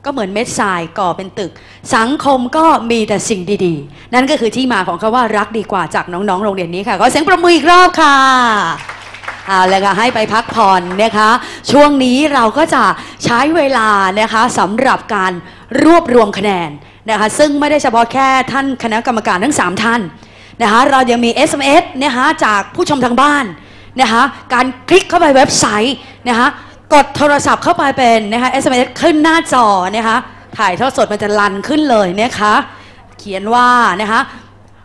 ก็เหมือนเม็ดทรายก่อเป็นตึกสังคมก็มีแต่สิ่งดีๆนั่นก็คือที่มาของคำว่ารักดีกว่าจากน้องๆโรงเรียนนี้ค่ะขอเสียงปรบมืออีกรอบค่ะแล้วก็ให้ไปพักผ่อนนะคะช่วงนี้เราก็จะใช้เวลานะคะสำหรับการรวบรวมคะแนนนะคะซึ่งไม่ได้เฉพาะแค่ท่านคณะกรรมการทั้ง3ท่านนะคะเรายังมี SMS นะคะจากผู้ชมทางบ้านนะคะการคลิกเข้าไปเว็บไซต์นะคะกดโทรศัพท์เข้าไปเป็นนะคะ SMS ขึ้นหน้าจอนะคะถ่ายทอดสดมันจะลันขึ้นเลยนะคะเขียนว่านะคะ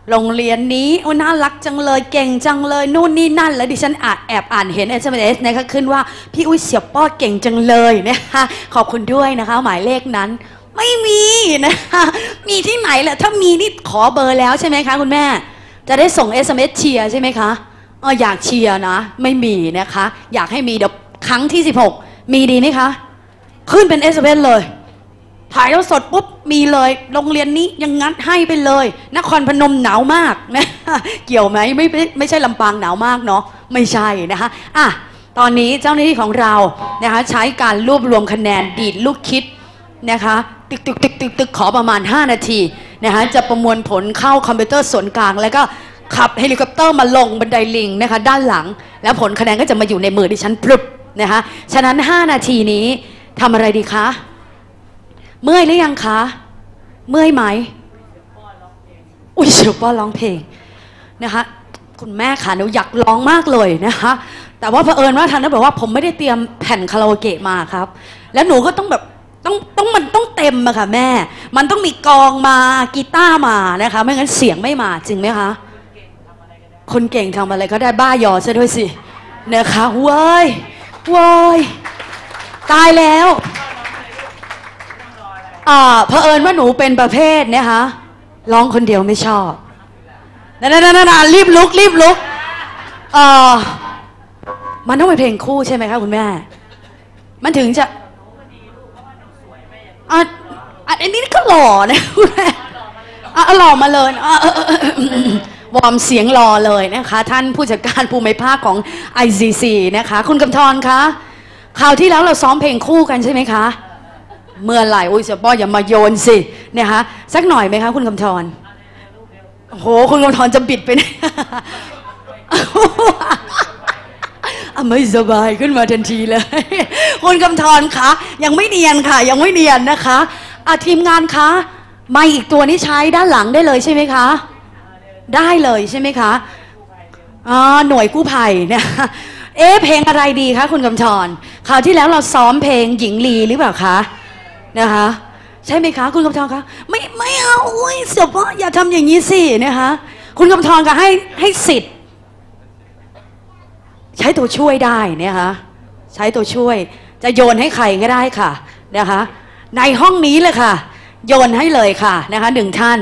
โรงเรียนนี้โอ้น่ารักจังเลยเก่งจังเลยนู่นนี่นั่นแล้วดิฉันแอบอ่านเห็น SMS นะคะขึ้นว่าพี่อุ้ยเสียป้อเก่งจังเลยนะคะขอบคุณด้วยนะคะหมายเลขนั้นไม่มีนะคะมีที่ไหนล่ะถ้ามีนี่ขอเบอร์แล้วใช่ไหมคะคุณแม่จะได้ส่ง SMS เชียร์ใช่ไหมคะอยากเชียร์นะไม่มีนะคะอยากให้มีเดี๋ยวครั้งที่16มีดีไหมคะขึ้นเป็น SMS เลยถ่ายแล้วสดปุ๊บมีเลยโรงเรียนนี้ยังงัดให้ไปเลยนครพนมหนาวมากนะเกี่ยวไหมไม่ใช่ลำปางหนาวมากเนาะไม่ใช่นะคะตอนนี้เจ้าหน้าที่ของเรานะคะใช้การรวบรวมคะแนนดีดลูกคิดนะคะตึกขอประมาณ5นาทีนะคะจะประมวลผลเข้าคอมพิวเตอร์ส่วนกลางแล้วก็ขับเฮลิคอปเตอร์มาลงบันไดลิงนะคะด้านหลังแล้วผลคะแนนก็จะมาอยู่ในมือดิฉันพรึบนะคะฉะนั้น5นาทีนี้ทำอะไรดีคะเมื่อยหรือยังคะเมื่อยไหมอุ้ยเสียป้อร้องเพลงนะคะคุณแม่ค่ะหนูอยากร้องมากเลยนะคะแต่ว่าเผอิญว่าท่านบอกว่าผมไม่ได้เตรียมแผ่นคาราโอเกะมาครับแล้วหนูก็ต้องแบบมันต้องเต็มอะค่ะแม่มันต้องมีกองมากีตาร์มานะคะไม่งั้นเสียงไม่มาจริงไหมคะคนเก่งทำอะไรก็ได้บ้ายอซะด้วยสินะคะเว้ยตายแล้วเผอิญว่าหนูเป็นประเภทนะคะร้องคนเดียวไม่ชอบนั่นรีบลุกมันต้องเป็นเพลงคู่ใช่ไหมคะคุณแม่มันถึงจะอันนี้ก็หล่อนะคุณแม่หล่อมาเลยวอร์มเสียงหล่อเลยนะคะท่านผู้จัดการภูมิภาคของ ICC นะคะคุณกำธรคะคราวที่แล้วเราซ้อมเพลงคู่กันใช่ไหมคะเมื่อไหร่อุ้ยเสียป้ออย่ามาโยนสินะคะสักหน่อยไหมคะคุณกำธรโหคุณกำธรจะบิดไปเนี่ยไม่สบายขึ้นมาทันทีเลยคุณกำธรคะยังไม่เนียนค่ะยังไม่เนียนนะคะทีมงานคะไมค์อีกตัวนี้ใช้ด้านหลังได้เลยใช่ไหมคะได้เลยใช่ไหมคะหน่วยกู้ภัยเนี่ยเพลงอะไรดีคะคุณกำธรคราวที่แล้วเราซ้อมเพลงหญิงลีหรือเปล่าคะนะคะใช่ไหมคะคุณกำธรคะไม่เอาอุ้ยเสียป้ออย่าทำอย่างนี้สินะคะคุณกำธรก็ให้สิทธิ์ใช้ตัวช่วยได้นะคะใช้ตัวช่วยจะโยนให้ใครก็ได้ค่ะนะคะในห้องนี้เลยค่ะโยนให้เลยค่ะนะคะหนึ่งท่าน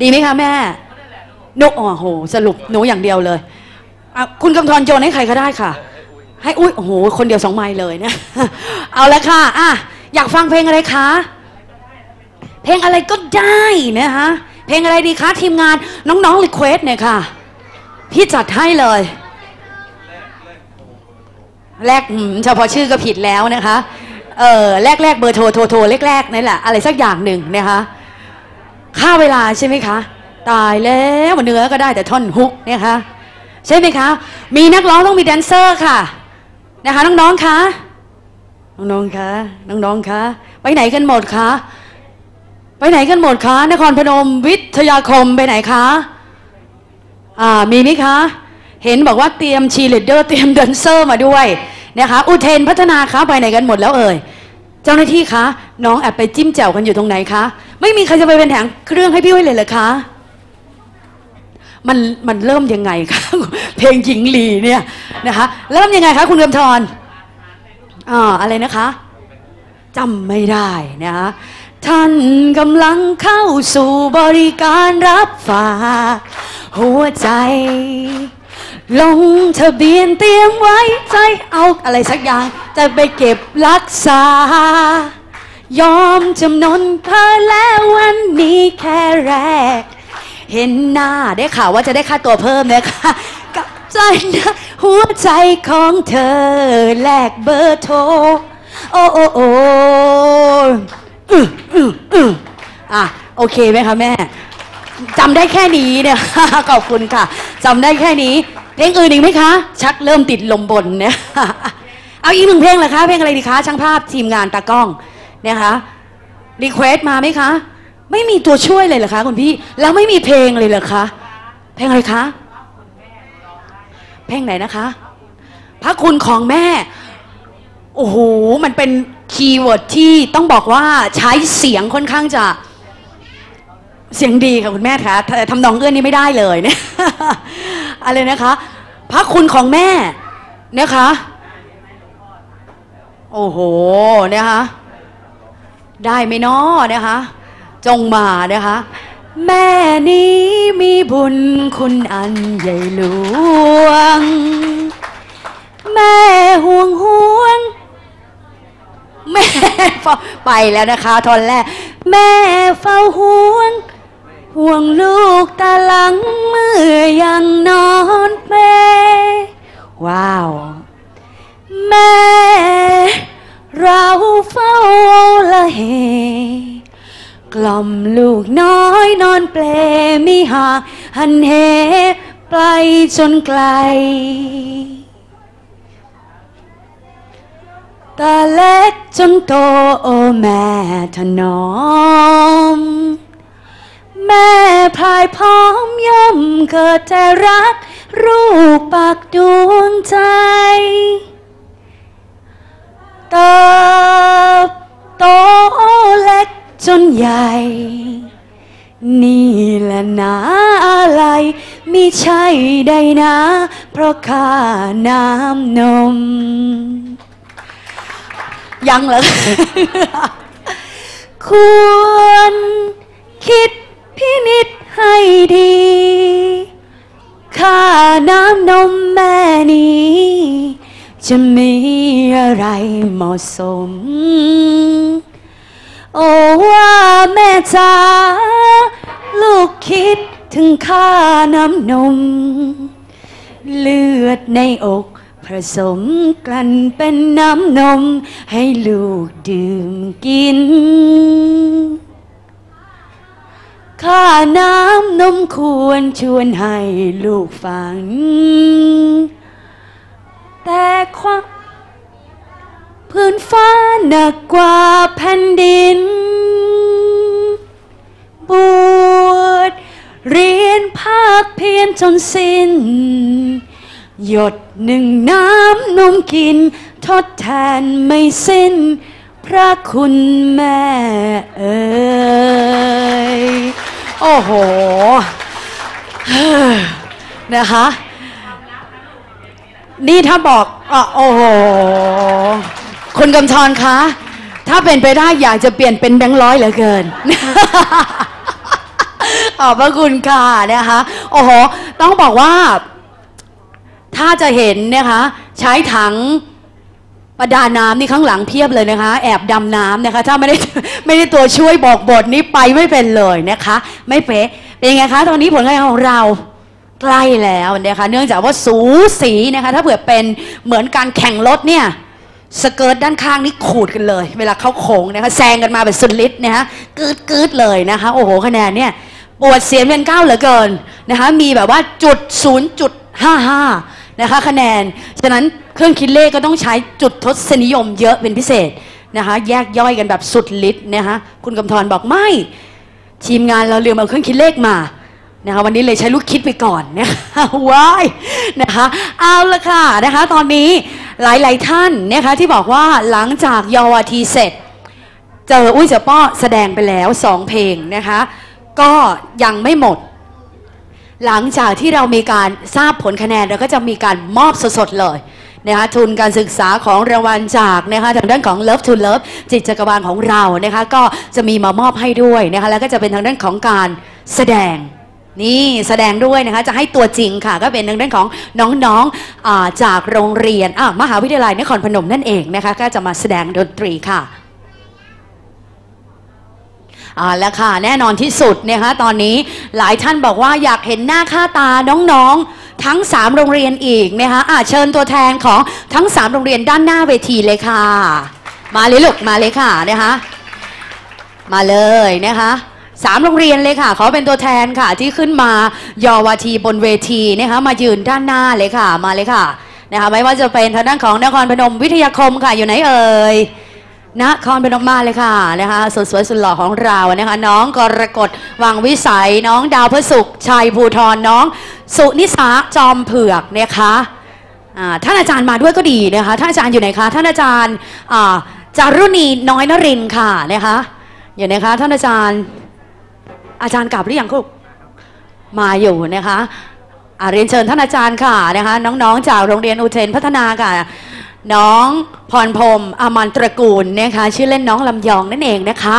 ดีไหมคะแม่ นุกโอ้โหสรุปหนูอย่างเดียวเลยคุณกำธรโยนให้ใครก็ได้ค่ะให้อุ้ยโอ้โหคนเดียวสองไมล์เลยนะเอาละค่ะอยากฟังเพลงอะไรคะเพลงอะไรก็ได้นะคะเพลงอะไรดีคะทีมงานน้องๆรีเควสเนี่ยค่ะพี่จัดให้เลยแรกเฉพาะชื่อก็ผิดแล้วนะคะแรกเบอร์โทรแรกนั่นแหละอะไรสักอย่างหนึ่งนะคะค่าเวลาใช่ไหมคะตายแล้วเนื้อก็ได้แต่ท่อนฮุกเนี่ยค่ะใช่ไหมคะมีนักร้องต้องมีแดนเซอร์ค่ะนะคะน้องๆคะน้องๆคะน้องๆคะไปไหนกันหมดคะไปไหนกันหมดคะนครพนมวิทยาคมไปไหนคะมีไหมคะเห็นบอกว่าเตรียมชีเลดเดอร์เตรียมแดนเซอร์มาด้วยนะคะอุเทนพัฒนาคะไปไหนกันหมดแล้วเอ่ยเจ้าหน้าที่คะน้องแอบไปจิ้มแจ่วกันอยู่ตรงไหนคะไม่มีใครจะไปเป็นแถงเครื่องให้พี่ให้เลยเหรอคะมันเริ่มยังไงคะเพลงหญิงลีเนี่ยนะคะเริ่มยังไงคะคุณกำธรอะไรนะคะจำไม่ได้นะคะท่านกำลังเข้าสู่บริการรับฝากหัวใจลงทะเบียนเตรียมไว้ใจเอาอะไรสักอย่างจะไปเก็บรักษายอมจำนนเธอแล้ววันนี้แค่แรกเห็นหน้าได้ข่าวว่าจะได้ค่าตัวเพิ่มนะคะกับใจนะหัวใจของเธอแลกเบอร์โทรโอ้โอ้โอ้โอเคไหมคะแม่จำได้แค่นี้เนี่ยขอบคุณค่ะจำได้แค่นี้เพลงอื่นอีกไหมคะชักเริ่มติดลมบนเนี่ยเอาอีกหนึ่งเพลงเหรอคะเพลงอะไรดีคะช่างภาพทีมงานตากล้องนะคะรีเควสต์มาไหมคะไม่มีตัวช่วยเลยเหรอคะคุณพี่แล้วไม่มีเพลงเลยเหรอคะเพลงอะไรคะเพลงไหนนะคะพระคุณของแม่โอ้โหมันเป็นคีย์เวิร์ดที่ต้องบอกว่าใช้เสียงค่อนข้างจะเสียงดีค่ะคุณแม่คะทำนองเอื้อนนี้ไม่ได้เลยเนี่ยอะไรนะคะพระคุณของแม่นะคะโอ้โหนะคะได้ไหมน้อนะคะจงมานะคะแม่นี้มีบุญคุณอันใหญ่หลวงแม่ห่วงแม่ไปแล้วนะคะทอนแรกแม่เฝ้าห่วงลูกตาหลังเมื่อยังนอนเปว้าวแม่เราเฝ้าละเหกล่อมลูกน้อยนอนเปลมิหาหันเหไปจนไกลตาเล็กจนโตโอแม่ถนอมแม่พลายพร้อมย่อมเกิดแต่รักรูปปากดวงใจเติบโตเล็กจนใหญ่นี่แหละนะอะไรไม่ใช่ได้นะเพราะข้าน้ำนมยังเหรอ ควรคิดพินิจให้ดีข้าน้ำนมแม่นี้จะมีอะไรเหมาะสมโอ้ว่าแม่จ๋าลูกคิดถึงข้าน้ำนมเลือดในอกผสมกันเป็นน้ำนมให้ลูกดื่มกินข้าน้ำนมควรชวนให้ลูกฟังแต่ความพื้นฟ้าหนักกว่าแผ่นดินบวชเรียนภาคเพียรจนสิ้นหยดหนึ่งน้ำนมกินทดแทนไม่สิ้นพระคุณแม่เอ๋ยโอ้โหนะคะนี่ถ้าบอกโอ้โหคุณกำธรคะถ้าเป็นไปได้อยากจะเปลี่ยนเป็นแบงค์ร้อยเหลือเกิน ขอบพระคุณค่ะนะคะโอ้โหต้องบอกว่าถ้าจะเห็นนะคะใช้ถังประดาน้ำนี่ข้างหลังเพียบเลยนะคะแอบดำน้ำนะคะถ้าไม่ได้ตัวช่วยบอกบทนี้ไปไม่เป็นเลยนะคะไม่เป๊ะเป็นยังไงคะตอนนี้ผลงานของเราใกล้แล้วนะคะเนื่องจากว่าสูสีนะคะถ้าเผื่อเป็นเหมือนการแข่งรถเนี่ยสเกิร์ตด้านข้างนี่ขูดกันเลยเวลาเข้าโค้งนะคะแซงกันมาแบบสุดฤทธิ์นะคะกืดเลยนะคะโอ้โหคะแนนเนี่ยปวดเสียนเป็นเก้าเหลือเกินนะคะมีแบบว่า0.55นะคะคะแนนฉะนั้นเครื่องคิดเลขก็ต้องใช้จุดทศนิยมเยอะเป็นพิเศษนะคะแยกย่อยกันแบบสุดฤทธิ์นะคะคุณกำธรบอกไม่ทีมงานเราลืมเอาเครื่องคิดเลขมานะคะวันนี้เลยใช้ลูกคิดไปก่อนนะคะว้ายนะคะเอาละค่ะนะคะตอนนี้หลายๆท่านนะคะที่บอกว่าหลังจากเยาวทีเสร็จเจออุ้ยเจ้าป้อแสดงไปแล้ว2เพลงนะคะก็ยังไม่หมดหลังจากที่เรามีการทราบผลคะแนนเราก็จะมีการมอบสดๆเลยนะคะทุนการศึกษาของรางวัลจากนะคะทางด้านของ Love to Love จิตจักรวาลของเรานะคะก็จะมีมามอบให้ด้วยนะคะแล้วก็จะเป็นทางด้านของการแสดงนี่แสดงด้วยนะคะจะให้ตัวจริงค่ะก็เป็นทางด้านของน้องๆจากโรงเรียนมหาวิทยาลัยนครพนมนั่นเองนะคะก็จะมาแสดงดนตรีค่ะแล้วค่ะแน่นอนที่สุดนะคะตอนนี้หลายท่านบอกว่าอยากเห็นหน้าค่าตาน้องๆทั้ง3โรงเรียนอีกนะคะเชิญตัวแทนของทั้ง3โรงเรียนด้านหน้าเวทีเลยค่ะมาเลยลูกมาเลยค่ะนะคะมาเลยนะคะ3โรงเรียนเลยค่ะขอเป็นตัวแทนค่ะที่ขึ้นมายอวทีบนเวทีนะคะมายืนด้านหน้าเลยค่ะมาเลยค่ะนะคะไม่ว่าจะเป็นทางด้านของนครพนมวิทยาคมค่ะอยู่ไหนเอ่ยนครพนมมาเลยค่ะนะคะสุดสวยสุดหล่อของเรานะคะน้องกรกฎวังวิสัยน้องดาวพฤศุกร์ชัยภูธรน้องสุนิสาจอมเผือกนะคะท่านอาจารย์มาด้วยก็ดีนะคะท่านอาจารย์อยู่ไหนคะท่านอาจารย์จารุณีน้อยนรินค่ะนะคะอยู่ไหนคะท่านอาจารย์กลับหรือยังครับมาอยู่นะคะเรียนเชิญท่านอาจารย์ค่ะนะคะน้องๆจากโรงเรียนอุเทนพัฒนาค่ะน้องพรพรมอมรตระกูลนะคะชื่อเล่นน้องลำยองนั่นเองนะคะ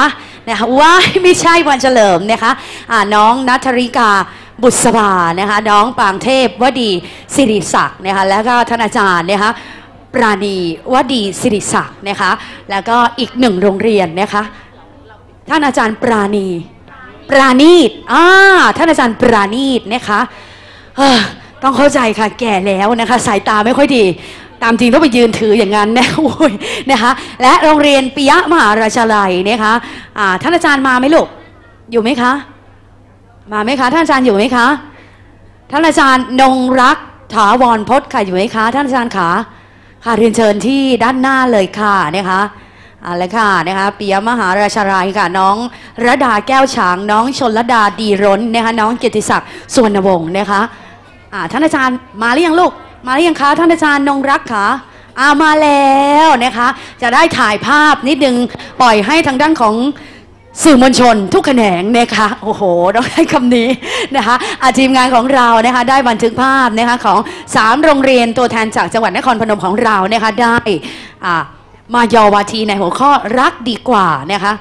ว่าไม่ใช่วันเฉลิมนะคะน้องณัฐริกาบุษบานะคะน้องปางเทพวดีสิริศักดิ์นะคะแล้วก็ท่านอาจารย์นะคะปราณีวดีสิริศักดิ์นะคะแล้วก็อีกหนึ่งโรงเรียนนะคะท่านอาจารย์ปราณีตท่านอาจารย์ปราณีตนะคะต้องเข้าใจค่ะแก่แล้วนะคะสายตาไม่ค่อยดีตามจริงต้องไปยืนถืออย่างนั้นนะโอ้ยนะคะและโรงเรียนปิยะมหาราชาลัยนะคะท่านอาจารย์มาไหมลูกอยู่ไหมคะมาไหมคะท่านอาจารย์อยู่ไหมคะท่านอาจารย์นงรักถาวรพจน์ค่ะอยู่ไหมคะท่านอาจารย์ขาค่ะเรียนเชิญที่ด้านหน้าเลยค่ะนะคะอะไรค่ะนะคะปิยะมหาราชาลัยค่ะน้องระดาแก้วฉางน้องชนระดาดีร้นนะคะน้องเกียรติศักดิ์สุวรรณวงศ์นะคะท่านอาจารย์มาหรือยังลูกมาหรือยังคะท่านอาจารย์นงรักค่ะมาแล้วนะคะจะได้ถ่ายภาพนิดนึงปล่อยให้ทางด้านของสื่อมวลชนทุกแขนงนะคะโอ้โหต้องใช้คำนี้นะคะทีมงานของเรานะคะได้บันทึกภาพนะคะของ3โรงเรียนตัวแทนจากจังหวัดนครพนมของเรานะคะได้มายอวทีในหัวข้อรักดีกว่านะคะ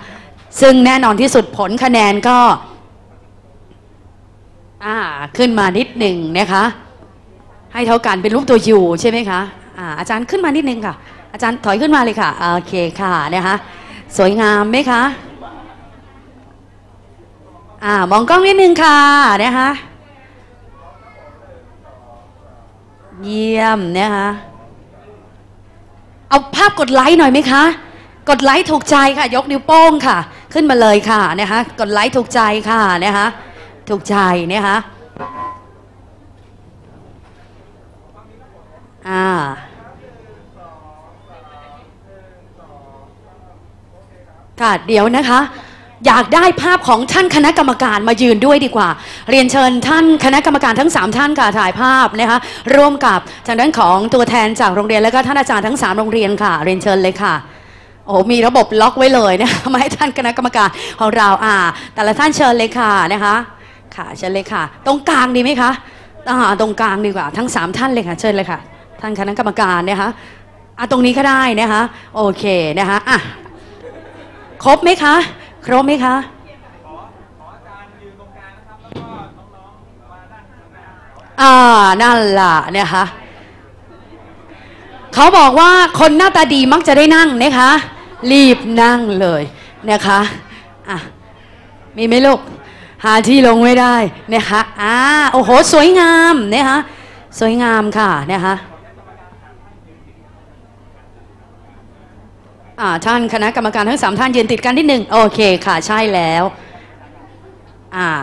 ซึ่งแน่นอนที่สุดผลคะแนนก็ขึ้นมานิดหนึ่งนะคะให้เท่ากันเป็นรูปตัวอยู่ใช่ไหมคะอาจารย์ขึ้นมานิดนึงค่ะอาจารย์ถอยขึ้นมาเลยค่ะโอเคค่ะนะคะสวยงามไหมคะมองกล้องนิดนึงค่ะนะคะเยี่ยมนะคะเอาภาพกดไลค์หน่อยไหมคะกดไลค์ถูกใจค่ะยกนิ้วโป้งค่ะขึ้นมาเลยค่ะนะคะกดไลค์ถูกใจค่ะนะคะถูกใจนะคะค่ะเดี๋ยวนะคะอยากได้ภาพของท่านคณะกรรมการมายืนด้วยดีกว่าเรียนเชิญท่านคณะกรรมการทั้ง3ท่านค่ะถ่ายภาพนะคะร่วมกับทางด้านของตัวแทนจากโรงเรียนแล้วก็ท่านอาจารย์ทั้ง3โรงเรียนค่ะเรียนเชิญเลยค่ะโอ้มีระบบล็อกไว้เลยนะคะมาให้ท่านคณะกรรมการของเราแต่ละท่านเชิญเลยค่ะนะคะค่ะเชิญเลยค่ะตรงกลางดีไหมคะตรงกลางดีกว่าทั้ง3ท่านเลยค่ะเชิญเลยค่ะท่านคณะกรรมการนะคะตรงนี้ก็ได้นะคะโอเคนะคะครบไหมคะครบไหมคะขออาจารย์ยืนตรงกลางนะครับ นั่นล่ะนะคะเขาบอกว่าคนหน้าตาดีมักจะได้นั่งนะคะรีบนั่งเลยนะคะอ่ะมีไหมลูกหาที่ลงไม่ได้นะคะโอ้โหสวยงามนะคะสวยงามค่ะนะคะท่านคณะกรรมการทั้ง3 ท่านยืนติดกันนิดนึงโอเคค่ะใช่แล้ว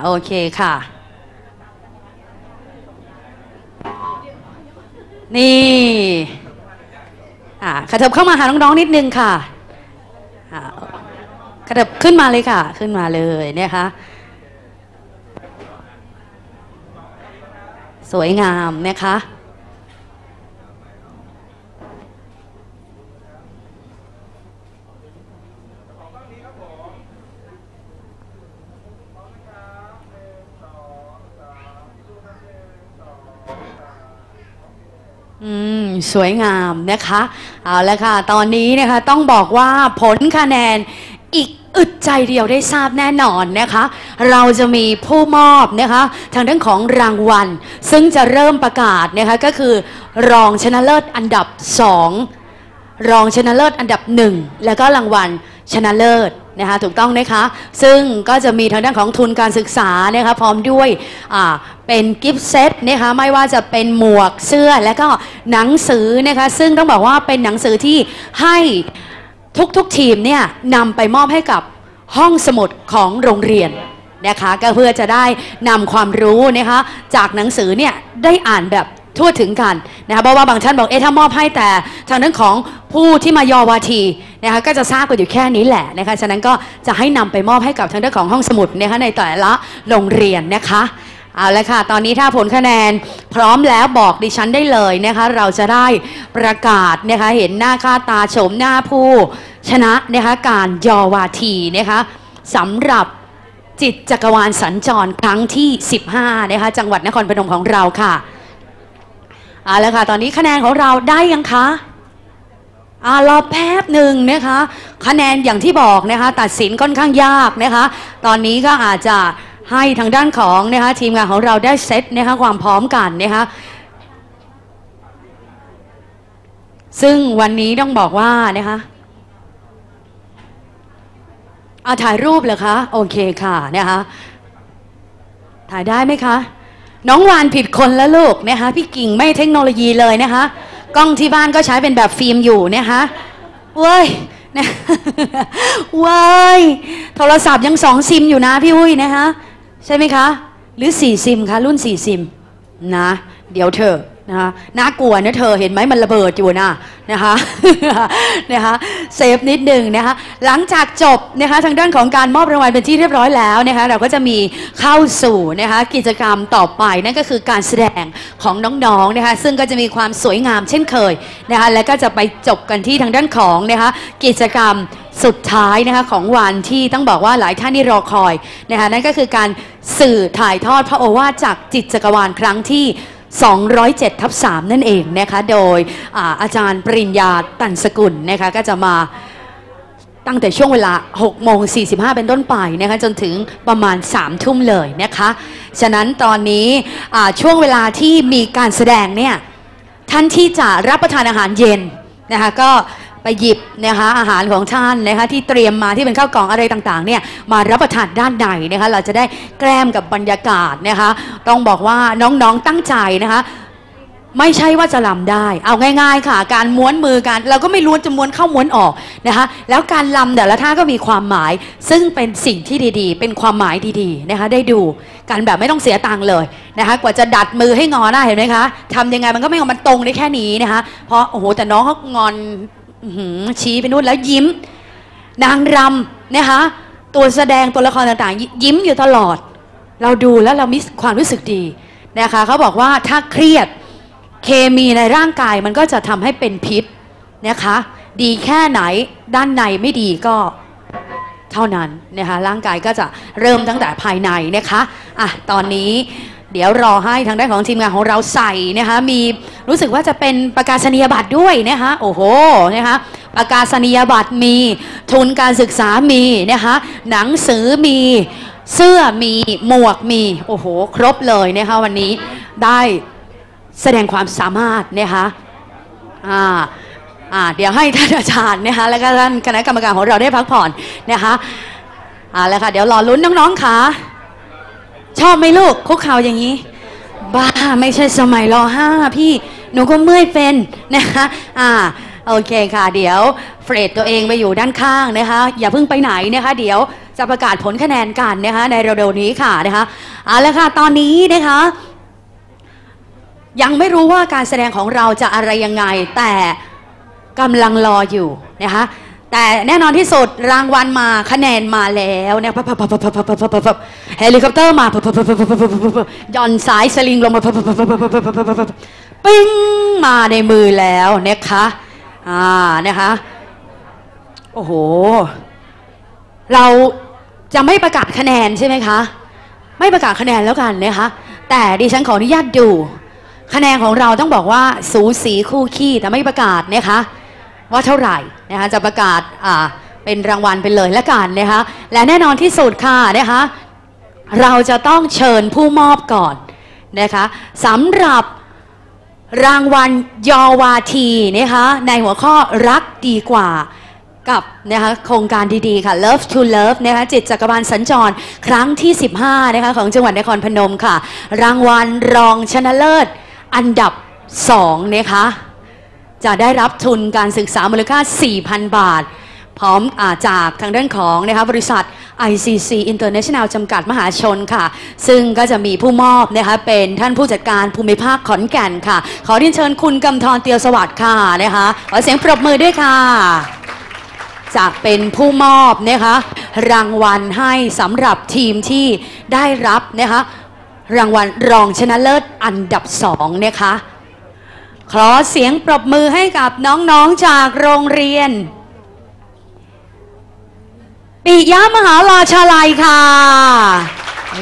โอเคค่ะนี่ขยับเข้ามาหาน้องๆนิดนึงค่ะขยับขึ้นมาเลยค่ะขึ้นมาเลยนะคะสวยงามนะคะสวยงามนะคะเอาละค่ะตอนนี้นะคะต้องบอกว่าผลคะแนนอีกอึดใจเดียวได้ทราบแน่นอนนะคะเราจะมีผู้มอบนะคะทางด้านของรางวัลซึ่งจะเริ่มประกาศนะคะก็คือรองชนะเลิศอันดับ2รองชนะเลิศอันดับ1แล้วก็รางวัลชนะเลิศนะคะถูกต้องนะคะซึ่งก็จะมีทางด้านของทุนการศึกษานะคะพร้อมด้วยเป็นกิฟต์เซตนะคะไม่ว่าจะเป็นหมวกเสื้อและก็หนังสือนะคะซึ่งต้องบอกว่าเป็นหนังสือที่ให้ทุกทีมเนี่ยนำไปมอบให้กับห้องสมุดของโรงเรียนนะคะก็เพื่อจะได้นำความรู้นะคะจากหนังสือเนี่ยได้อ่านแบบทั่วถึงกันนะคะเพราะว่าบางท่านบอกถ้ามอบให้แต่ทางด้านของผู้ที่มายอวาทีนะคะก็จะทราบกันอยู่แค่นี้แหละนะคะฉะนั้นก็จะให้นำไปมอบให้กับทางด้านของห้องสมุดนะคะในแต่ละโรงเรียนนะคะเอาละค่ะตอนนี้ถ้าผลคะแนนพร้อมแล้วบอกดิฉันได้เลยนะคะเราจะได้ประกาศนะคะเห็นหน้าค่าตาโฉมหน้าผู้ชนะนะคะการยอวาทีนะคะสำหรับจิตจักรวาลสัญจรครั้งที่15นะคะจังหวัดนครพนมของเราค่ะเอาละค่ะตอนนี้คะแนนของเราได้ยังคะรอแป๊บหนึ่งนะคะคะแนนอย่างที่บอกนะคะตัดสินค่อนข้างยากนะคะตอนนี้ก็อาจจะให้ทางด้านของนะคะทีมงานของเราได้เซตนะคะความพร้อมกันนะคะซึ่งวันนี้ต้องบอกว่านะคะถ่ายรูปเหรอคะโอเคค่ะนะคะถ่ายได้ไหมคะน้องวานผิดคนแล้วลูกนะคะพี่กิ่งไม่เทคโนโลยีเลยนะคะกล้องที่บ้านก็ใช้เป็นแบบฟิล์มอยู่นะคะเว้ยนะเว้ยโทรศัพท์ยัง2 ซิมอยู่นะพี่อุ้ยนะคะใช่ไหมคะหรือ4 ซิมคะรุ่น4 ซิมนะเดี๋ยวเธอนะคะน่ากลัวนะเธอเห็นไหมมันระเบิดอยู่นะนะคะนะคะเซฟนิดหนึ่งนะคะหลังจากจบนะคะทางด้านของการมอบรางวัลเป็นที่เรียบร้อยแล้วนะคะเราก็จะมีเข้าสู่นะคะกิจกรรมต่อไปนั่นก็คือการแสดงของน้องๆนะคะซึ่งก็จะมีความสวยงามเช่นเคยนะคะและก็จะไปจบกันที่ทางด้านของนะคะกิจกรรมสุดท้ายนะคะของวันที่ต้องบอกว่าหลายท่านที่รอคอยนะคะนั่นก็คือการสื่อถ่ายทอดพระโอวาทจากจิตจักรวาลครั้งที่207/3นั่นเองนะคะโดยอาจารย์ปริญญาตันสกุลนะคะก็จะมาตั้งแต่ช่วงเวลา 6:45 เป็นต้นไปนะคะจนถึงประมาณ 3 ทุ่มเลยนะคะฉะนั้นตอนนี้ช่วงเวลาที่มีการแสดงเนี่ยท่านที่จะรับประทานอาหารเย็นนะคะก็ไปหยิบนะคะอาหารของท่านนะคะที่เตรียมมาที่เป็นข้าวกล่องอะไรต่างๆเนี่ยมารับประทานด้านในนะคะเราจะได้แกล้มกับบรรยากาศนะคะต้องบอกว่าน้องๆตั้งใจนะคะไม่ใช่ว่าจะลำได้เอาง่ายๆค่ะการม้วนมือกันเราก็ไม่รู้จะม้วนเข้าม้วนออกนะคะแล้วการลำแต่ละท่าก็มีความหมายซึ่งเป็นสิ่งที่ดีๆเป็นความหมายดีๆนะคะได้ดูกันแบบไม่ต้องเสียตังค์เลยนะคะกว่าจะดัดมือให้งอได้เห็นไหมคะทำยังไงมันก็ไม่งอมันตรงได้แค่นี้นะคะเพราะโอ้โหแต่น้องเขางอนชี้ไปนู่นแล้วยิ้มนางรำนะคะตัวแสดงตัวละครต่างๆยิ้มอยู่ตลอดเราดูแล้วเรามีความรู้สึกดีนะคะเขาบอกว่าถ้าเครียดเคมีในร่างกายมันก็จะทำให้เป็นพิษนะคะดีแค่ไหนด้านในไม่ดีก็เท่านั้นนะคะร่างกายก็จะเริ่มตั้งแต่ภายในนะคะตอนนี้เดี๋ยวรอให้ทางด้านของทีมงานของเราใส่นะคะมีรู้สึกว่าจะเป็นประกาศนียบัตรด้วยนะคะโอ้โหนะคะประกาศนียบัตรมีทุนการศึกษามีนะคะหนังสือมีเสื้อมีหมวกมีโอ้โหครบเลยนะคะวันนี้ ได้แสดงความสามารถนะคะเดี๋ยวให้ท่านอาจารย์นะคะและก็ท่านคณะกรรมการของเราได้พักผ่อนนะคะแล้วค่ะเดี๋ยวรอลุ้นน้องๆค่ะชอบไหมลูกคุกเข่าอย่างนี้บ้าไม่ใช่สมัยร.5พี่หนูก็เมื่อยเป็นนะคะโอเคค่ะเดี๋ยวเฟรดตัวเองไปอยู่ด้านข้างนะคะอย่าเพิ่งไปไหนนะคะเดี๋ยวจะประกาศผลคะแนนกันนะคะในเร็วๆนี้ค่ะนะคะแล้วค่ะตอนนี้นะคะยังไม่รู้ว่าการแสดงของเราจะอะไรยังไงแต่กำลังรออยู่นะคะแต่แน่นอนที่สุดรางวัลมาคะแนนมาแล้วเนี่ยเฮลิคอปเตอร์มาย่อนสายสลิงลงมาปิ้งมาในมือแล้วนะคะนะคะโอ้โหเราจะไม่ประกาศคะแนนใช่ไหมคะไม่ประกาศคะแนนแล้วกันนะคะแต่ดิฉันขออนุญาตดูคะแนนของเราต้องบอกว่าสูสีคู่ขี้แต่ไม่ประกาศนะคะว่าเท่าไหร่นะคะจะประกาศเป็นรางวัลไปเลยละกันนะคะและแน่นอนที่สุดค่ะนะคะเราจะต้องเชิญผู้มอบก่อนนะคะสำหรับรางวัลยอวาทีนะคะในหัวข้อรักดีกว่ากับนะคะโครงการดีๆค่ะ Love to Love นะคะจิตจักรวาลสัญจรครั้งที่15นะคะของจังหวัดนครพนมค่ะรางวัลรองชนะเลิศอันดับ2นะคะจะได้รับทุนการศึกษามูลค่า 4,000 บาทพร้อมจากทางด้านของนะคะบริษัท ICC International จำกัดมหาชนค่ะซึ่งก็จะมีผู้มอบนะคะเป็นท่านผู้จัดการภูมิภาคขอนแก่นค่ะขอเรียนเชิญคุณกำธรเตียวสวัสดิ์ค่ะนะคะขอเสียงปรบมือด้วยค่ะจะเป็นผู้มอบนะคะรางวัลให้สำหรับทีมที่ได้รับนะคะรางวัลรองชนะเลิศอันดับ2นะคะขอเสียงปรบมือให้กับน้องๆจากโรงเรียนปิยมหาราชาลัยค่ะ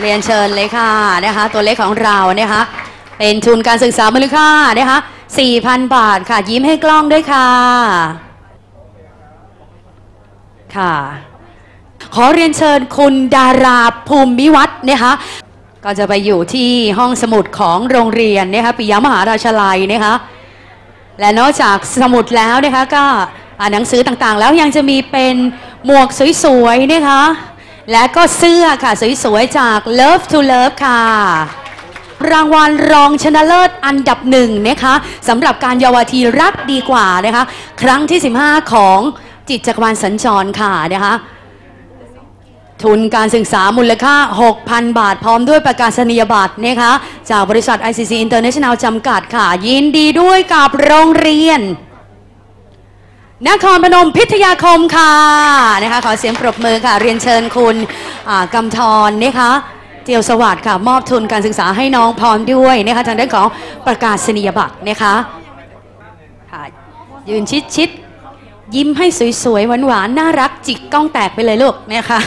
เรียนเชิญเลยค่ะนะคะตัวเลขของเรานะคะเป็นทุนการศึกษามูลค่านะคะ 4,000 บาทค่ะยิ้มให้กล้องด้วยค่ะค่ะขอเรียนเชิญคุณดาราภูมิวัฒน์นะคะก็จะไปอยู่ที่ห้องสมุดของโรงเรียนนะคะปิยมหาราชาลัยนะคะและนอกจากสมุดแล้วนะคะก็หนังสือต่างๆแล้วยังจะมีเป็นหมวกสวยๆนะคะและก็เสื้อค่ะสวยๆจาก Love to Love ค่ะรางวัลรองชนะเลิศอันดับ1นะคะสำหรับการเยาวทีรักดีกว่านะคะครั้งที่15ของจิตจักรวาลสัญจรค่ะนะคะทุนการศึกษามูลค่า 6,000 บาทพร้อมด้วยประกาศนียบัตรนะคะจากบริษัท ICC International จำกัดค่ะยินดีด้วยกับโรงเรียนนครพนมพิทยาคมค่ะนะคะขอเสียงปรบมือค่ะเรียนเชิญคุณกำธรนะคะเจียวสวัสดิ์ค่ะมอบทุนการศึกษาให้น้องพร้อมด้วยนะคะทางด้านของประกาศนียบัตรนะคะยืนชิดยิ้มให้สวยๆหวานๆน่ารักจิกกล้องแตกไปเลยลูกเนี่ยค่ะ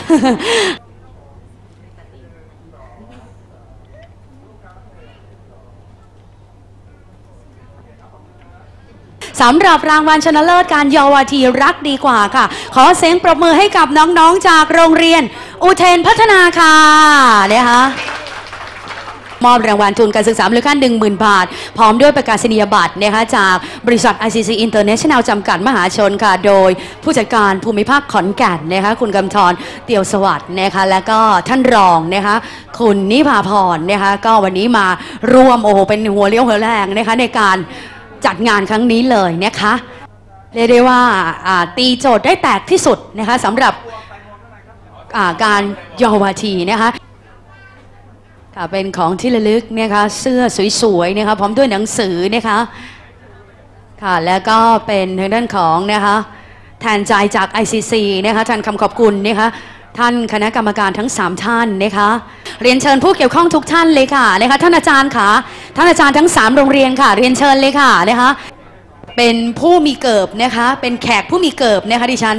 สำหรับรางวัลชนะเลิศการเยาวทีรักดีกว่าค่ะขอเสียงปรบมือให้กับน้องๆจากโรงเรียนอุเทนพัฒนาค่ะเนี่ยค่ะมอบรางวัลทุนการศึกษามูลค่า 10,000 บาทพร้อมด้วยประกาศนียบัตรนะคะจากบริษัท ICC International จำกัดมหาชนค่ะโดยผู้จัดการภูมิภาคขอนแก่นนะคะคุณกำธรเตียวสวัสดิ์นะคะและก็ท่านรองนะคะคุณนิภาพรนะคะก็วันนี้มาร่วมเป็นหัวเลี้ยวหัวแรงนะคะในการจัดงานครั้งนี้เลยนะคะเรียกได้ว่าตีโจทย์ได้แตกที่สุดนะคะสำหรับการเยาวทีนะคะเป็นของที่ระลึกนะคะเสื้อสวยๆนะคะพร้อมด้วยหนังสือนะคะค่ะแล้วก็เป็นทางด้านของนะคะแทนใจจาก ICC นะคะท่านคำขอบคุณนะคะท่านคณะกรรมการทั้ง3ท่านนะคะเรียนเชิญผู้เกี่ยวข้องทุกท่านเลยค่ะนะคะท่านอาจารย์ค่ะท่านอาจารย์ทั้ง3โรงเรียนค่ะเรียนเชิญเลยค่ะนะคะเป็นผู้มีเกียรตินะคะเป็นแขกผู้มีเกียรตินะคะดิฉัน